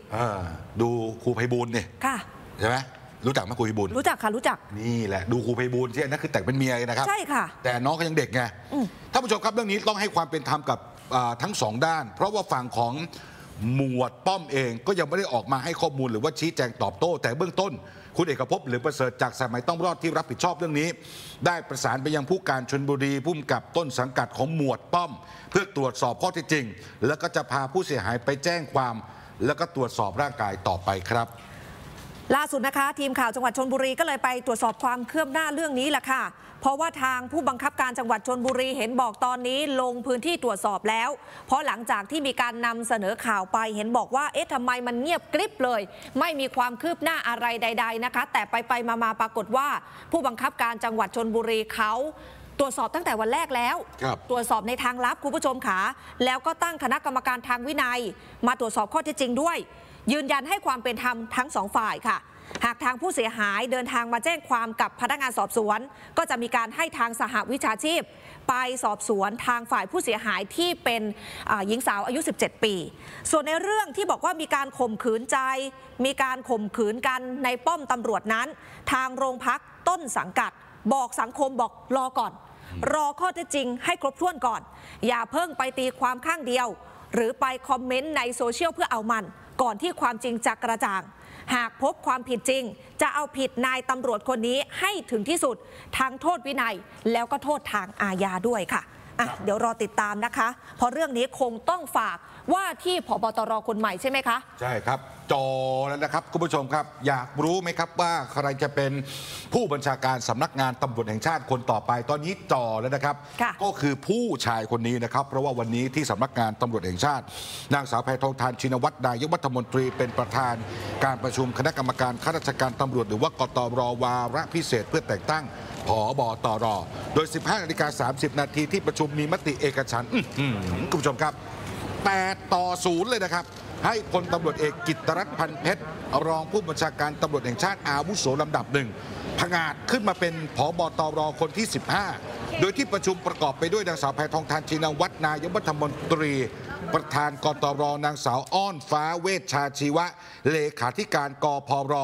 ดูครูไพบูลย์เนี่ยค่ะใช่ไหมรู้จักไหมครูไพบูลย์รู้จักค่ะรู้จักนี่แหละดูครูไพบูลย์ที่นั่นคือแต่งเป็นเมียนะครับใช่ค่ะแต่น้องเขายังเด็กไงท่านผู้ชมครับเรื่องนี้ต้องให้ความเป็นธรรมกับทั้งสองด้านเพราะว่าฝั่งของหมวดป้อมเองก็ยังไม่ได้ออกมาให้ข้อมูลหรือว่าชี้แจงตอบโต้แต่เบื้องต้นคุณเอกภพหรือประเสริฐจากสายไหมต้องรอดที่รับผิดชอบเรื่องนี้ได้ประสานไปยังผู้การชลบุรีผู้กำกับต้นสังกัดของหมวดป้อมเพื่อตรวจสอบข้อเท็จจริงแล้วก็จะพาผู้เสียหายไปแจ้งความแล้วก็ตรวจสอบร่างกายต่อไปครับล่าสุดนะคะทีมข่าวจังหวัดชลบุรีก็เลยไปตรวจสอบความคืบหน้าเรื่องนี้แหละค่ะเพราะว่าทางผู้บังคับการจังหวัดชลบุรีเห็นบอกตอนนี้ลงพื้นที่ตรวจสอบแล้วเพราะหลังจากที่มีการนำเสนอข่าวไปเห็นบอกว่าเอ๊ะทำไมมันเงียบกริบเลยไม่มีความคืบหน้าอะไรใดๆนะคะแต่ไปไปมาๆปรากฏว่าผู้บังคับการจังหวัดชลบุรีเขาตรวจสอบตั้งแต่วันแรกแล้วตรวจสอบในทางลับคุณผู้ชมขาแล้วก็ตั้งคณะกรรมการทางวินัยมาตรวจสอบข้อเท็จจริงด้วยยืนยันให้ความเป็นธรรมทั้งสองฝ่ายค่ะหากทางผู้เสียหายเดินทางมาแจ้งความกับพนักงานสอบสวนก็จะมีการให้ทางสหวิชาชีพไปสอบสวนทางฝ่ายผู้เสียหายที่เป็นหญิงสาวอายุสิบเจ็ดปีส่วนในเรื่องที่บอกว่ามีการข่มขืนใจมีการข่มขืนกันในป้อมตำรวจนั้นทางโรงพักต้นสังกัดบอกสังคมบอกรอก่อน รอข้อเท็จจริงให้ครบถ้วนก่อนอย่าเพิ่งไปตีความข้างเดียวหรือไปคอมเมนต์ในโซเชียลเพื่อเอามันก่อนที่ความจริงจะกระจ่างหากพบความผิดจริงจะเอาผิดนายตำรวจคนนี้ให้ถึงที่สุดทั้งโทษวินัยแล้วก็โทษทางอาญาด้วยค่ะอ่ะเดี๋ยวรอติดตามนะคะเพราะเรื่องนี้คงต้องฝากว่าที่ผบตรคนใหม่ใช่ไหมคะใช่ครับจอแล้วนะครับคุณผู้ชมครับอยากรู้ไหมครับว่าใครจะเป็นผู้บัญชาการสำนักงานตำรวจแห่งชาติคนต่อไปตอนนี้จอแล้วนะครับก็คือผู้ชายคนนี้นะครับเพราะว่าวันนี้ที่สำนักงานตำรวจแห่งชาตินางสาวแพทองธารชินวัตรนายกรัฐมนตรีเป็นประธานการประชุมคณะกรรมการข้าราชการตำรวจหรือว่ากตรวาระพิเศษเพื่อแต่งตั้งผบตรโดย สิบห้านาฬิกาสามสิบนาทีที่ประชุมมีมติเอกฉันท์คุณผู้ชมครับแปดต่อศูนย์เลยนะครับให้พลตำรวจเอกกิตติรัตน์ พันเพชรรองผู้บัญชาการตำรวจแห่งชาติอาวุโสลำดับหนึ่งผงาดขึ้นมาเป็นผบตรคนที่สิบห้าโดยที่ประชุมประกอบไปด้วยนางสาวแพทองธารชินวัตรนายกรัฐมนตรีประธานกตรนางสาวอ้อนฟ้าเวชชาชีวะเลขาธิการกพร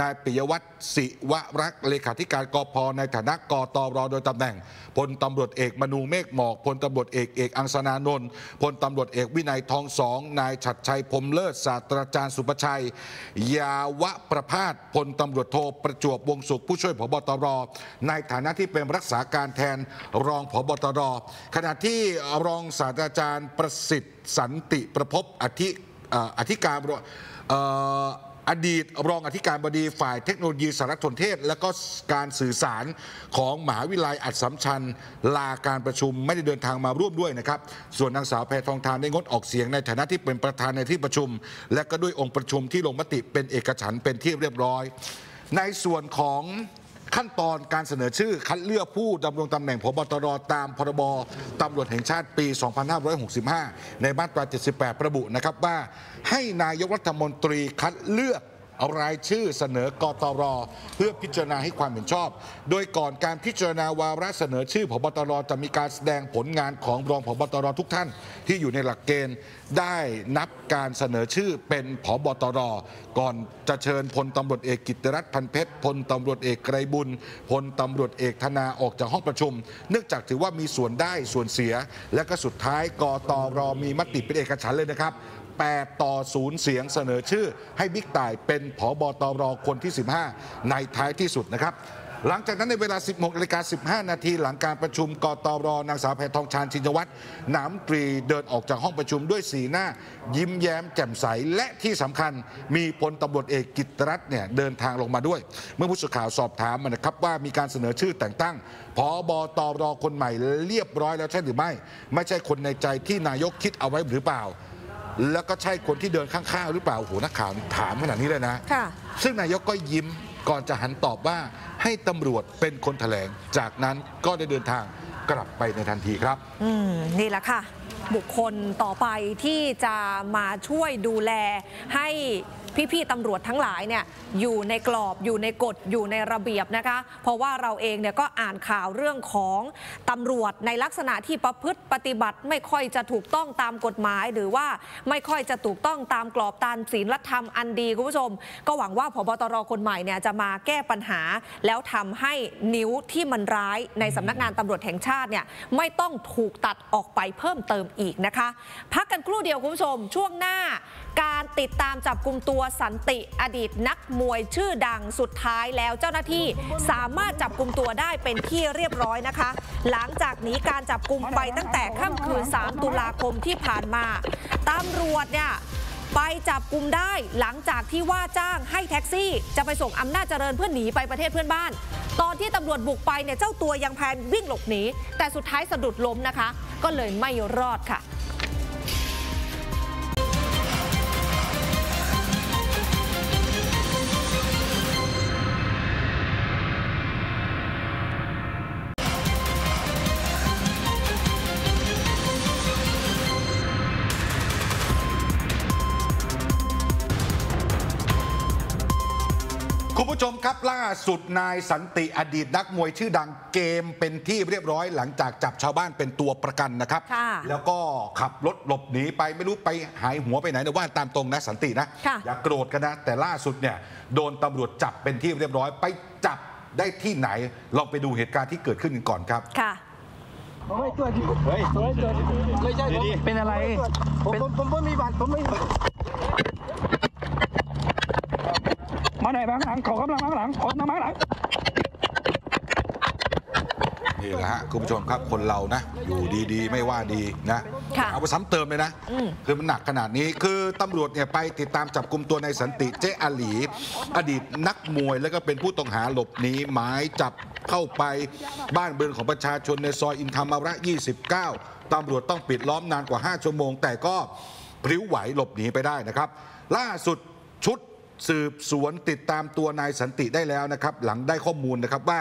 นายปิยวัฒน์ศิวรักษ์เลขาธิการกพในฐานะกตรโดยตำแหน่งพลตำรวจเอกมนูเมฆหมอกพลตำรวจเอกเอกอังสนานนท์พลตำรวจเอกวินัยทองสองนายฉัตรชัยพรหมเลิศศาสตราจารย์สุประชัยยาวประภาสพลตำรวจโทประจวบวงสุขผู้ช่วยผบตรในฐานะที่เป็นรักษาการแทนรองผบตรขณะที่รองศาสตราจารย์ประสิทธิ์สันติประพบอธิอธิการอดีตรองอธิการบดีฝ่ายเทคโนโลยีสารสนเทศและก็การสื่อสารของมหาวิทยาลัยอัสสัมชัญลาการประชุมไม่ได้เดินทางมาร่วมด้วยนะครับส่วนนางสาวแพทองธารได้งดออกเสียงในฐานะที่เป็นประธานในที่ประชุมและก็ด้วยองค์ประชุมที่ลงมติเป็นเอกฉันท์เป็นที่เรียบร้อยในส่วนของขั้นตอนการเสนอชื่อคัดเลือกผู้ดำรงตำแหน่งผบตรตามพรบตำรวจแห่งชาติปี สองพันห้าร้อยหกสิบห้า ในมาตรา เจ็ดสิบแปด ระบุนะครับว่าให้นายกรัฐมนตรีคัดเลือกเอารายชื่อเสนอกตรเพื่อพิจารณาให้ความเห็นชอบโดยก่อนการพิจารณาวาระเสนอชื่อผบตรจะมีการแสดงผลงานของรองผบตรทุกท่านที่อยู่ในหลักเกณฑ์ได้นับการเสนอชื่อเป็นผบตรก่อนจะเชิญพลตำรวจเอกกิตติรัตน์ พันเพชรพลตำรวจเอกไกรบุญพลตำรวจเอกธนาออกจากห้องประชุมเนื่องจากถือว่ามีส่วนได้ส่วนเสียและก็สุดท้ายกตรมีมติเป็นเอกฉันท์เลยนะครับแปดต่อศูนย์เสียงเสนอชื่อให้บิ๊กต่ายเป็นผบตรคนที่สิบห้าในท้ายที่สุดนะครับหลังจากนั้นในเวลา สิบหกนาฬิกาสิบห้านาทีหลังการประชุมกตรนางสาวแพทองธารชินวัตรนายกรัฐมนตรีเดินออกจากห้องประชุมด้วยสีหน้ายิ้มแย้มแจ่มใสและที่สำคัญมีพลตำรวจเอกกิตติรัตน์เนี่ยเดินทางลงมาด้วยเมื่อผู้สื่อข่าวสอบถามมันนะครับว่ามีการเสนอชื่อแต่งตั้งผบตรคนใหม่เรียบร้อยแล้วใช่หรือไม่ไม่ใช่คนในใจที่นายกคิดเอาไว้หรือเปล่าแล้วก็ใช่คนที่เดินข้างๆหรือเปล่าโอ้โหนักข่าวถามขนาดนี้เลยนะซึ่งนายกก็ยิ้มก่อนจะหันตอบว่าให้ตำรวจเป็นคนแถลงจากนั้นก็ได้เดินทางกลับไปในทันทีครับอืมนี่แหละค่ะบุคคลต่อไปที่จะมาช่วยดูแลให้พี่ๆตำรวจทั้งหลายเนี่ยอยู่ในกรอบอยู่ในกฎอยู่ในระเบียบนะคะเพราะว่าเราเองเนี่ยก็อ่านข่าวเรื่องของตำรวจในลักษณะที่ประพฤติปฏิบัติไม่ค่อยจะถูกต้องตามกฎหมายหรือว่าไม่ค่อยจะถูกต้องตามกรอบตามศีลธรรมอันดีคุณผู้ชมก็หวังว่าผบตรคนใหม่เนี่ยจะมาแก้ปัญหาแล้วทำให้นิ้วที่มันร้ายในสำนักงานตำรวจแห่งชาติเนี่ยไม่ต้องถูกตัดออกไปเพิ่มเติมอีกนะคะพักกันครู่เดียวคุณผู้ชมช่วงหน้าการติดตามจับกลุ่มตัวสันติอดีตนักมวยชื่อดังสุดท้ายแล้วเจ้าหน้าที่สามารถจับกลุ่มตัวได้เป็นที่เรียบร้อยนะคะหลังจากนี้การจับกลุ่มไปตั้งแต่ค่ำคืนสามตุลาคมที่ผ่านมาตำรวจเนี่ยไปจับกลุ่มได้หลังจากที่ว่าจ้างให้แท็กซี่จะไปส่งอำนาจเจริญเพื่อหนีไปประเทศเพื่อนบ้านตอนที่ตำรวจบุกไปเนี่ยเจ้าตัวยังพยายามวิ่งหลบหนีแต่สุดท้ายสะดุดล้มนะคะก็เลยไม่รอดค่ะครับล่าสุดนายสันติอดีตนักมวยชื่อดังเกมเป็นที่เรียบร้อยหลังจากจับชาวบ้านเป็นตัวประกันนะครับแล้วก็ขับรถหลบหนีไปไม่รู้ไปหายหัวไปไหนนะว่าตามตรงนะสันตินะอย่าโกรธกันนะแต่ล่าสุดเนี่ยโดนตำรวจจับเป็นที่เรียบร้อยไปจับได้ที่ไหนลองไปดูเหตุการณ์ที่เกิดขึ้นกันก่อนครับ ผมไม่ตรวจดิเฮ้ยไม่ใช่เป็นอะไรผมผมไม่มีบัตรผมไม่มาไหนบ้างหลังเขากำลังบ้างหลังขอน้ำบ้างหลังนี่แหละคุณผู้ชมครับคนเรานะอยู่ดีๆไม่ว่าดีนะเอาไปซ้ำเติมเลยนะคือมันหนักขนาดนี้คือตำรวจเนี่ยไปติดตามจับกลุ่มตัวนายสันติเจ๊อาหลีอดีตนักมวยแล้วก็เป็นผู้ต้องหาหลบหนีหมายจับเข้าไปบ้านเบือนของประชาชนในซอยอินธรรมระยี่สิบเก้าตำรวจต้องปิดล้อมนานกว่าห้าชั่วโมงแต่ก็พลิ้วไหวหลบหนีไปได้นะครับล่าสุดชุดสืบสวนติดตามตัวนายสันติได้แล้วนะครับหลังได้ข้อมูลนะครับว่า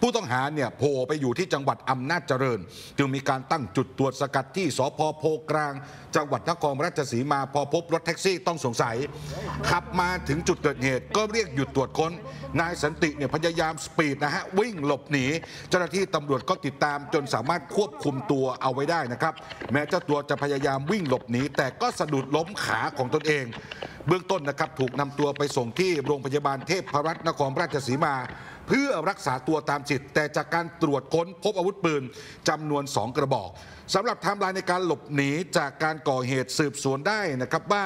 ผู้ต้องหาเนี่ยโผล่ไปอยู่ที่จังหวัดอำนาจเจริญจึงมีการตั้งจุดตรวจสกัดที่สภ.โพกลางจังหวัดนครราชสีมาพอพบรถแท็กซี่ต้องสงสัยขับมาถึงจุดเกิดเหตุก็เรียกหยุดตรวจค้นนายสันติเนี่ยพยายามสปีดนะฮะวิ่งหลบหนีเจ้าหน้าที่ตำรวจก็ติดตามจนสามารถควบคุมตัวเอาไว้ได้นะครับแม้เจ้าตัวจะพยายามวิ่งหลบหนีแต่ก็สะดุดล้มขาของตนเองเบื้องต้นนะครับถูกนำตัวไปส่งที่โรงพยาบาลเทพรัตน์นครราชสีมาเพื่อรักษาตัวตามสิทธิ์แต่จากการตรวจค้นพบอาวุธปืนจำนวนสองกระบอกสำหรับไทม์ไลน์ในการหลบหนีจากการก่อเหตุสืบสวนได้นะครับว่า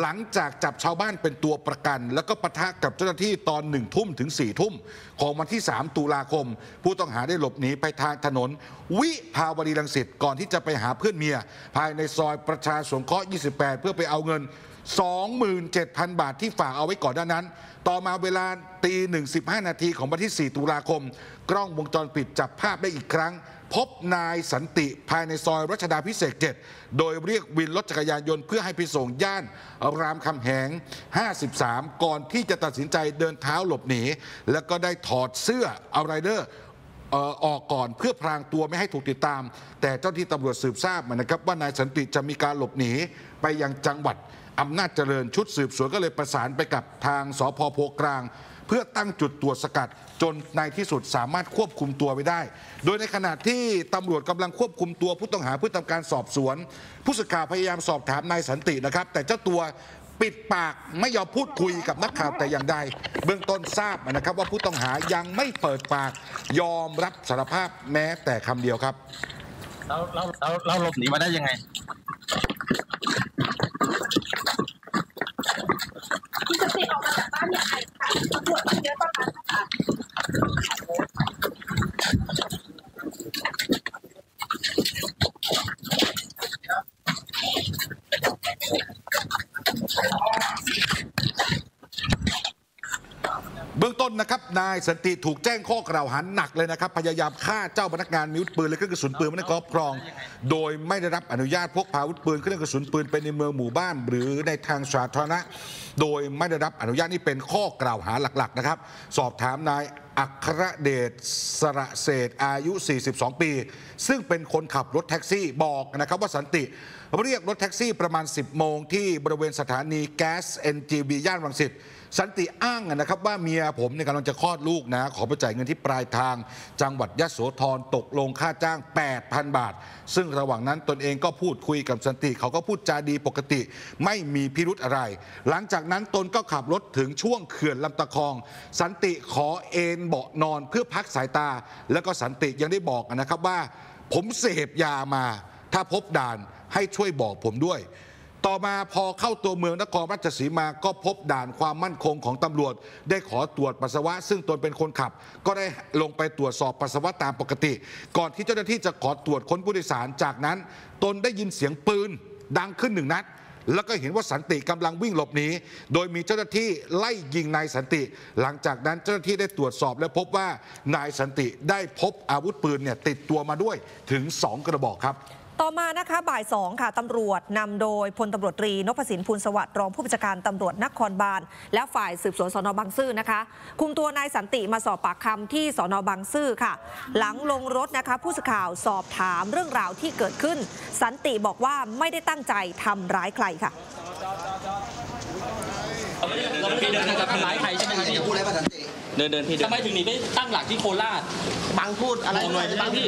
หลังจากจับชาวบ้านเป็นตัวประกันแล้วก็ปะทะกับเจ้าหน้าที่ตอนหนึ่งทุ่มถึงสี่ทุ่มของวันที่สามตุลาคมผู้ต้องหาได้หลบหนีไปทางถนนวิภาวดีรังสิตก่อนที่จะไปหาเพื่อนเมียภายในซอยประชาสงเคราะห์ยี่สิบแปดเพื่อไปเอาเงินสองหมื่นเจ็ดพัน บาทที่ฝากเอาไว้ก่อนด้านนั้นต่อมาเวลาตีหนึ่งสิบห้านาทีของวันที่สี่ตุลาคมกล้องวงจรปิดจับภาพได้อีกครั้งพบนายสันติภายในซอยรัชดาพิเศษเจ็ดโดยเรียกวินรถจักรยานยนต์เพื่อให้ไปส่งย่านรามคำแหงห้าสิบสามก่อนที่จะตัดสินใจเดินเท้าหลบหนีแล้วก็ได้ถอดเสื้อเอาไรเดอร์ออกก่อนเพื่อพรางตัวไม่ให้ถูกติดตามแต่เจ้าที่ตำรวจสืบทราบมานะครับว่านายสันติจะมีการหลบหนีไปยังจังหวัดอำนาจเจริญชุดสืบสวนก็เลยประสานไปกับทางสภ.โพกลางเพื่อตั้งจุดตรวจสกัดจนในที่สุดสามารถควบคุมตัวไว้ได้โดยในขณะที่ตำรวจกำลังควบคุมตัวผู้ต้องหาเพื่อทำการสอบสวนผู้สื่อข่าวพยายามสอบถามนายสันตินะครับแต่เจ้าตัวปิดปากไม่ยอมพูดคุยกับนักข่าวแต่อย่างใดเบื้องต้นทราบนะครับว่าผู้ต้องหายังไม่เปิดปากยอมรับสารภาพแม้แต่คำเดียวครับเราเราเราเราหลบหนีมาได้ยังไงจะติดออกมาจากบ้านยังไงคะตำรวจเยอะประมาณค่ะเบื้องต้นนะครับนายสันติถูกแจ้งข้อกล่าวหาหนักเลยนะครับพยายามฆ่าเจ้าพนักงานมีอาวุธปืนและเครื่องกระสุนปืนไว้ในครอบครองโดยไม่ได้รับอนุญาตพกพาอาวุธปืนเครื่องกระสุนปืนไปในเมืองหมู่บ้านหรือในทางสาธารณะโดยไม่ได้รับอนุญาตนี่เป็นข้อกล่าวหาหลักๆนะครับสอบถามนายอัครเดชสระเศษอายุสี่สิบสองปีซึ่งเป็นคนขับรถแท็กซี่บอกนะครับว่าสันติเรียกรถแท็กซี่ประมาณสิบโมงที่บริเวณสถานีแก๊ส เอ็น จี บี ย่านรังสิตสันติอ้างนะครับว่าเมียผมเนี่ยกำลังจะคลอดลูกนะขอไปจ่ายเงินที่ปลายทางจังหวัดยโสธรตกลงค่าจ้าง แปดพัน บาทซึ่งระหว่างนั้นตนเองก็พูดคุยกับสันติเขาก็พูดจาดีปกติไม่มีพิรุธอะไรหลังจากนั้นตนก็ขับรถถึงช่วงเขื่อนลำตะคองสันติขอเอนเบาะนอนเพื่อพักสายตาแล้วก็สันติยังได้บอกนะครับว่าผมเสพยามาถ้าพบด่านให้ช่วยบอกผมด้วยต่อมาพอเข้าตัวเมืองนครราชสีมาก็พบด่านความมั่นคงของตำรวจได้ขอตรวจปัสสาวะซึ่งตนเป็นคนขับก็ได้ลงไปตรวจสอบปัสสาวะตามปกติก่อนที่เจ้าหน้าที่จะขอตรวจค้นผู้โดยสารจากนั้นตนได้ยินเสียงปืนดังขึ้นหนึ่งนัดแล้วก็เห็นว่าสันติกำลังวิ่งหลบหนีโดยมีเจ้าหน้าที่ไล่ยิงนายสันติหลังจากนั้นเจ้าหน้าที่ได้ตรวจสอบและพบว่านายสันติได้พบอาวุธปืนเนี่ยติดตัวมาด้วยถึงสองกระบอกครับต่อมานะคะบ่ายสองค่ะตำรวจนำโดยพลตำรวจตรีนพสินพูลสวัสดิ์รองผู้บัญชาการตำรวจนครบาลและฝ่ายสืบสวนสนบางซื่อนะคะคุมตัวนายสันติมาสอบปากคำที่สนบางซื่อค่ะหลังลงรถนะคะผู้สื่อข่าวสอบถามเรื่องราวที่เกิดขึ้นสันติบอกว่าไม่ได้ตั้งใจทำร้ายใครค่ะเราไม่ได้เดินทางทำร้ายใครใช่ไหมครับพี่พูดอะไรบ้างสันติเดินเดินพี่เดินทำไมถึงนี่ไม่ตั้งหลักที่โคราชบางพูดอะไรหน่อยบางพี่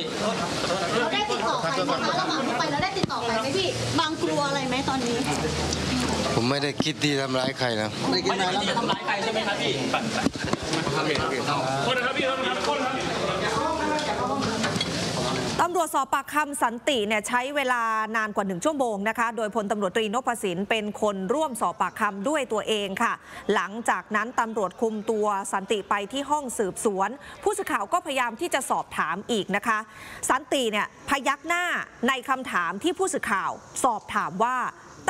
เราได้ติดต่อใครไหมคะเราบางไปเราได้ติดต่อใครไหมพี่บางกลัวอะไรไหมตอนนี้ผมไม่ได้คิดที่ทำร้ายใครนะไม่ได้คิดที่จะทำร้ายใครใช่ไหมครับพี่โทษนะครับพี่โทษนะครับ ตำรวจสอบปากคำสันติเนี่ยใช้เวลานานกว่าหนึ่งชั่วโมงนะคะโดยพลตำรวจตรีนพสินเป็นคนร่วมสอบปากคำด้วยตัวเองค่ะหลังจากนั้นตำรวจคุมตัวสันติไปที่ห้องสืบสวนผู้สื่อข่าวก็พยายามที่จะสอบถามอีกนะคะสันติเนี่ยพยักหน้าในคำถามที่ผู้สื่อข่าวสอบถามว่า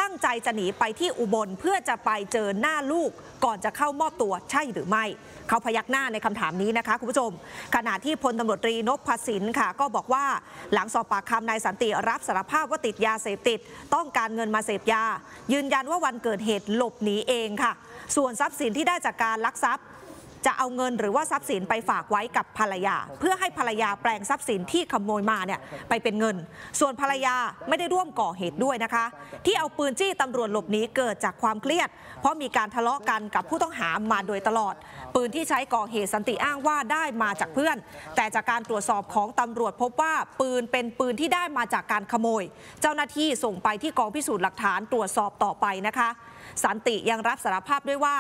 ตั้งใจจะหนีไปที่อุบลเพื่อจะไปเจอหน้าลูกก่อนจะเข้ามอบตัวใช่หรือไม่เขาพยักหน้าในคำถามนี้นะคะคุณผู้ชมขณะที่พลตำรวจตรีนพสินค่ะก็บอกว่าหลังสอบปากคำนายสันติรับสารภาพว่าติดยาเสพติดต้องการเงินมาเสพยายืนยันว่าวันเกิดเหตุหลบหนีเองค่ะส่วนทรัพย์สินที่ได้จากการลักทรัพย์จะเอาเงินหรือว่าทรัพย์สินไปฝากไว้กับภรรยาเพื่อให้ภรรยาแปลงทรัพย์สินที่ขโมยมาเนี่ยไปเป็นเงินส่วนภรรยาไม่ได้ร่วมก่อเหตุด้วยนะคะที่เอาปืนจี้ตำรวจหลบหนีเกิดจากความเครียดเพราะมีการทะเลาะกันกับผู้ต้องหามาโดยตลอดปืนที่ใช้ก่อเหตุสันติอ้างว่าได้มาจากเพื่อนแต่จากการตรวจสอบของตำรวจพบว่าปืนเป็นปืนที่ได้มาจากการขโมยเจ้าหน้าที่ส่งไปที่กองพิสูจน์หลักฐานตรวจสอบต่อไปนะคะสันติยังรับสารภาพด้วยว่า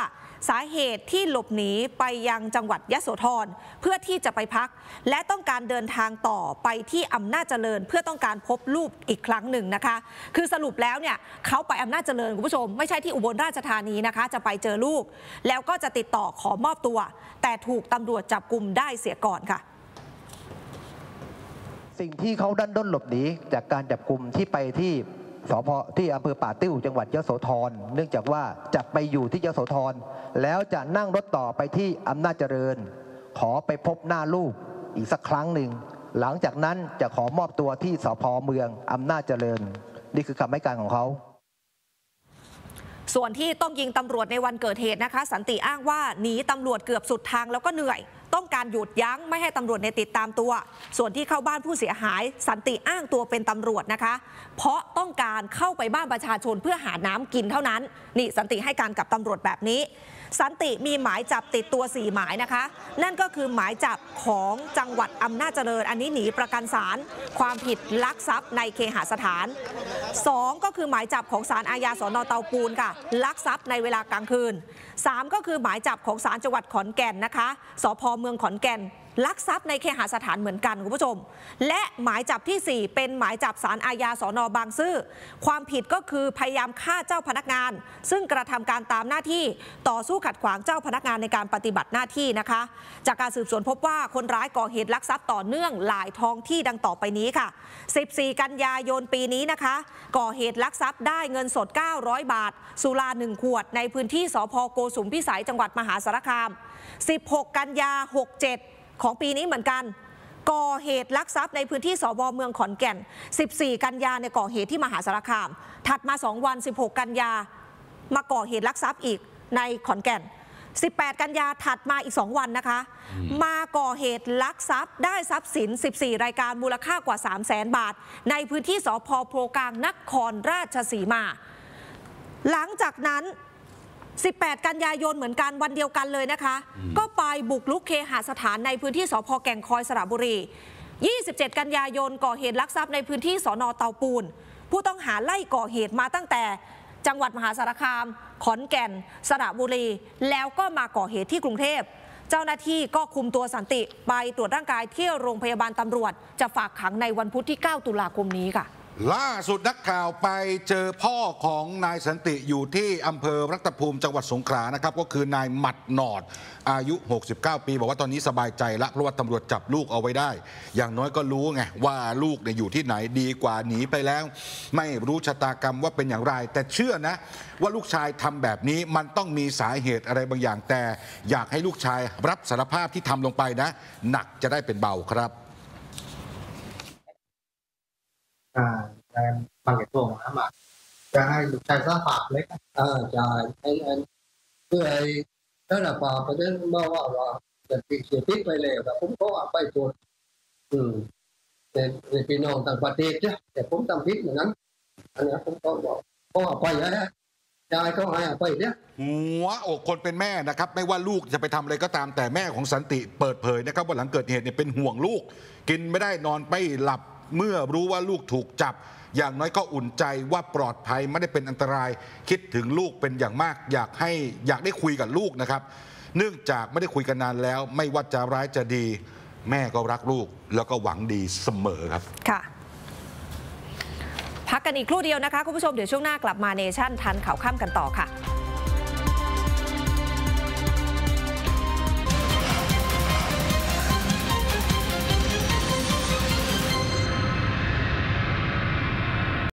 สาเหตุที่หลบหนีไปยังจังหวัดยโสธรเพื่อที่จะไปพักและต้องการเดินทางต่อไปที่อำนาจเจริญเพื่อต้องการพบลูกอีกครั้งหนึ่งนะคะคือสรุปแล้วเนี่ยเขาไปอำนาจเจริญคุณผู้ชมไม่ใช่ที่อุบลราชธานีนะคะจะไปเจอลูกแล้วก็จะติดต่อขอมอบตัวแต่ถูกตำรวจจับกุมได้เสียก่อนค่ะสิ่งที่เขาดันด้นหลบหนีจากการจับกุมที่ไปที่สพที่อำเภอป่าติ้วจังหวัดยโสธรเนื่องจากว่าจะไปอยู่ที่ยโสธรแล้วจะนั่งรถต่อไปที่อำนาจเจริญขอไปพบหน้าลูกอีกสักครั้งหนึ่งหลังจากนั้นจะขอมอบตัวที่สพเมืองอำนาจเจริญนี่คือคำให้การของเขาส่วนที่ต้องยิงตำรวจในวันเกิดเหตุนะคะสันติอ้างว่าหนีตำรวจเกือบสุดทางแล้วก็เหนื่อยต้องการหยุดยั้งไม่ให้ตำรวจในติดตามตัวส่วนที่เข้าบ้านผู้เสียหายสันติอ้างตัวเป็นตำรวจนะคะเพราะต้องการเข้าไปบ้านประชาชนเพื่อหาน้ำกินเท่านั้นนี่สันติให้การกับตำรวจแบบนี้สันติมีหมายจับติดตัวสี่หมายนะคะนั่นก็คือหมายจับของจังหวัดอำนาจเจริญอันนี้หนีประกันศาลความผิดลักทรัพย์ในเคหสถานสองก็คือหมายจับของศาลอาญาสน.เตาปูนค่ะลักทรัพย์ในเวลากลางคืนสามก็คือหมายจับของศาลจังหวัดขอนแก่นนะคะสภ.เมืองขอนแก่นลักทรัพย์ในเคหสถานเหมือนกันคุณผู้ชมและหมายจับที่สี่เป็นหมายจับศาลอาญาสน.บางซื่อความผิดก็คือพยายามฆ่าเจ้าพนักงานซึ่งกระทำการตามหน้าที่ต่อสู้ขัดขวางเจ้าพนักงานในการปฏิบัติหน้าที่นะคะจากการสืบสวนพบว่าคนร้ายก่อเหตุลักทรัพย์ต่อเนื่องหลายท้องที่ดังต่อไปนี้ค่ะสิบสี่กันยายนปีนี้นะคะก่อเหตุลักทรัพย์ได้เงินสดเก้าร้อยบาทสุราหนึ่งขวดในพื้นที่สภ.โกสุมพิสัยจังหวัดมหาสารคามสิบหกกันยาหกเจ็ดของปีนี้เหมือนกันก่อเหตุลักทรัพย์ในพื้นที่สภ.เมืองขอนแก่นสิบสี่กันยาในก่อเหตุที่มหาสารคามถัดมาสองวันสิบหกกันยามาก่อเหตุลักทรัพย์อีกในขอนแก่นสิบแปดกันยาถัดมาอีกสองวันนะคะมาก่อเหตุลักทรัพย์ได้ทรัพย์สินสิบสี่รายการมูลค่ากว่า สามแสน บาทในพื้นที่สภ.โพกลางนครราชสีมาหลังจากนั้นสิบแปดกันยายนเหมือนกันวันเดียวกันเลยนะคะก็ไปบุกลุกเคหสถานในพื้นที่สภ.แก่งคอยสระบุรียี่สิบเจ็ดกันยายนก่อเหตุลักทรัพย์ในพื้นที่สน.เตาปูนผู้ต้องหาไล่ก่อเหตุมาตั้งแต่จังหวัดมหาสารคามขอนแก่นสระบุรีแล้วก็มาก่อเหตุที่กรุงเทพเจ้าหน้าที่ก็คุมตัวสันติไปตรวจร่างกายที่โรงพยาบาลตำรวจจะฝากขังในวันพุธที่เก้าตุลาคมนี้ค่ะล่าสุดนักข่าวไปเจอพ่อของนายสันติอยู่ที่อำเภอรัตภูมิจังหวัดสงขลานะครับก็คือนายหมัดหนอดอายุหกสิบเก้าปีบอกว่าตอนนี้สบายใจละเพราะว่าตำรวจจับลูกเอาไว้ได้อย่างน้อยก็รู้ไงว่าลูกเนี่ยอยู่ที่ไหนดีกว่าหนีไปแล้วไม่รู้ชะตากรรมว่าเป็นอย่างไรแต่เชื่อนะว่าลูกชายทำแบบนี้มันต้องมีสาเหตุอะไรบางอย่างแต่อยากให้ลูกชายรับสารภาพที่ทำลงไปนะหนักจะได้เป็นเบาครับbằng cái tuồng á mà, cho hai lục trai sát phạt đấy, ờ trời, anh anh, người đó là vào cái đến mơ vào vào, để bị chia tiết về lề và cũng có bay tuột, ừ, để để bị nòng tàng quạt tiệt chứ, để cũng tàng tiết mà nắng, anh ấy cũng có bảo, có bay đấy, trai có ai bay đấy.หัวอกคนเป็นแม่นะครับไม่ว่าลูกจะไปทำอะไรก็ตามแต่แม่ของสันติเปิดเผยนะครับว่าหลังเกิดเหตุเนี่ยเป็นห่วงลูกกินไม่ได้นอนไม่หลับเมื่อรู้ว่าลูกถูกจับอย่างน้อยก็อุ่นใจว่าปลอดภัยไม่ได้เป็นอันตรายคิดถึงลูกเป็นอย่างมากอยากให้อยากได้คุยกับลูกนะครับเนื่องจากไม่ได้คุยกันนานแล้วไม่ว่าจะร้ายจะดี แม่ก็รักลูกแล้วก็หวังดีเสมอครับค่ะพักกันอีกครู่เดียวนะคะคุณผู้ชมเดี๋ยวช่วงหน้ากลับมาเนชั่นทันข่าวค่ำกันต่อค่ะ